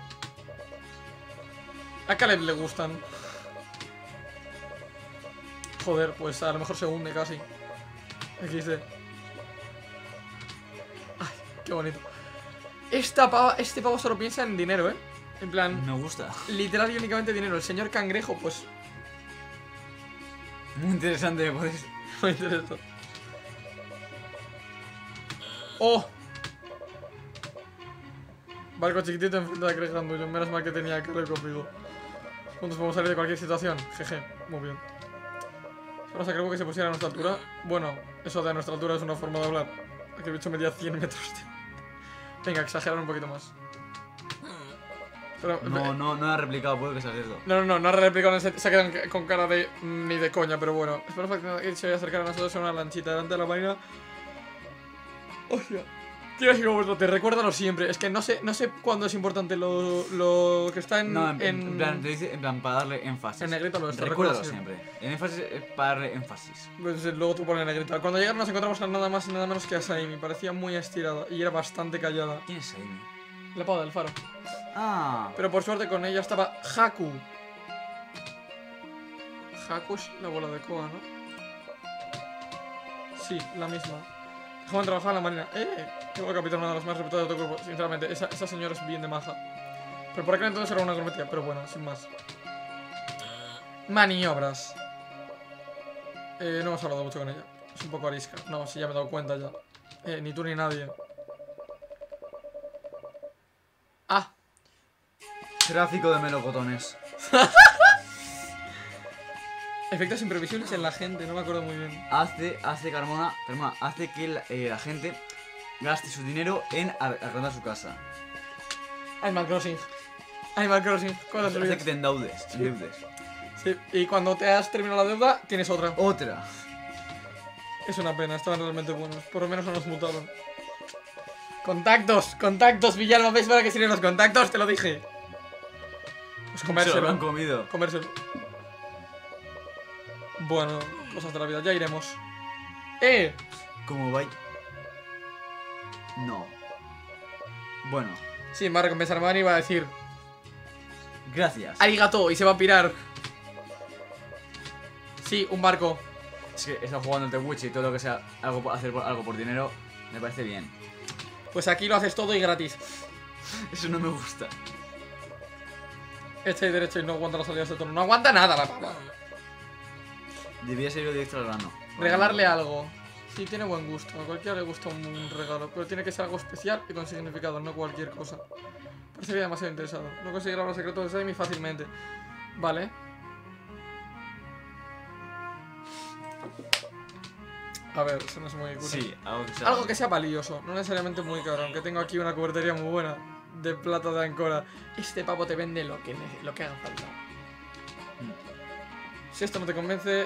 A Caleb le gustan. Joder, pues a lo mejor se hunde casi. XD. Ay, qué bonito. Este pavo solo piensa en dinero, ¿eh? En plan... Me gusta. Literal y únicamente dinero. El señor cangrejo, pues... Muy interesante, pues. Muy interesante. ¡Oh! Barco chiquitito enfrente de la cresta grande. Menos mal que tenía que ir conmigo. Juntos podemos salir de cualquier situación. Jeje, muy bien. Vamos a creer que se pusiera a nuestra altura. Bueno, eso de a nuestra altura es una forma de hablar. Aquel bicho medía 100 metros. Venga, exagerar un poquito más. Pero, no ha replicado, puede que sea cierto. No ha replicado, se ha quedado con cara de ni de coña, pero bueno. Esperamos que se acercar a nosotros en una lanchita delante de la marina. Hostia. Tío, te recuérdalo siempre. Es que no sé cuándo es importante lo que está en... No, en plan, te dice, en plan, para darle énfasis. En negrita lo es. Recuérdalo siempre. En énfasis es para darle énfasis. Pues luego tú pones en negrita. Cuando llegaron nos encontramos a nada más y nada menos que a Saimi. Parecía muy estirada y era bastante callada. ¿Quién es Saimi? La pava del faro. Ah. Pero por suerte con ella estaba Haku. Haku es la bola de Koa, ¿no? Sí, la misma. Joven trabajaba en la marina. Qué bueno, capitán, una de las más reputadas de tu grupo. Sinceramente, esa señora es bien de maja. Pero por aquel entonces era una grometía. Pero bueno, sin más. Maniobras. No hemos hablado mucho con ella. Es un poco arisca. No, sí, ya me he dado cuenta ya. Ni tú ni nadie. Ah. Tráfico de melocotones. Efectos imprevisibles en la gente, no me acuerdo muy bien. Hace que la gente gaste su dinero en arrendar su casa. Animal Crossing. Hace que te endeudes. Sí. Y cuando te has terminado la deuda, tienes otra. Es una pena, estaban realmente buenos. Por lo menos no nos mutaron. Contactos, Villalba. ¿Veis para qué sirven los contactos? Te lo dije. Pues comérselo. Se lo han comido. Comérselo. Bueno, cosas de la vida, ya iremos. ¿Cómo va? No. Bueno. Sí, me va a recompensar Mani y va a decir... Gracias. Arigato, y se va a pirar. Sí, un barco. Es que está jugando el Tewichi y todo lo que sea hacer algo por dinero, me parece bien. Pues aquí lo haces todo y gratis. Eso no me gusta. Echa y derecha y no aguanta las salidas de turno. No aguanta nada la papa. Debía ser directo al grano. Regalarle algo. Sí, tiene buen gusto. A cualquiera le gusta un regalo, pero tiene que ser algo especial y con significado, no cualquier cosa. Parecería demasiado interesado. No conseguirá los secretos de Saimi fácilmente. Vale. A ver, eso no es muy... Sí, algo que sea valioso. No necesariamente muy caro, aunque tengo aquí una cubertería muy buena de plata de Ancora. Este papo te vende lo que haga falta. Si esto no te convence...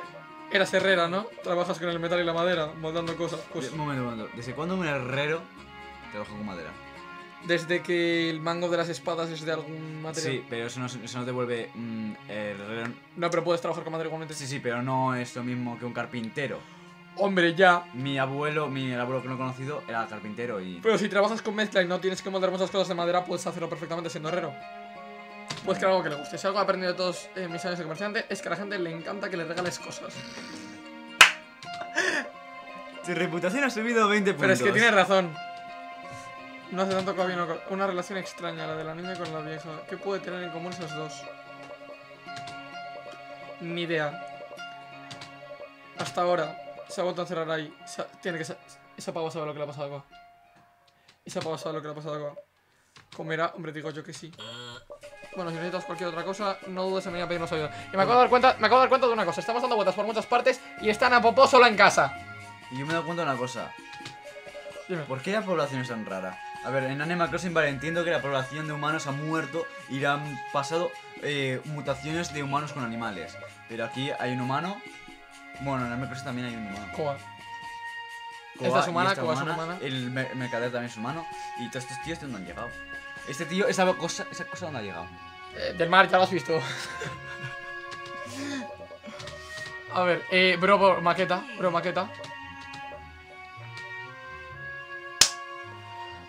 Eras herrera, ¿no? Trabajas con el metal y la madera, moldando cosas. Pues... Un momento. ¿Desde cuándo un herrero trabaja con madera? Desde que el mango de las espadas es de algún material. Sí, pero eso no te vuelve herrero. No, pero puedes trabajar con madera igualmente. Sí, pero no es lo mismo que un carpintero. Hombre, ya. El abuelo que no he conocido era carpintero y... Pero si trabajas con mezcla y no tienes que moldar muchas cosas de madera, puedes hacerlo perfectamente siendo herrero. Pues que algo que le guste. Si algo he aprendido de todos mis años de comerciante es que a la gente le encanta que le regales cosas. Tu reputación ha subido 20 puntos. Pero es que tienes razón. No hace tanto que había una relación extraña, la de la niña con la vieja. ¿Qué puede tener en común esas dos? Ni idea. Hasta ahora se ha vuelto a encerrar ahí. Esa pava sabe lo que le ha pasado a Koa. comerá. Hombre, digo yo que sí. Bueno, si necesitas cualquier otra cosa, no dudes en venir a pedirnos ayuda. Y me acabo de dar cuenta de una cosa. Estamos dando vueltas por muchas partes y está Napopo sola en casa. Y yo me he dado cuenta de una cosa. Dime. ¿Por qué la población es tan rara? A ver, en Animal Crossing, vale, entiendo que la población de humanos ha muerto y le han pasado mutaciones de humanos con animales. Pero aquí hay un humano. Bueno, en Animal Crossing también hay un humano. Koa. Esta es humana, Koa es humana. El mercader también es humano. Y todos estos tíos, ¿de dónde han llegado? Este tío, esa cosa, ¿dónde ha llegado? Del mar, ya lo has visto. A ver, bro, maqueta.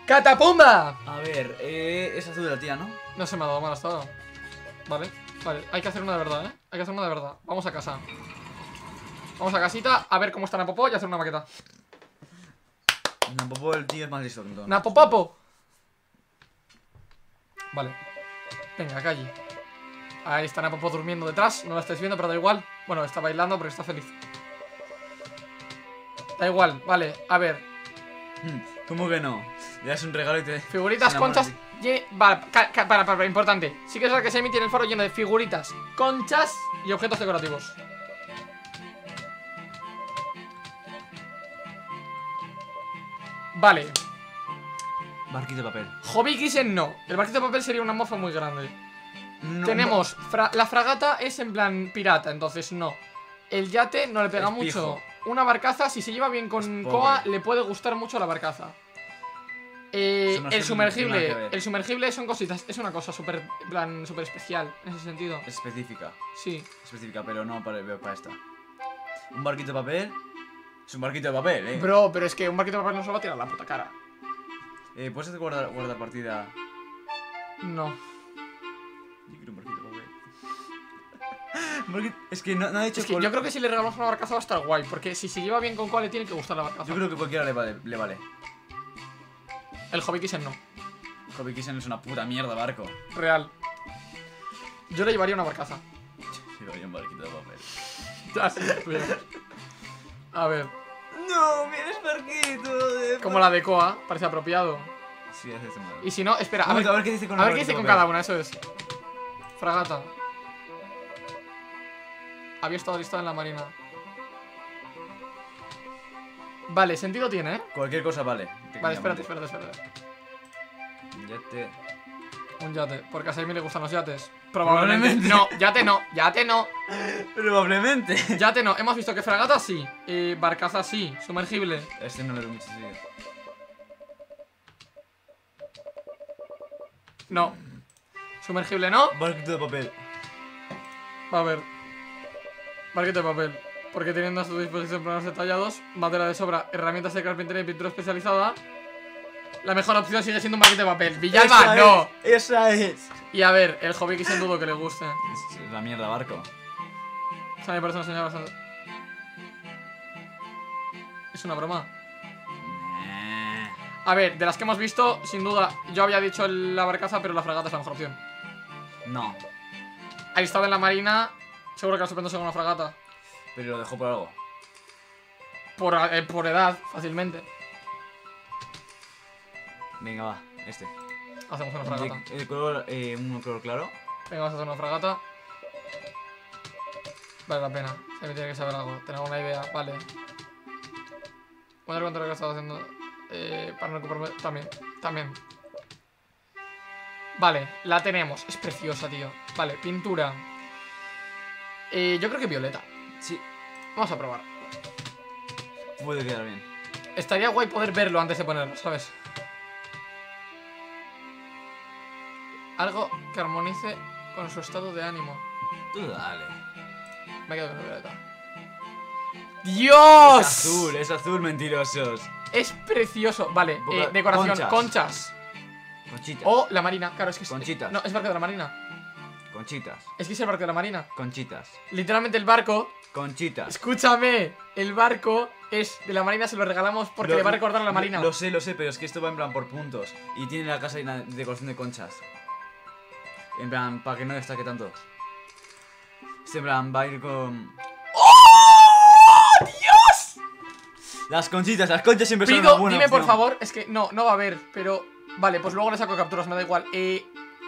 ¡Catapumba! A ver, es azul la tía, ¿no? No se me ha dado mal hasta ahora. Vale, hay que hacer una de verdad, ¿eh? Hay que hacer una de verdad. Vamos a casa. Vamos a casita a ver cómo está Napopo y hacer una maqueta. Napopo, el tío es más listo. ¡Napopapo! Vale. Venga, calle. Ahí está Napopo durmiendo detrás. No la estáis viendo, pero da igual. Bueno, está bailando porque está feliz. Da igual, vale, a ver. ¿Cómo que no? Ya es un regalo y te... Figuritas, conchas... Vale, para, importante. Sí que es verdad que Saimi tiene el faro lleno de figuritas, conchas y objetos decorativos. Vale. Barquito de papel. Hobby Kisen no. El barquito de papel sería una mofa muy grande. No, tenemos... No. La fragata es en plan pirata, entonces no. El yate no le pega es mucho. Pijo. Una barcaza, si se lleva bien con Koa, le puede gustar mucho la barcaza. El sumergible son cositas. Es una cosa súper especial en ese sentido. Específica. Sí. Específica, pero no para esta. Un barquito de papel. Es un barquito de papel, Bro, pero es que un barquito de papel no se va a tirar la puta cara. ¿Puedes guardar partida? No. Yo quiero un barquito de papel. Es que no ha dicho... Es que yo creo que si le regalamos una barcaza va a estar guay. Porque si se lleva bien con Koa le tiene que gustar la barcaza. Yo creo que cualquiera le vale. El Hobby Kissen no. El Hobby Kissen es una puta mierda, barco. Real. Yo le llevaría una barcaza. Yo llevaría un barquito de papel. A ver. No, mira es barquito de... Como la de Koa, parece apropiado. Sí, es este modelo. Y si no, espera, a ver qué dice con cada una, eso es. Fragata. Había estado listada en la marina. Vale, sentido tiene, Cualquier cosa vale. Vale, espérate. Yate. Un yate, porque a Saimi le gustan los yates. Probablemente. No, yate no. Probablemente. Yate no, hemos visto que fragata sí. Barcaza sí, sumergible. Este no le doy mucho sentido. No. Sumergible no. Barquito de papel. A ver. Barquito de papel. Porque teniendo a su disposición planos detallados, madera de sobra, herramientas de carpintería y pintura especializada, la mejor opción sigue siendo un paquete de papel. ¡Villalba, no! ¡Esa es! Y a ver, el Hobby Kissen dudo que le guste. Es la mierda, barco. O sea, me parece una señal bastante... ¿Es una broma? A ver, de las que hemos visto, sin duda, yo había dicho la barcaza, pero la fragata es la mejor opción. No. Alistado en la marina, seguro que la sorprendo según una fragata. Pero lo dejó por algo. Por edad, fácilmente. Venga, va, este. Hacemos una fragata. Un color claro. Venga, vamos a hacer una fragata. Vale la pena. Se me tiene que saber algo. Tenemos una idea, vale. Voy a ver cuánto lo que estaba haciendo. Para no ocuparme. También. Vale, la tenemos. Es preciosa, tío. Vale, pintura. Yo creo que violeta. Sí. Vamos a probar. Puede quedar bien. Estaría guay poder verlo antes de ponerlo, ¿sabes? Algo que armonice con su estado de ánimo. Tú dale. Me quedo con la violeta. ¡Dios! Es azul, mentirosos. Es precioso. Vale, decoración, conchas. Conchitas. O la marina, claro, es que es... Conchitas. No, es barco de la marina. Conchitas. Es que es el barco de la marina. Conchitas. Literalmente el barco... Conchita. Escúchame, el barco es de la marina, se lo regalamos porque le va a recordar a la marina. Lo sé, pero es que esto va en plan por puntos. Y tiene la casa llena de decoración de conchas. En plan, para que no destaque tanto. Este en plan va a ir con... ¡Oh, Dios! Las conchitas siempre son una buena opción. Dime por favor, es que no va a haber, pero Vale, pues luego le saco capturas, me da igual.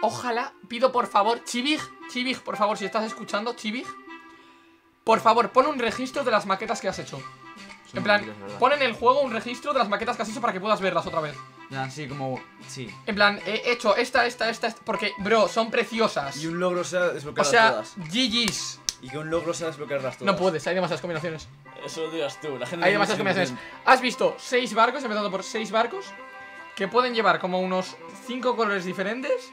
Ojalá, pido por favor, Chibig, Chibig, por favor, si estás escuchando, Chibig, por favor, pon un registro de las maquetas que has hecho. En plan, pon en el juego un registro de las maquetas que has hecho para que puedas verlas otra vez. Así como, sí. En plan, he hecho esta, porque, bro, son preciosas. Y un logro sea desbloquearlas todas. O sea, GG's. Y que un logro sea desbloquearlas todas. No puedes, hay demasiadas combinaciones. Eso lo digas tú, la gente. Hay demasiadas combinaciones. Has visto 6 barcos, empezando por 6 barcos, que pueden llevar como unos 5 colores diferentes.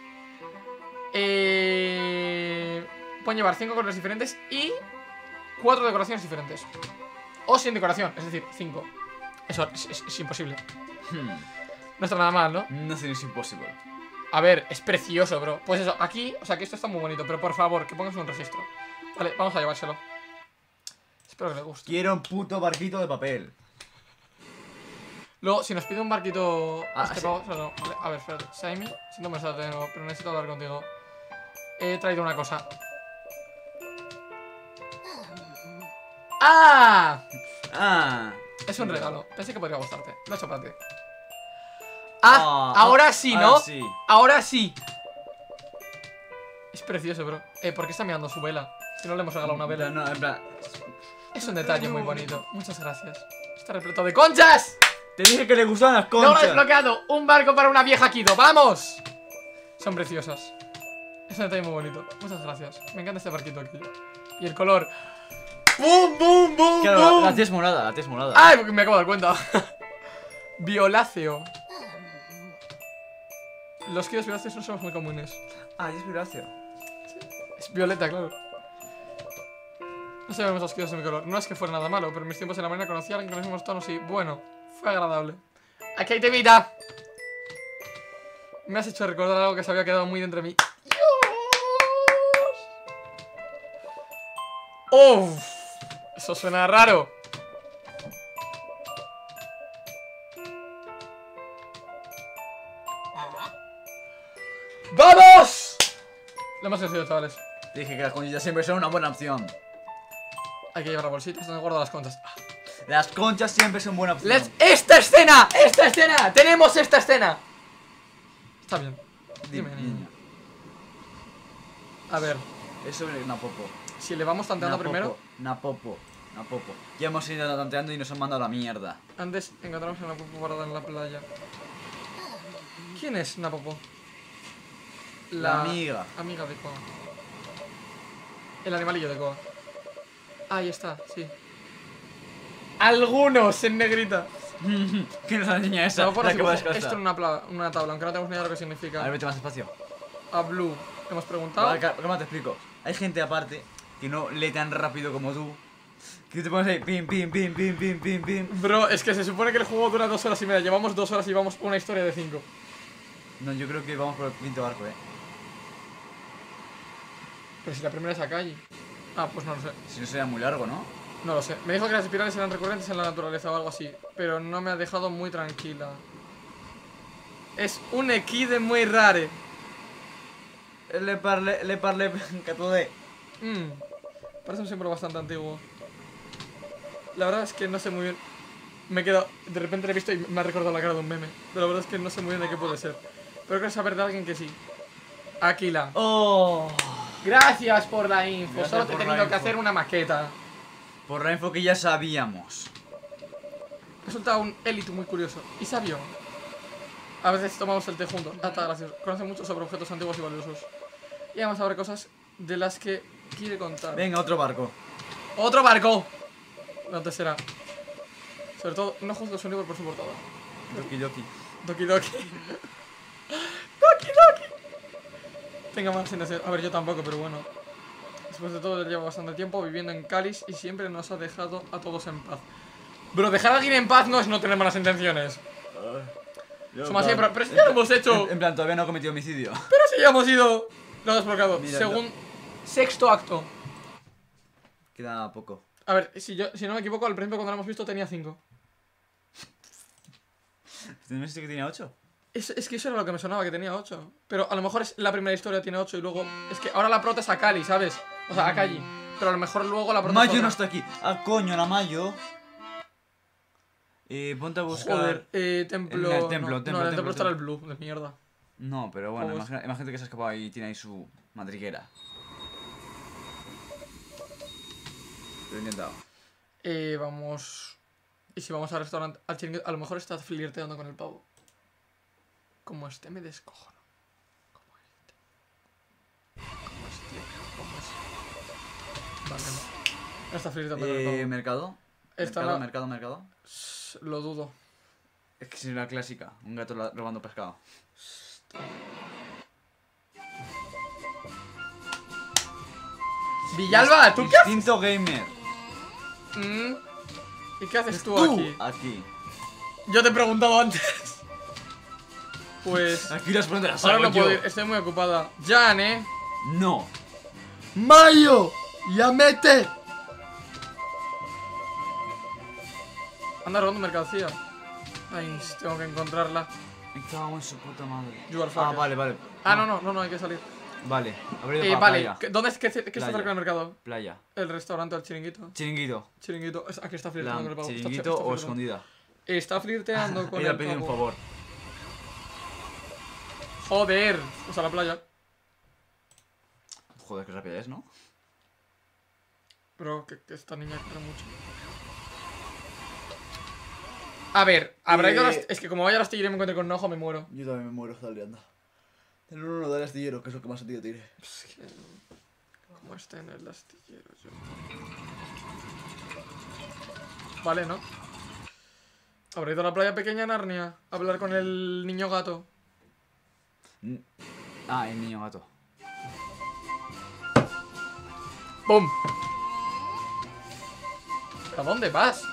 Pueden llevar 5 colores diferentes y 4 decoraciones diferentes. O sin decoración, es decir, 5. Eso es imposible. No está nada mal, ¿no? Nothing is impossible. A ver, es precioso, bro. Pues eso, aquí, o sea que esto está muy bonito, pero por favor, que pongas un registro. Vale, vamos a llevárselo. Espero que le guste. Quiero un puto barquito de papel. Luego, si nos pide un barquito... sí. Pavo, no. Vale, a ver, espérate. Saimi, siento molestarte de nuevo, pero necesito hablar contigo. He traído una cosa. ¡Ah! ¡Ah! Es un regalo. Pensé que podría gustarte. Lo he hecho para ti. ¡Ah! Ahora sí, ¿no? Ahora sí. Ahora sí. Es precioso, bro. ¿Por qué está mirando su vela? Si no le hemos regalado una vela. No, en plan... Es un detalle muy bonito. Muchas gracias. Está repleto de conchas. Te dije que le gustaban las conchas. ¡Logro desbloqueado! ¡Un barco para una vieja Kido! ¡Vamos! Son preciosas. Es un detalle muy bonito. Muchas gracias. Me encanta este barquito aquí. Y el color... ¡Bum, bum, bum, claro, bum! La tía es morada, la tía es morada. ¡Ay! Me acabo de dar cuenta. Violáceo. Los kidos violáceos no son muy comunes. Ah, es violáceo. Sí. Es violeta, claro. No sabemos los kidos de mi color. No es que fuera nada malo, pero en mis tiempos en la marina conocía a alguien con los mismos tonos y... Bueno... Fue agradable. Aquí hay temita. Me has hecho recordar algo que se había quedado muy dentro de mí. ¡Dios! ¡Uf! Eso suena raro. ¡Vamos! Lo hemos conseguido, chavales. Te dije que las conchitas siempre son una buena opción. Hay que llevar bolsitas donde guardo las conchas. Las conchas siempre son buena opción. ¡Esta escena! ¡Esta escena! ¡Tenemos esta escena! Está bien. Dime, niña. A ver. Eso es Napopo. Si le vamos tanteando Napopo, primero. Napopo, Napopo. Ya hemos ido tanteando y nos han mandado a la mierda. Antes encontramos a Napopo guardada en la playa. ¿Quién es Napopo? La amiga. Amiga de Koa. El animalillo de Koa. Ahí está, sí. Algunos en negrita. Que nos enseña esa. No, la que esto en una tabla, aunque no tenemos ni idea de lo que significa. A ver, vete más despacio. A Blue, hemos preguntado. ¿Cómo te explico? Hay gente aparte que no lee tan rápido como tú. Que te pones ahí, pim, pim, pim, pim, pim, pim, pim. Bro, es que se supone que el juego dura 2 horas y media. Llevamos 2 horas y vamos una historia de 5. No, yo creo que vamos por el 5.º barco, Pero si la primera es Akaji. Ah, pues no lo sé. Si no sería muy largo, ¿no? No lo sé, me dijo que las espirales eran recurrentes en la naturaleza o algo así, pero no me ha dejado muy tranquila. Es un equide muy rare. Le parlé catodé. Parece un símbolo bastante antiguo. La verdad es que no sé muy bien. Me he quedado, de repente lo he visto y me ha recordado la cara de un meme. Pero la verdad es que no sé muy bien de qué puede ser. Pero creo saber de alguien que sí. Áquila. Oh. Gracias por la info. Gracias. Solo te he tenido que hacer una maqueta. Por la info que ya sabíamos. Resulta un élite muy curioso y sabio. A veces tomamos el té juntos. Ah, está gracioso. Conoce mucho sobre objetos antiguos y valiosos. Y además habrá cosas de las que quiere contar. Venga, otro barco. ¡Otro barco! La Tesera. Sobre todo, no juzgo su libro por su portada. Doki Doki. Doki Doki. Doki Doki. Tenga más sin hacer. A ver, yo tampoco, pero bueno. Después de todo, lleva bastante tiempo viviendo en Cáliz y siempre nos ha dejado a todos en paz. Bro, dejar a alguien en paz no es no tener malas intenciones. Somos así, pero si ya lo hemos hecho. En plan, todavía no he cometido homicidio. Pero si ya hemos ido. Lo hemos desbloqueado. Según 6.º acto. Queda poco. A ver, si no me equivoco, al principio cuando lo hemos visto tenía 5. ¿No es que tenía 8? Es que eso era lo que me sonaba, que tenía 8. Pero a lo mejor es la primera historia tiene 8 y luego... Es que ahora la prota es Akali, ¿sabes? O sea, Akaji. Pero a lo mejor luego la prota... Mayo no está aquí. Ah, coño, la Mayo. Ponte a buscar... Joder, templo... El templo estará el blue, de mierda. No, pero bueno, imagínate que se ha escapado y tiene ahí su madriguera. Lo he intentado. Vamos... Y si vamos al restaurante... A lo mejor está flirteando con el pavo. Como este me descojono. Como este. Como este. Vale, no. Está flirteando con el pavo. ¿Mercado? ¿Mercado? Lo dudo. Es que es una clásica. Un gato robando pescado. Villalba, ¿tú qué haces? Instinto gamer. ¿Y qué haces tú aquí? Aquí. Yo te he preguntado antes. Pues... Aquí las preguntas. Ahora no puedo ir. Estoy muy ocupada. Jan, ¿eh? No. Mayo, ya mete. Anda robando mercancía. Ay, tengo que encontrarla. Me cago en su puta madre. Vale. No, hay que salir. Vale, vale. ¿Dónde es que está cerca del mercado? Playa. ¿El restaurante o el chiringuito? Chiringuito. Aquí está flirteando con el pavo. ¿Chiringuito o escondida? Está flirteando con el pavo. Voy a pedir un favor. Joder. O sea, la playa. Joder, qué rápida es, ¿no? Bro, que esta niña corre mucho. A ver, habrá ido. Es que como vaya al astillero y me encuentro con Nojo, me muero. Yo también me muero, dale, anda. El uno no da el astillero, que es lo que más sentido tiene. Es que... ¿Cómo está en el astillero? Yo... Vale, ¿no? ¿Habrá ido a la playa pequeña Narnia a hablar con el niño gato? Ah, el niño gato. ¡Bum! ¿A dónde vas?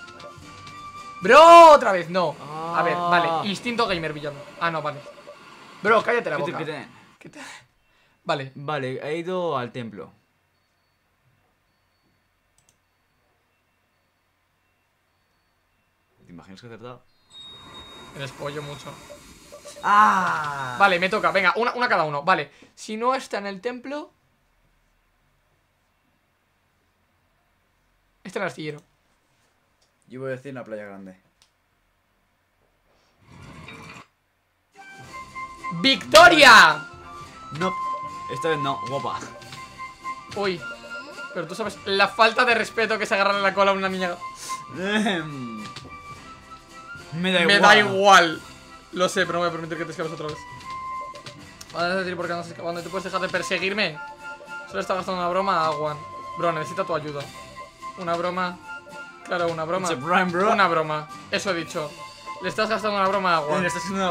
Bro, otra vez, no. A ver, vale, instinto gamer villano. Ah, no, vale. Bro, cállate la boca. ¿Qué te... Vale. Vale, he ido al templo. ¿Te imaginas que he acertado? Eres pollo mucho. ¡Ah! Vale, me toca, venga, una cada uno. Vale, si no está en el templo... Está en el astillero. Yo voy a decir la playa grande. ¡Victoria! No, esta vez no, guapa. Uy, pero tú sabes la falta de respeto que es agarrarle la cola a una niña. Me da igual. Lo sé, pero no voy a permitir que te escapes otra vez. Vas a decir por qué andas escapando. ¿Tú puedes dejar de perseguirme? Solo está gastando una broma a Juan. Bro, necesita tu ayuda. Una broma... Claro, una broma. Una broma. Eso he dicho. Le estás gastando una broma a Agua.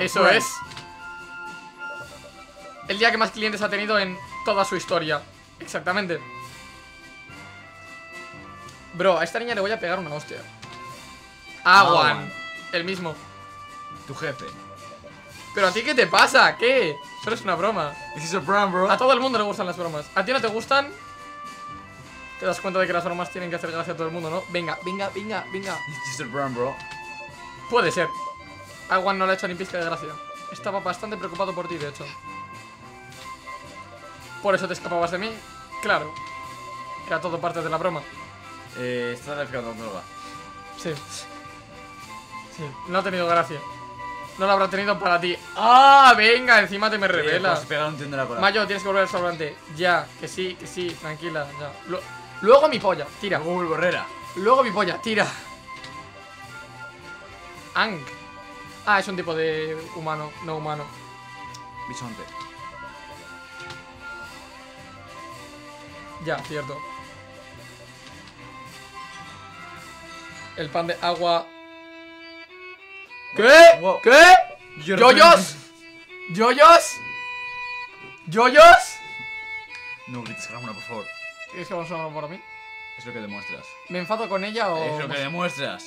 Eso es. El día que más clientes ha tenido en toda su historia. Exactamente. Bro, a esta niña le voy a pegar una hostia. Agua. El mismo. Tu jefe. Pero a ti, ¿qué te pasa? ¿Qué? Solo es una broma. A todo el mundo le gustan las bromas. ¿A ti no te gustan? Te das cuenta de que las bromas tienen que hacer gracia a todo el mundo, ¿no? Venga. It's just Bram, bro. Puede ser. A Juan no le ha hecho ni pizca de gracia. Estaba bastante preocupado por ti, de hecho. ¿Por eso te escapabas de mí? Claro. Era todo parte de la broma. Está descargando droga. Sí. Sí, no ha tenido gracia. No la habrá tenido para ti. ¡Ah! Venga, encima te me revelas. Mayo, tienes que volver al restaurante. Ya, que sí, tranquila, ya. Luego mi polla, tira. Luego mi polla, tira. Ang. Ah, es un tipo de humano, no humano. Bisonte. Ya, cierto. El pan de agua. ¿Qué? Wow. ¿Qué? ¿Yoyos? No grites, Ramona, por favor. ¿Quieres que vamos a hablar por mí? Es lo que demuestras. ¿Me enfado con ella o...? Es lo que demuestras.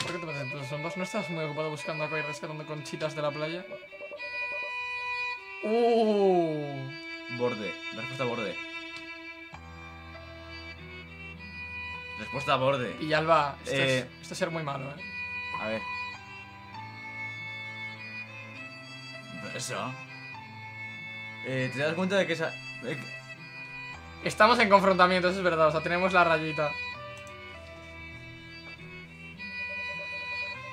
¿Por qué te metes en tus ondas? ¿No estás muy ocupado buscando acá y rescatando conchitas de la playa? Borde. Respuesta borde. Respuesta borde. Y Alba, esto es ser muy malo, A ver. eso. ¿Te das cuenta de que esa...? Estamos en confrontamiento, eso es verdad. O sea, tenemos la rayita.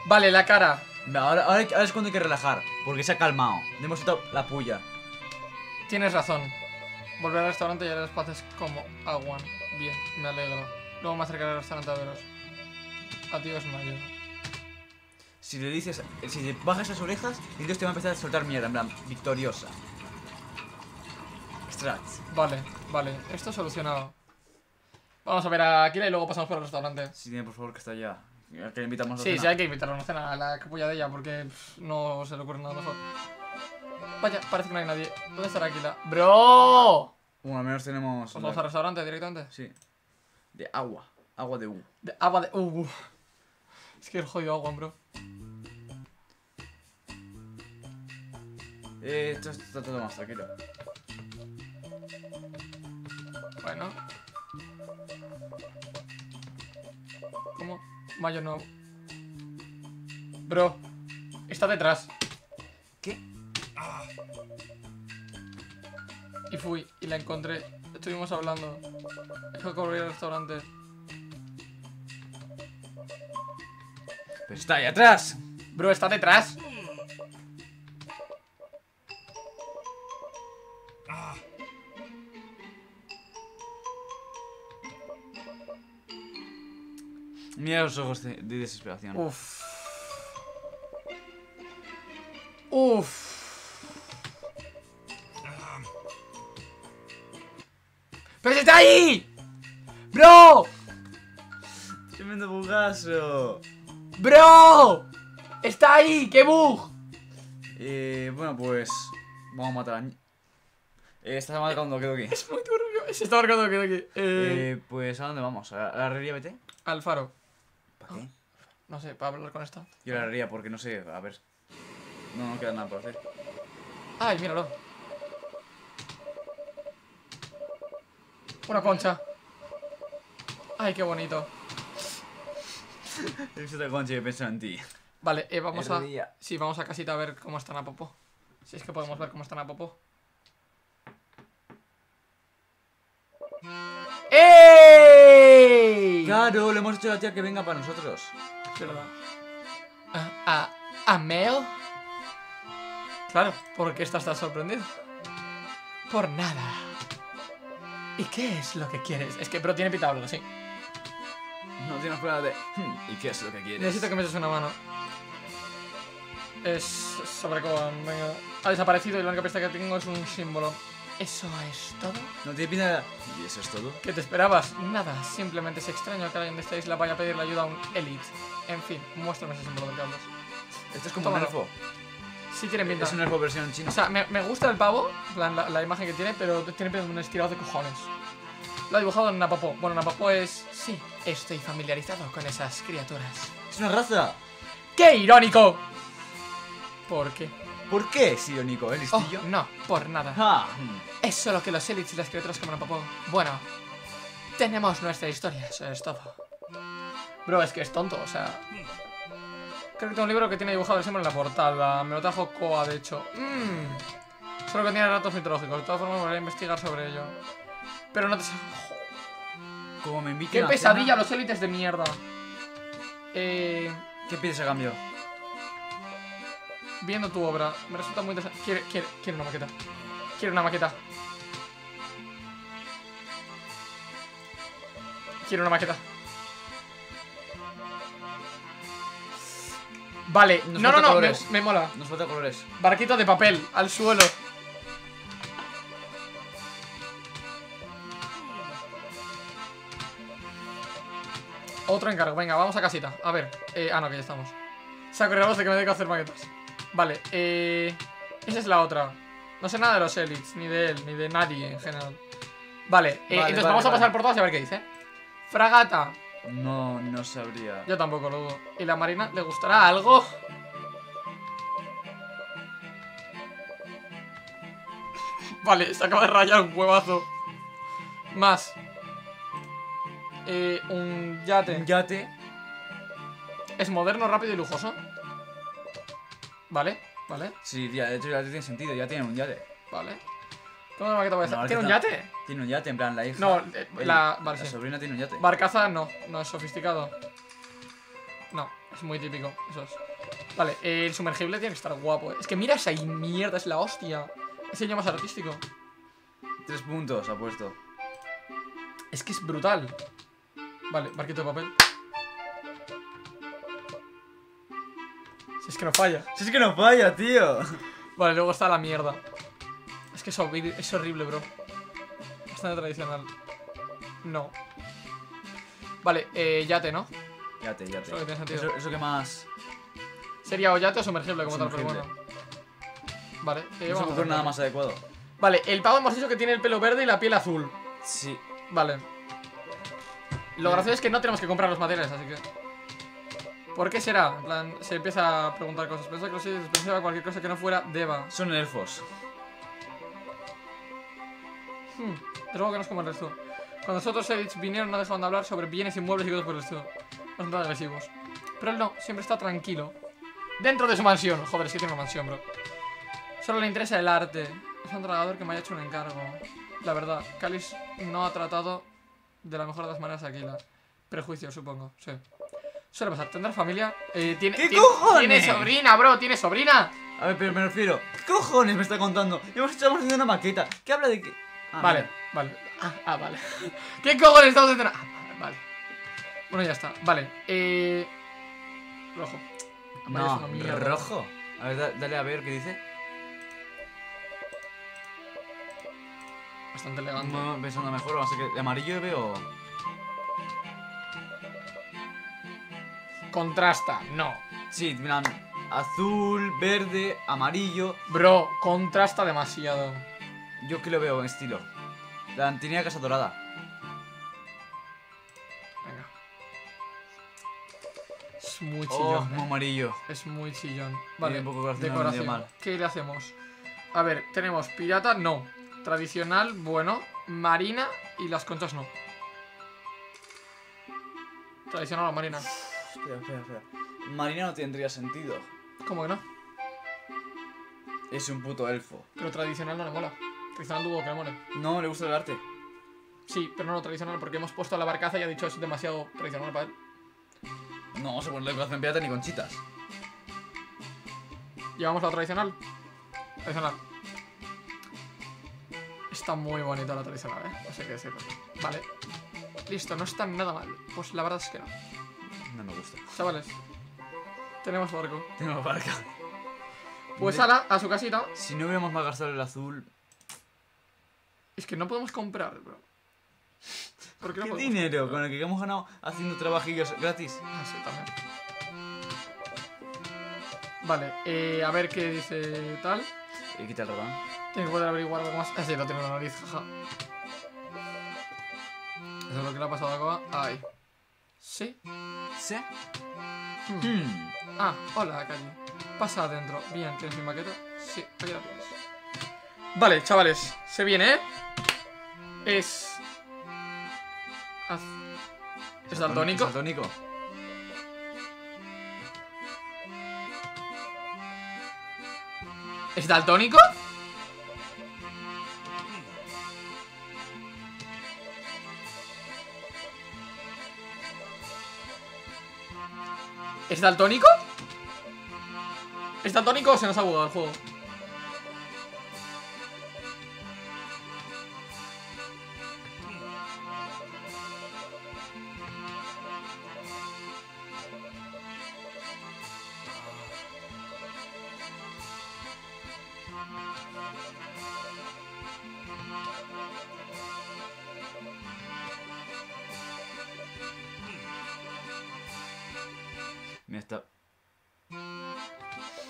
Vale, la cara. Ahora es cuando hay que relajar, porque se ha calmado. Le hemos quitado la puya. Tienes razón. Volver al restaurante y haré los paces como aguan. Bien, me alegro. Luego me acercaré al restaurante a veros. Adiós, Mario. Si le dices... Si le bajas las orejas, Dios te va a empezar a soltar mierda, en plan, victoriosa. Strats. Vale, vale. Esto solucionado. Vamos a ver a Áquila y luego pasamos por el restaurante. Sí, por favor, que está allá. Que invitamos a sí, cena. Sí, hay que invitarnos a una cena, a la capulla de ella, porque pff, no se le ocurre nada mejor. Vaya, parece que no hay nadie. ¿Dónde estará Áquila? ¡Bro! Bueno, al menos tenemos... ¿Vamos al restaurante directamente? Sí. De agua. Agua de U. De agua de U. Es que el jodido agua, bro. Esto está todo más tranquilo. Bueno. ¿Cómo? Mayo no. Bro, está detrás. ¿Qué? Y fui, y la encontré. Estuvimos hablando. Dejó correr al restaurante. Pero está ahí atrás. Bro, está detrás. Mira los ojos de desesperación. Uff. Uff. ¡Pero si está ahí! ¡Bro! Tremendo bugazo. ¡Bro! ¡Está ahí! ¡Qué bug! Bueno, pues... Vamos a matar a... Estás marcando quedo aquí. Es muy turbio. Se está marcando quedo aquí. Pues ¿a dónde vamos? ¿A la herrería BT? Al faro. ¿Para qué? No sé, ¿para hablar con esta? Yo la herrería porque no sé, a ver... No queda nada por hacer. ¡Ay, míralo! Una concha. ¡Ay, qué bonito! He visto esta concha y he pensado en ti. Vale, vamos herrería. A... Sí, vamos a casita a ver cómo está Napopo. Si es que podemos ver cómo está Napopo. ¡Ey! Claro, le hemos hecho a la tía que venga para nosotros. Sí, verdad. ¿A Mel? Claro, ¿por qué estás tan sorprendido? Por nada. ¿Y qué es lo que quieres? Es que, pero tiene pitábulo, sí. No tienes prueba de... ¿Y qué es lo que quieres? Necesito que me eches una mano. Es... sobre Koa, venga. Ha desaparecido y la única pista que tengo es un símbolo. ¿Eso es todo? No tiene pinta. ¿Y eso es todo? ¿Qué te esperabas? Nada, simplemente es extraño que alguien de esta isla vaya a pedirle ayuda a un elite. En fin, muéstrame ese símbolo de que hablas. Esto es como un nerfo. Sí tiene pinta. Es un nerfo versión china. O sea, me gusta el pavo, la imagen que tiene, pero tiene pinta de un estirado de cojones. Lo ha dibujado en Napopo. Bueno, Napopo es... Sí, estoy familiarizado con esas criaturas. ¡Es una raza! ¡Qué irónico! ¿Por qué? ¿Por qué es irónico, el listillo? Oh, no, por nada. Ah. Es solo que los elites y las criaturas como Napopo... Bueno, tenemos nuestra historia, eso es todo. Bro, es que es tonto, o sea... Creo que tengo un libro que tiene dibujado el símbolo en la portada. Me lo trajo Koa, de hecho. Solo que tiene datos mitológicos. De todas formas, volveré a investigar sobre ello. Pero no te... Como me inviten. ¡Qué pesadilla, los élites de mierda! ¿Qué pides a cambio? Viendo tu obra, me resulta muy interesante. Quiero una maqueta. Quiero una maqueta. Quiero una maqueta. Vale, no, me mola. Nos falta colores. Barquito de papel, al suelo. Otro encargo, venga, vamos a casita. A ver, no, que ya estamos. Saco regalos de que me dedico a hacer maquetas. Vale, esa es la otra. No sé nada de los elites, ni de él, ni de nadie en general. Vale, entonces vamos a pasar por todas y a ver qué dice. Fragata. No, no sabría. Yo tampoco, luego. ¿Y la marina le gustará algo? Vale, se acaba de rayar un huevazo. Más. Un yate. Un yate. Es moderno, rápido y lujoso. Vale. ¿Vale? Sí, ya, de hecho ya tiene sentido, ya tiene un yate. Vale. ¿Cómo no, que te voy a decir? ¿Tiene un yate? Tiene un yate, en plan, la hija. No, vale, la sí. Sobrina tiene un yate. Barcaza no, no es sofisticado. No, es muy típico, eso es. Vale, el sumergible tiene que estar guapo, Es que mira esa mierda, es la hostia. Es el ya más artístico. 3 puntos, apuesto. Es que es brutal. Vale, barquito de papel. Si es que no falla. Si es que no falla, tío. Vale, luego está la mierda. Es que es horrible, bro. Bastante tradicional. No. Vale, yate, ¿no? Yate, yate. Eso que tiene sentido. Eso que más... Sería o yate o sumergible, como sumergible. Tal, pero bueno. Vale, no se me ocurre nada más adecuado. Vale, el pavo hemos dicho que tiene el pelo verde y la piel azul. Sí. Vale. Lo gracioso es que no tenemos que comprar los materiales, así que... ¿Por qué será? En plan, se empieza a preguntar cosas. Pensaba cualquier cosa que no fuera Deva. Son elfos. De luego que no es como el resto. Cuando nosotros Edits vinieron no dejaban de hablar sobre bienes inmuebles y cosas por el resto. No son tan agresivos. Pero él no, siempre está tranquilo. Dentro de su mansión. Joder, es que tiene una mansión, bro. Solo le interesa el arte. Es un tragador que me haya hecho un encargo. La verdad, Callis no ha tratado de la mejor de las maneras a Áquila. Prejuicio, supongo, sí. Suele pasar, ¿tendrá familia? ¿Qué cojones? Tiene sobrina, bro, tiene sobrina. A ver, pero me refiero, ¿qué cojones me está contando? Estamos haciendo una maqueta, ¿qué habla de qué? Ah, vale, vale. Vale. ¿Qué cojones estamos haciendo? Vale. Bueno, ya está, vale. Rojo. No, rojo. A ver, dale a ver qué dice. Bastante elegante. No, pensando mejor, así que de amarillo veo... Contrasta, no. Sí, miran, azul, verde, amarillo. Bro, contrasta demasiado. Yo que lo veo en estilo. La antigua casa dorada. Venga. Es muy chillón. Muy amarillo. Es muy chillón. Vale, un poco decoración. Mal. ¿Qué le hacemos? A ver, tenemos pirata, no. Tradicional, bueno. Marina y las conchas, no. Tradicional o marina. Espera, espera, espera. Marina no tendría sentido. ¿Cómo que no? Es un puto elfo. Pero tradicional no le mola. Tradicional dudo que le mole. No, le gusta el arte. Sí, pero no lo tradicional, porque hemos puesto a la barcaza y ha dicho eso es demasiado tradicional para él. No, se pone la decoración pirata ni conchitas. ¿Llevamos la tradicional? Tradicional. Está muy bonita la tradicional, No sé qué decirlo. Vale. Listo, no está nada mal. Pues la verdad es que no. No me gusta. Chavales, tenemos barco. Tenemos barca. Pues ala, a su casita. Si no hubiéramos malgastado el azul. Es que no podemos comprar, bro. ¿Por qué no podemos dinero comprar? Con el que hemos ganado haciendo trabajillos gratis. Ah, sí, también. Vale, a ver qué dice tal. Quita el ratón. Tengo que poder averiguar algo más. Ah, sí, lo tengo en la nariz, jaja. Eso es lo que le ha pasado a Koa. Ay. ¿Sí? ¿Sí? Ah, hola, Akaji. Pasa adentro. Bien, ¿tienes mi maqueta? Sí, aquí la tienes. Vale, chavales, se viene, Es... ¿Es daltónico? Es daltónico. ¿Es daltónico? ¿Es daltónico? ¿Es daltónico o se nos ha bugado el juego?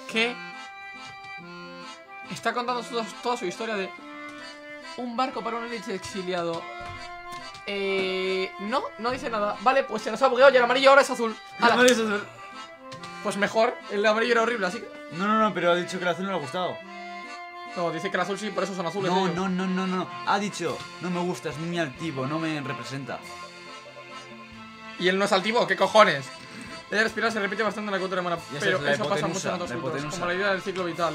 Que está contando toda su historia de un barco para un elite exiliado. No, no dice nada. Vale, pues se nos ha bugueado y el amarillo ahora es azul. El amarillo es azul. Pues mejor, el amarillo era horrible, así que... No, no, no, pero ha dicho que el azul no le ha gustado. No, dice que el azul sí, por eso son azules. No, no, no, no, no. Ha dicho, no me gusta, es muy altivo, no me representa. ¿Y él no es altivo? ¿Qué cojones? La espiral se repite bastante en la cultura de Mara, pero eso pasa mucho en otras culturas, como la idea del ciclo vital.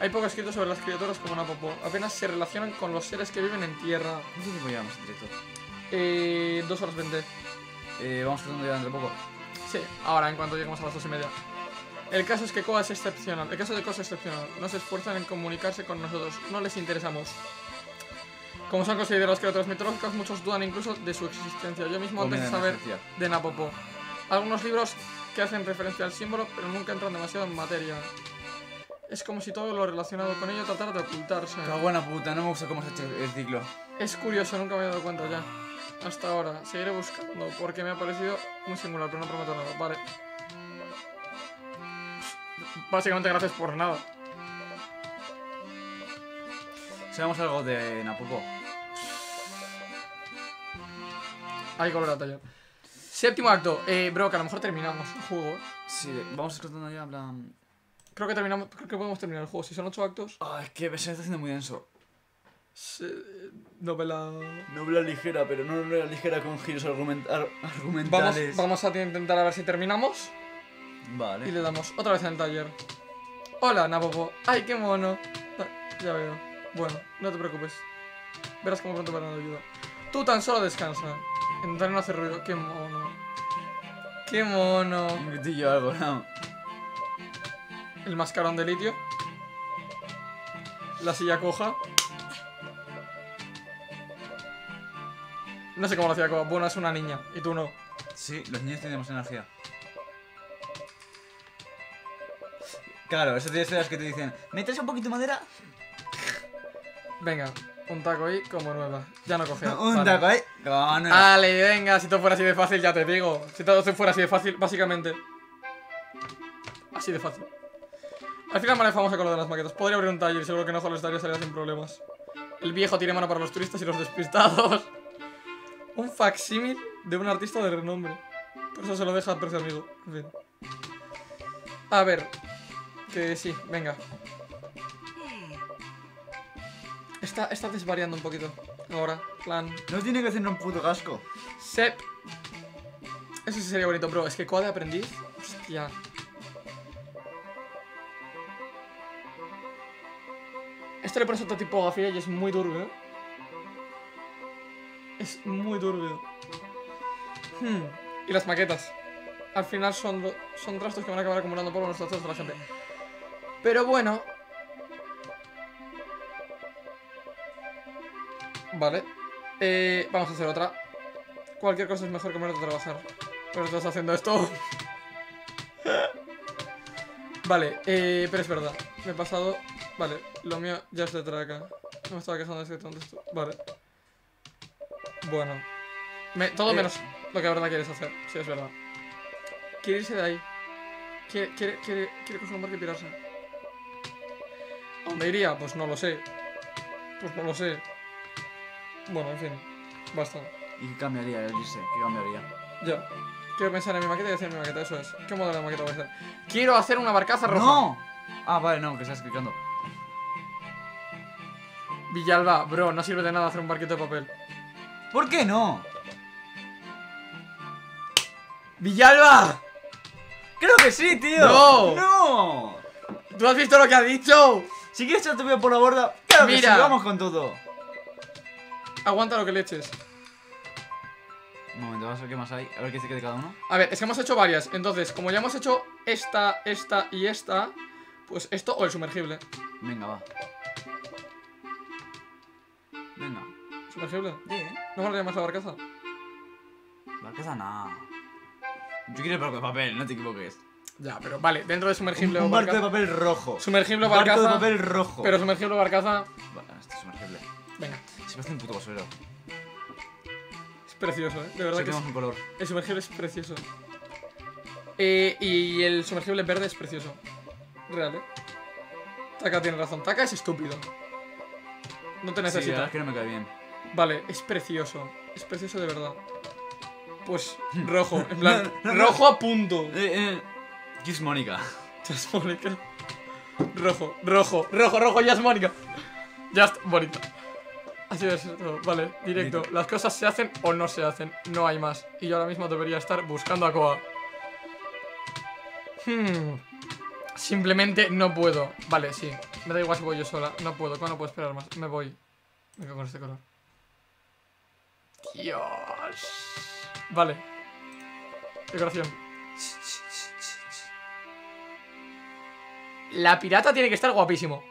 Hay poco escrito sobre las criaturas como Napopo, apenas se relacionan con los seres que viven en tierra. ¿Cuánto tiempo llevamos entre todos? 2 horas 20. Vamos tratando ya dentro de poco. Sí, ahora en cuanto lleguemos a las 2:30. El caso es que Koa es excepcional. El caso de Koa es excepcional. No se esfuerzan en comunicarse con nosotros. No les interesamos. Como son considerados criaturas mitológicas, muchos dudan incluso de su existencia. Yo mismo antes de saber de Napopo. Algunos libros que hacen referencia al símbolo, pero nunca entran demasiado en materia. Es como si todo lo relacionado con ello tratara de ocultarse. Qué buena puta, no me gusta cómo se ha hecho el ciclo. Es curioso, nunca me he dado cuenta ya. Hasta ahora. Seguiré buscando porque me ha parecido muy singular, pero no prometo nada. Vale. Básicamente gracias por nada. ¿Sabemos algo de Napopo? Hay que volver a tallar. Séptimo acto. Bro, que a lo mejor terminamos el juego. Sí, vamos escrutando ya, en plan... Creo que terminamos, creo que podemos terminar el juego. Si son 8 actos... Ah, es que se me está haciendo muy denso. Novela ligera, pero no novela ligera con giros argumentales. Vamos a intentar a ver si terminamos. Vale. Y le damos otra vez en el taller. Hola, Napopo. Ay, qué mono. Ya veo. Bueno, no te preocupes. Verás cómo pronto van a ayuda. Tú tan solo descansa. Intentar no hacer ruido. Qué mono. Qué mono. Yo algo, no. El mascarón de litio. La silla coja. No sé cómo lo hacía Koa. Bueno, es una niña. Y tú no. Sí, los niños tenemos energía. Claro, eso tienes las que te dicen. ¿Me traes un poquito de madera? Venga, un taco ahí como nueva. Ya no cogeo. Taco ahí como nueva. Vale, venga, si todo fuera así de fácil, ya te digo. Si todo fuera así de fácil, básicamente. Así de fácil. Al final Mara es famosa con lo de las maquetas. Podría abrir un taller y seguro que Nojo les daría salida sin problemas. El viejo tiene mano para los turistas y los despistados. Un facsímil de un artista de renombre. Por eso se lo deja a precio amigo. En fin. A ver. Que sí, venga. Está desvariando un poquito. Ahora, plan. No tiene que hacer un puto casco. Sep. Eso sí sería bonito, bro. Es que Koa de aprendiz. Hostia. Esto le presenta tipografía y es muy turbio, ¿eh? Es muy turbio. Y las maquetas. Al final son trastos que van a acabar acumulando polvo en los trastos de la gente. Pero bueno. Vale. Vamos a hacer otra. Cualquier cosa es mejor que menos de trabajar. Pero estás haciendo esto. Vale, pero es verdad. Me he pasado. Vale, lo mío ya es de traca. No me estaba quejando de esto. Vale. Bueno, todo menos lo que la verdad quieres hacer, si es verdad. Quiere irse de ahí. Quiere coger un barco y pirarse. ¿A dónde iría? Pues no lo sé. Bueno, en fin, basta. ¿Y qué cambiaría el irse? ¿Qué cambiaría? Ya. Quiero pensar en mi maqueta y hacer mi maqueta, eso es. ¿Qué modelo de maqueta voy a hacer? ¡Quiero hacer una barcaza roja! ¡No! Ah, vale, no, que estás explicando. Villalba, bro, no sirve de nada hacer un barquito de papel. ¿Por qué no? ¡Villalba! ¡Creo que sí, tío! ¡No! ¡No! ¿Tú has visto lo que ha dicho? Si quieres echar tu vida por la borda, claro que sí, vamos con todo. Aguanta lo que le eches. Un momento, vamos a ver qué más hay. A ver qué dice de cada uno. A ver, es que hemos hecho varias. Entonces, como ya hemos hecho esta y esta, pues esto o el sumergible. Venga, va. Venga. ¿Sumergible? Sí, ¿eh? ¿No valdría más la barcaza? Barcaza nada. Yo quiero el barco de papel, no te equivoques. Ya, pero vale, dentro de sumergible o barcaza. Un barco de papel rojo. Sumergible o barcaza. Un barco de papel rojo. Pero sumergible o barcaza. Vale, este es sumergible. Venga. Se me hace un puto basurero. Es precioso, ¿eh? De verdad que tenemos un color. El sumergible es precioso. Y el sumergible verde es precioso. Real, ¿eh? Taka tiene razón. Taka es estúpido. No te necesita. Sí, la verdad es que no me cae bien. Vale, es precioso. Es precioso de verdad. Pues rojo, en plan rojo a punto. Jazz Mónica. Jazz Mónica. Rojo, rojo, rojo, rojo, Jazz Mónica. Jazz Mónica. Así es todo. Vale, directo. Las cosas se hacen o no se hacen. No hay más. Y yo ahora mismo debería estar buscando a Koa. Simplemente no puedo. Vale, sí. Me da igual si voy yo sola. No puedo. ¿Cómo no puedo esperar más? Me voy. Me quedo con este color. Dios. Vale. Decoración. La pirata tiene que estar guapísimo.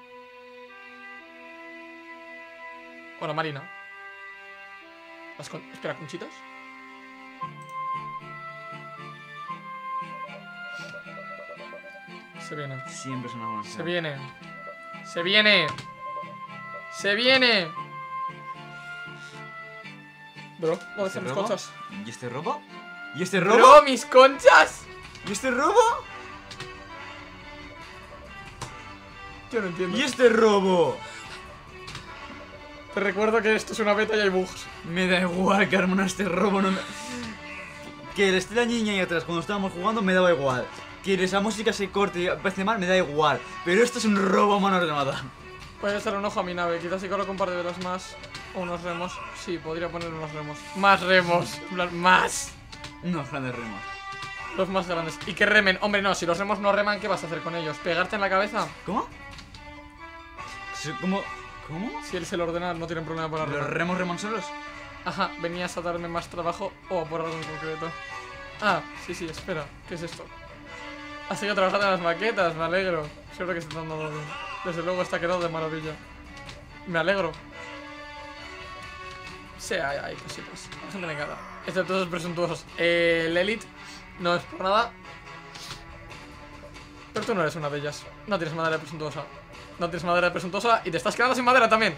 Bueno, marina. Espera, conchitas. Se viene. Siempre es una buena. Se viene. Se viene. Se viene. Bro, ¿dónde están mis conchas? ¿Y este robo? ¿Y este robo? ¡Bro, mis conchas! ¿Y este robo? Yo no entiendo. ¿Y este robo? Te recuerdo que esto es una beta y hay bugs. Me da igual que armona este robo. No me... Que esté la niña ahí atrás cuando estábamos jugando me daba igual. Que esa música se corte y parece mal me da igual. Pero esto es un robo a mano ordenada. Voy a echar un ojo a mi nave. Quizás si corro con un par de velas más o unos remos. Sí, podría poner unos remos. Más remos. Más. Unos grandes remos. Los más grandes. Y que remen. Hombre, no. Si los remos no reman, ¿qué vas a hacer con ellos? ¿Pegarte en la cabeza? ¿Cómo? ¿Cómo? ¿Cómo? Si él se lo ordena, no tienen problema para remar. ¿Los remos reman solos? Ajá, venías a darme más trabajo o a por algo en concreto. Ah, sí, sí, espera. ¿Qué es esto? Has seguido trabajando en las maquetas, me alegro. Seguro que se está dando bien. Desde luego está quedado de maravilla. Me alegro. Sí, hay cositas. La gente me encanta. Excepto esos presuntuosos. El Elite no es por nada. Pero tú no eres una de ellas. No tienes madera de presuntuosa. No tienes madera de presuntuosa y te estás quedando sin madera también.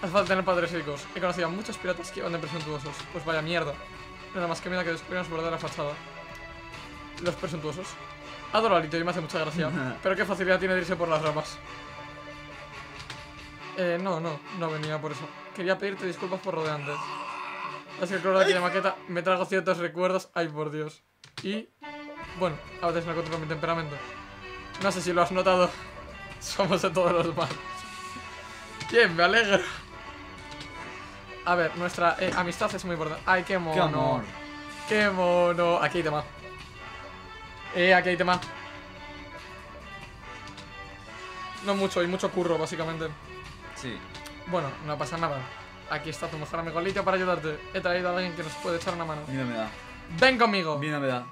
Hace falta tener padres ricos. He conocido a muchos piratas que iban de presuntuosos. Pues vaya mierda. Nada más que mira que descubrimos su verdadera fachada. Los presuntuosos. Adoro a Litio y me hace mucha gracia. Pero qué facilidad tiene de irse por las ramas. No venía por eso. Quería pedirte disculpas por lo de antes. Es que el color de aquí de maqueta me trajo ciertos recuerdos. Ay, por Dios. Y... bueno, a veces no controlo mi temperamento. No sé si lo has notado. Somos de todos los malos. Bien, me alegro. A ver, nuestra amistad es muy importante. Ay, qué mono. Qué amor. Qué mono. Aquí hay tema. Aquí hay tema. No mucho, y mucho curro, básicamente. Sí. Bueno, no pasa nada. Aquí está tu mejor amigo Litio para ayudarte. He traído a alguien que nos puede echar una mano. Mira, me da. Ven conmigo. Mira, me da.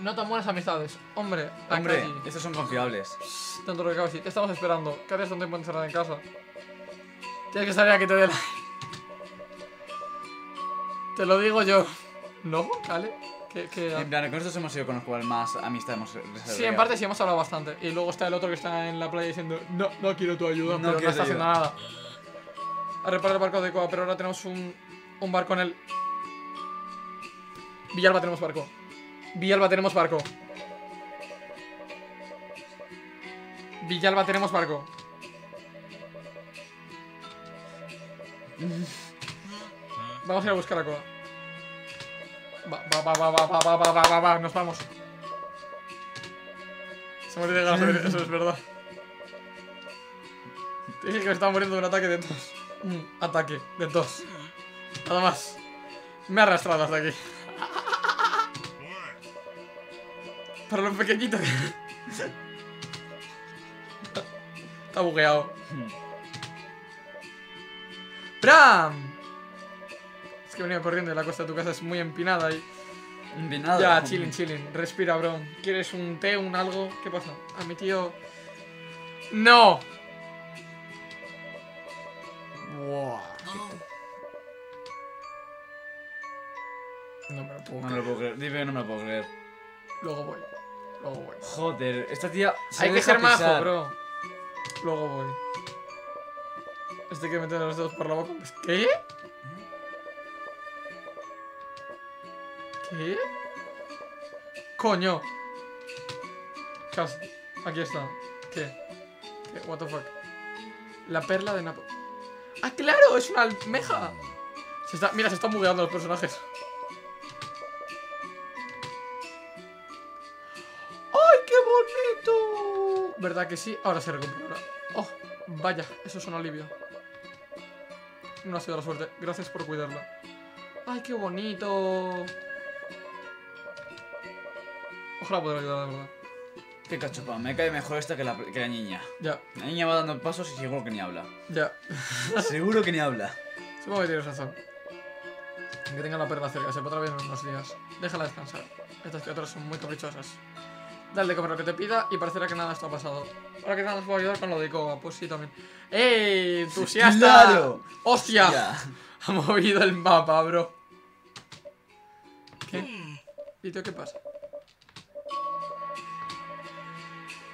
No tan buenas amistades. Hombre, hombre, estos son confiables. Psst, tanto lo que acabo de decir. Te estamos esperando. ¿Qué haces tanto tiempo encerrada en casa? Tienes que salir a que te dé la... Te lo digo yo. ¿No? ¿Vale? ¿Qué? En plan, con estos hemos ido con los cuales más amistad hemos reservado. Sí, en parte sí hemos hablado bastante. Y luego está el otro que está en la playa diciendo no quiero tu ayuda, no, pero no está haciendo nada. A reparar el barco de Koa, pero ahora tenemos un barco en el... Villalba tenemos barco. Villalba tenemos barco. Villalba tenemos barco. Vamos a ir a buscar a Koa. Va, nos vamos. Se me olvidó de eso, es verdad. Te dije que me estaba muriendo de un ataque de tos. Un ataque de tos. Nada más. Me ha arrastrado hasta aquí. Para lo pequeñito que... Está bugueado. ¡Bram! Es que venía corriendo y la costa de tu casa es muy empinada y... Empinada. Ya, chilling. Respira, bro. ¿Quieres un té, un algo? ¿Qué pasa? A mi tío... ¡No! Wow. No me lo puedo creer. Dime, no me lo puedo creer. Luego voy. Joder, esta tía... Hay que ser majo, bro. Luego voy. Este que mete los dedos por la boca. ¿Qué? ¿Eh? Coño. Casi. Aquí está. ¿Qué? What the fuck. La perla de Napopo. ¡Ah, claro! ¡Es una almeja! Mira, se están bugueando los personajes. ¡Ay, qué bonito! ¿Verdad que sí? Ahora se recupera. ¡Oh! Vaya, eso es un alivio. No ha sido la suerte. Gracias por cuidarla. ¡Ay, qué bonito! la puedo ayudar, de verdad. Qué cachopa, me cae mejor esta que la niña. Ya. La niña va dando pasos y seguro que ni habla. Ya. Seguro que ni habla. Supongo que tienes razón. Que tengan la perla cerca, se podrá ver en unos días. Déjala descansar. Estas criaturas son muy caprichosas. Dale de comer lo que te pida y parecerá que nada está pasado. Ahora que nada nos puedo ayudar con lo de Koa. Pues sí, también. ¡Ey! ¡Entusiasta! ¡Claro! ¡Hostia! Yeah. Ha movido el mapa, bro. ¿Qué? Litio, ¿qué pasa?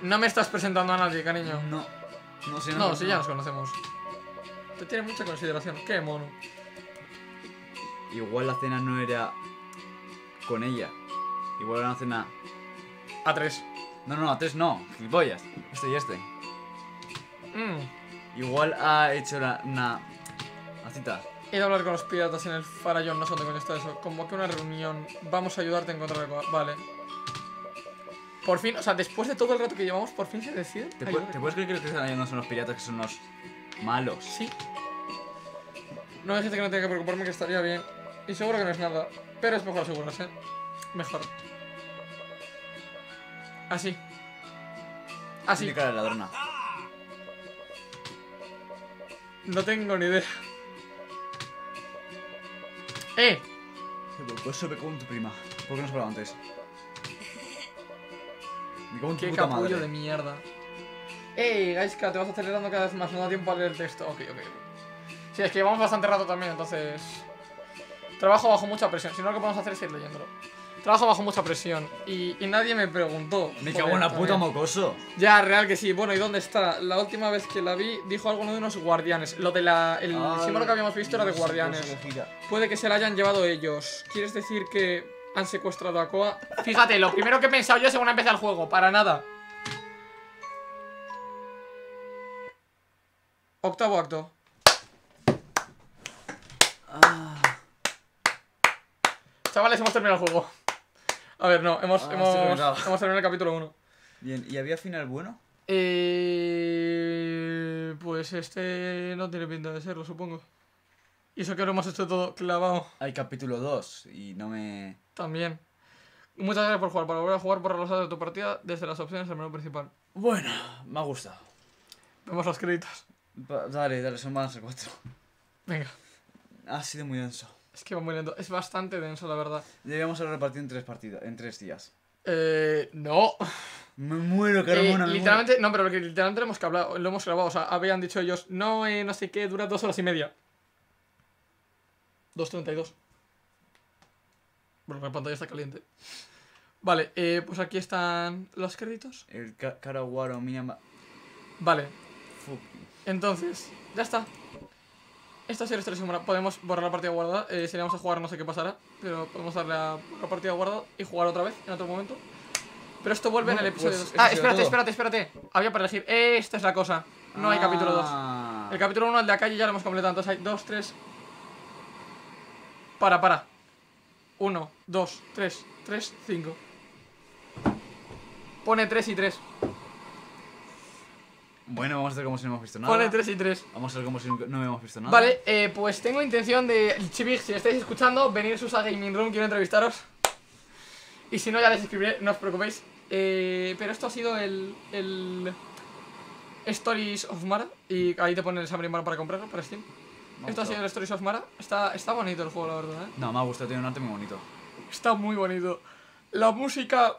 No me estás presentando a nadie, cariño. No. No, si, no, no, si no. Ya nos conocemos. Te tiene mucha consideración. ¡Qué mono! Igual la cena no era con ella. Igual era una cena... A3. No, no, A3 no. Gilipollas. Este y este. Igual ha hecho una cita. He de hablar con los piratas en el farallón. No son de coño está eso. Convoqué una reunión. Vamos a ayudarte a encontrar algo. Vale. Por fin, o sea, después de todo el rato que llevamos, por fin se decide. ¿Te puedes creer que los que están ayudando son los piratas, que son los malos? Sí. No me dijiste que no tenía que preocuparme, que estaría bien. Y seguro que no es nada. Pero es mejor asegurarse, ¿eh? Mejor. Así. Así. Tiene cara de ladrona. No tengo ni idea. ¡Eh! Pues se me cago en tu prima. ¿Por qué no has hablado antes? Me cago en tu puta madre. ¡Qué capullo de mierda! ¡Ey, Gaiska! Te vas acelerando cada vez más. No da tiempo a leer el texto. Ok, ok, ok. Sí, es que llevamos bastante rato también, entonces... Trabajo bajo mucha presión. Si no, lo que podemos hacer es ir leyéndolo. Trabajo bajo mucha presión y nadie me preguntó. Me cago en la puta, mocoso. Ya, real que sí. Bueno, ¿y dónde está? La última vez que la vi dijo alguno de unos guardianes. Lo de la... El símbolo que habíamos visto era de guardianes. Puede que se la hayan llevado ellos. ¿Quieres decir que han secuestrado a Koa? Fíjate, lo primero que he pensado yo según empecé el juego. Para nada. Octavo acto. Chavales, hemos terminado el juego. A ver, no, hemos terminado el capítulo 1. Bien, ¿y había final bueno? Pues este no tiene pinta de serlo, supongo. Y eso que ahora hemos hecho todo clavado. Hay capítulo 2 y no me... También. Muchas gracias por jugar. Para volver a jugar, borra los datos de tu partida desde las opciones del menú principal. Bueno, me ha gustado. Vemos los créditos. Dale, son más de 4. Venga. Ha sido muy denso. Es que va muy lento. Es bastante denso, la verdad. Debíamos haber repartido en 3 días. No. Me muero, caramba. Literalmente, no, pero literalmente lo hemos grabado. O sea, habían dicho ellos, no, no sé qué, dura 2 horas y media. 2:32. Bueno, la pantalla está caliente. Vale, pues aquí están los créditos. El Karawaro Miyama. Vale. Entonces, ya está. Esta serie es Mara. Podemos borrar la partida guardada. Si le vamos a jugar, no sé qué pasará. Pero podemos darle a la partida guardada y jugar otra vez en otro momento. Pero esto vuelve en el episodio 2. Pues, espérate. Había para elegir. Esta es la cosa. No hay capítulo 2. El capítulo 1, el de Akaji, ya lo hemos completado. Entonces hay 2, 3. Para. 1, 2, 3, 3, 5. Pone 3 y 3. Bueno, vamos a hacer como si no hemos visto nada. Pone 3 y 3. Vamos a hacer como si no hemos visto nada. Vale, pues tengo intención de... Chibig, si estáis escuchando, veniros a Gaming Room, quiero entrevistaros. Y si no, ya les escribiré, no os preocupéis. Pero esto ha sido el Stories of Mara. Y ahí te ponen el Summer in Mara para comprarlo, para Steam. Esto ha sido el Stories of Mara. Está bonito el juego, la verdad, ¿eh? No, me ha gustado, tiene un arte muy bonito. Está muy bonito. La música,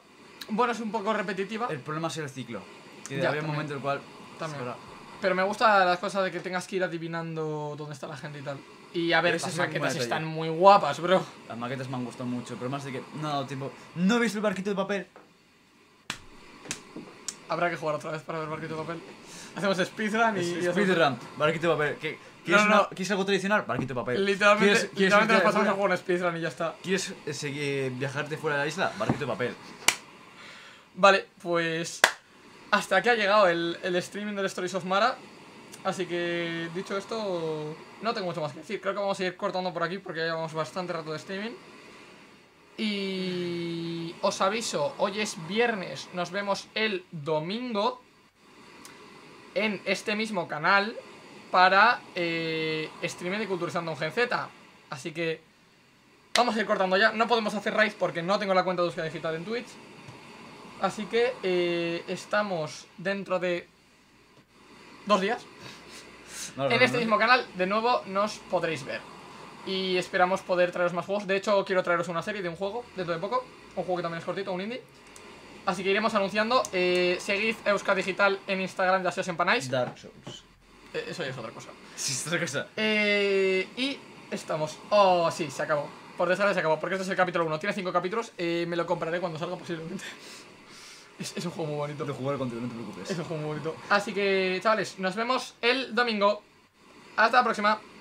bueno, es un poco repetitiva. El problema es el ciclo. Y de haber un momento en el cual... También. Pero me gusta las cosas de que tengas que ir adivinando dónde está la gente y tal. Y a ver, esas maquetas están muy guapas, bro. Las maquetas me han gustado mucho, pero más de que no ha dado tiempo. No he visto el barquito de papel. Habrá que jugar otra vez para ver barquito de papel. Hacemos speedrun y... Speedrun, barquito de papel. ¿Quieres algo tradicional? Barquito de papel. Literalmente nos pasamos a jugar un speedrun y ya está. ¿Quieres viajarte fuera de la isla? Barquito de papel. Vale, pues... Hasta aquí ha llegado el streaming del Stories of Mara. Así que, dicho esto, no tengo mucho más que decir. Creo que vamos a ir cortando por aquí porque ya llevamos bastante rato de streaming. Y os aviso, hoy es viernes. Nos vemos el domingo en este mismo canal para streaming de Culturizando un Gen Z. Así que vamos a ir cortando ya. No podemos hacer raids porque no tengo la cuenta de Euskadi Digital en Twitch. Así que estamos dentro de 2 días. En este mismo canal, de nuevo, nos podréis ver. Y esperamos poder traeros más juegos. De hecho, quiero traeros una serie de un juego dentro de poco. Un juego que también es cortito, un indie. Así que iremos anunciando. Seguid Euskadi Digital en Instagram, ya si os empanáis. Dark Souls. Eso ya es otra cosa. Sí, es otra cosa. Y estamos... Oh, sí, se acabó. Por desgracia se acabó, porque este es el capítulo 1. Tiene 5 capítulos. Me lo compraré cuando salga posiblemente. Es un juego muy bonito. Lo jugaré contigo, no te preocupes. Es un juego muy bonito. Así que, chavales, nos vemos el domingo. Hasta la próxima.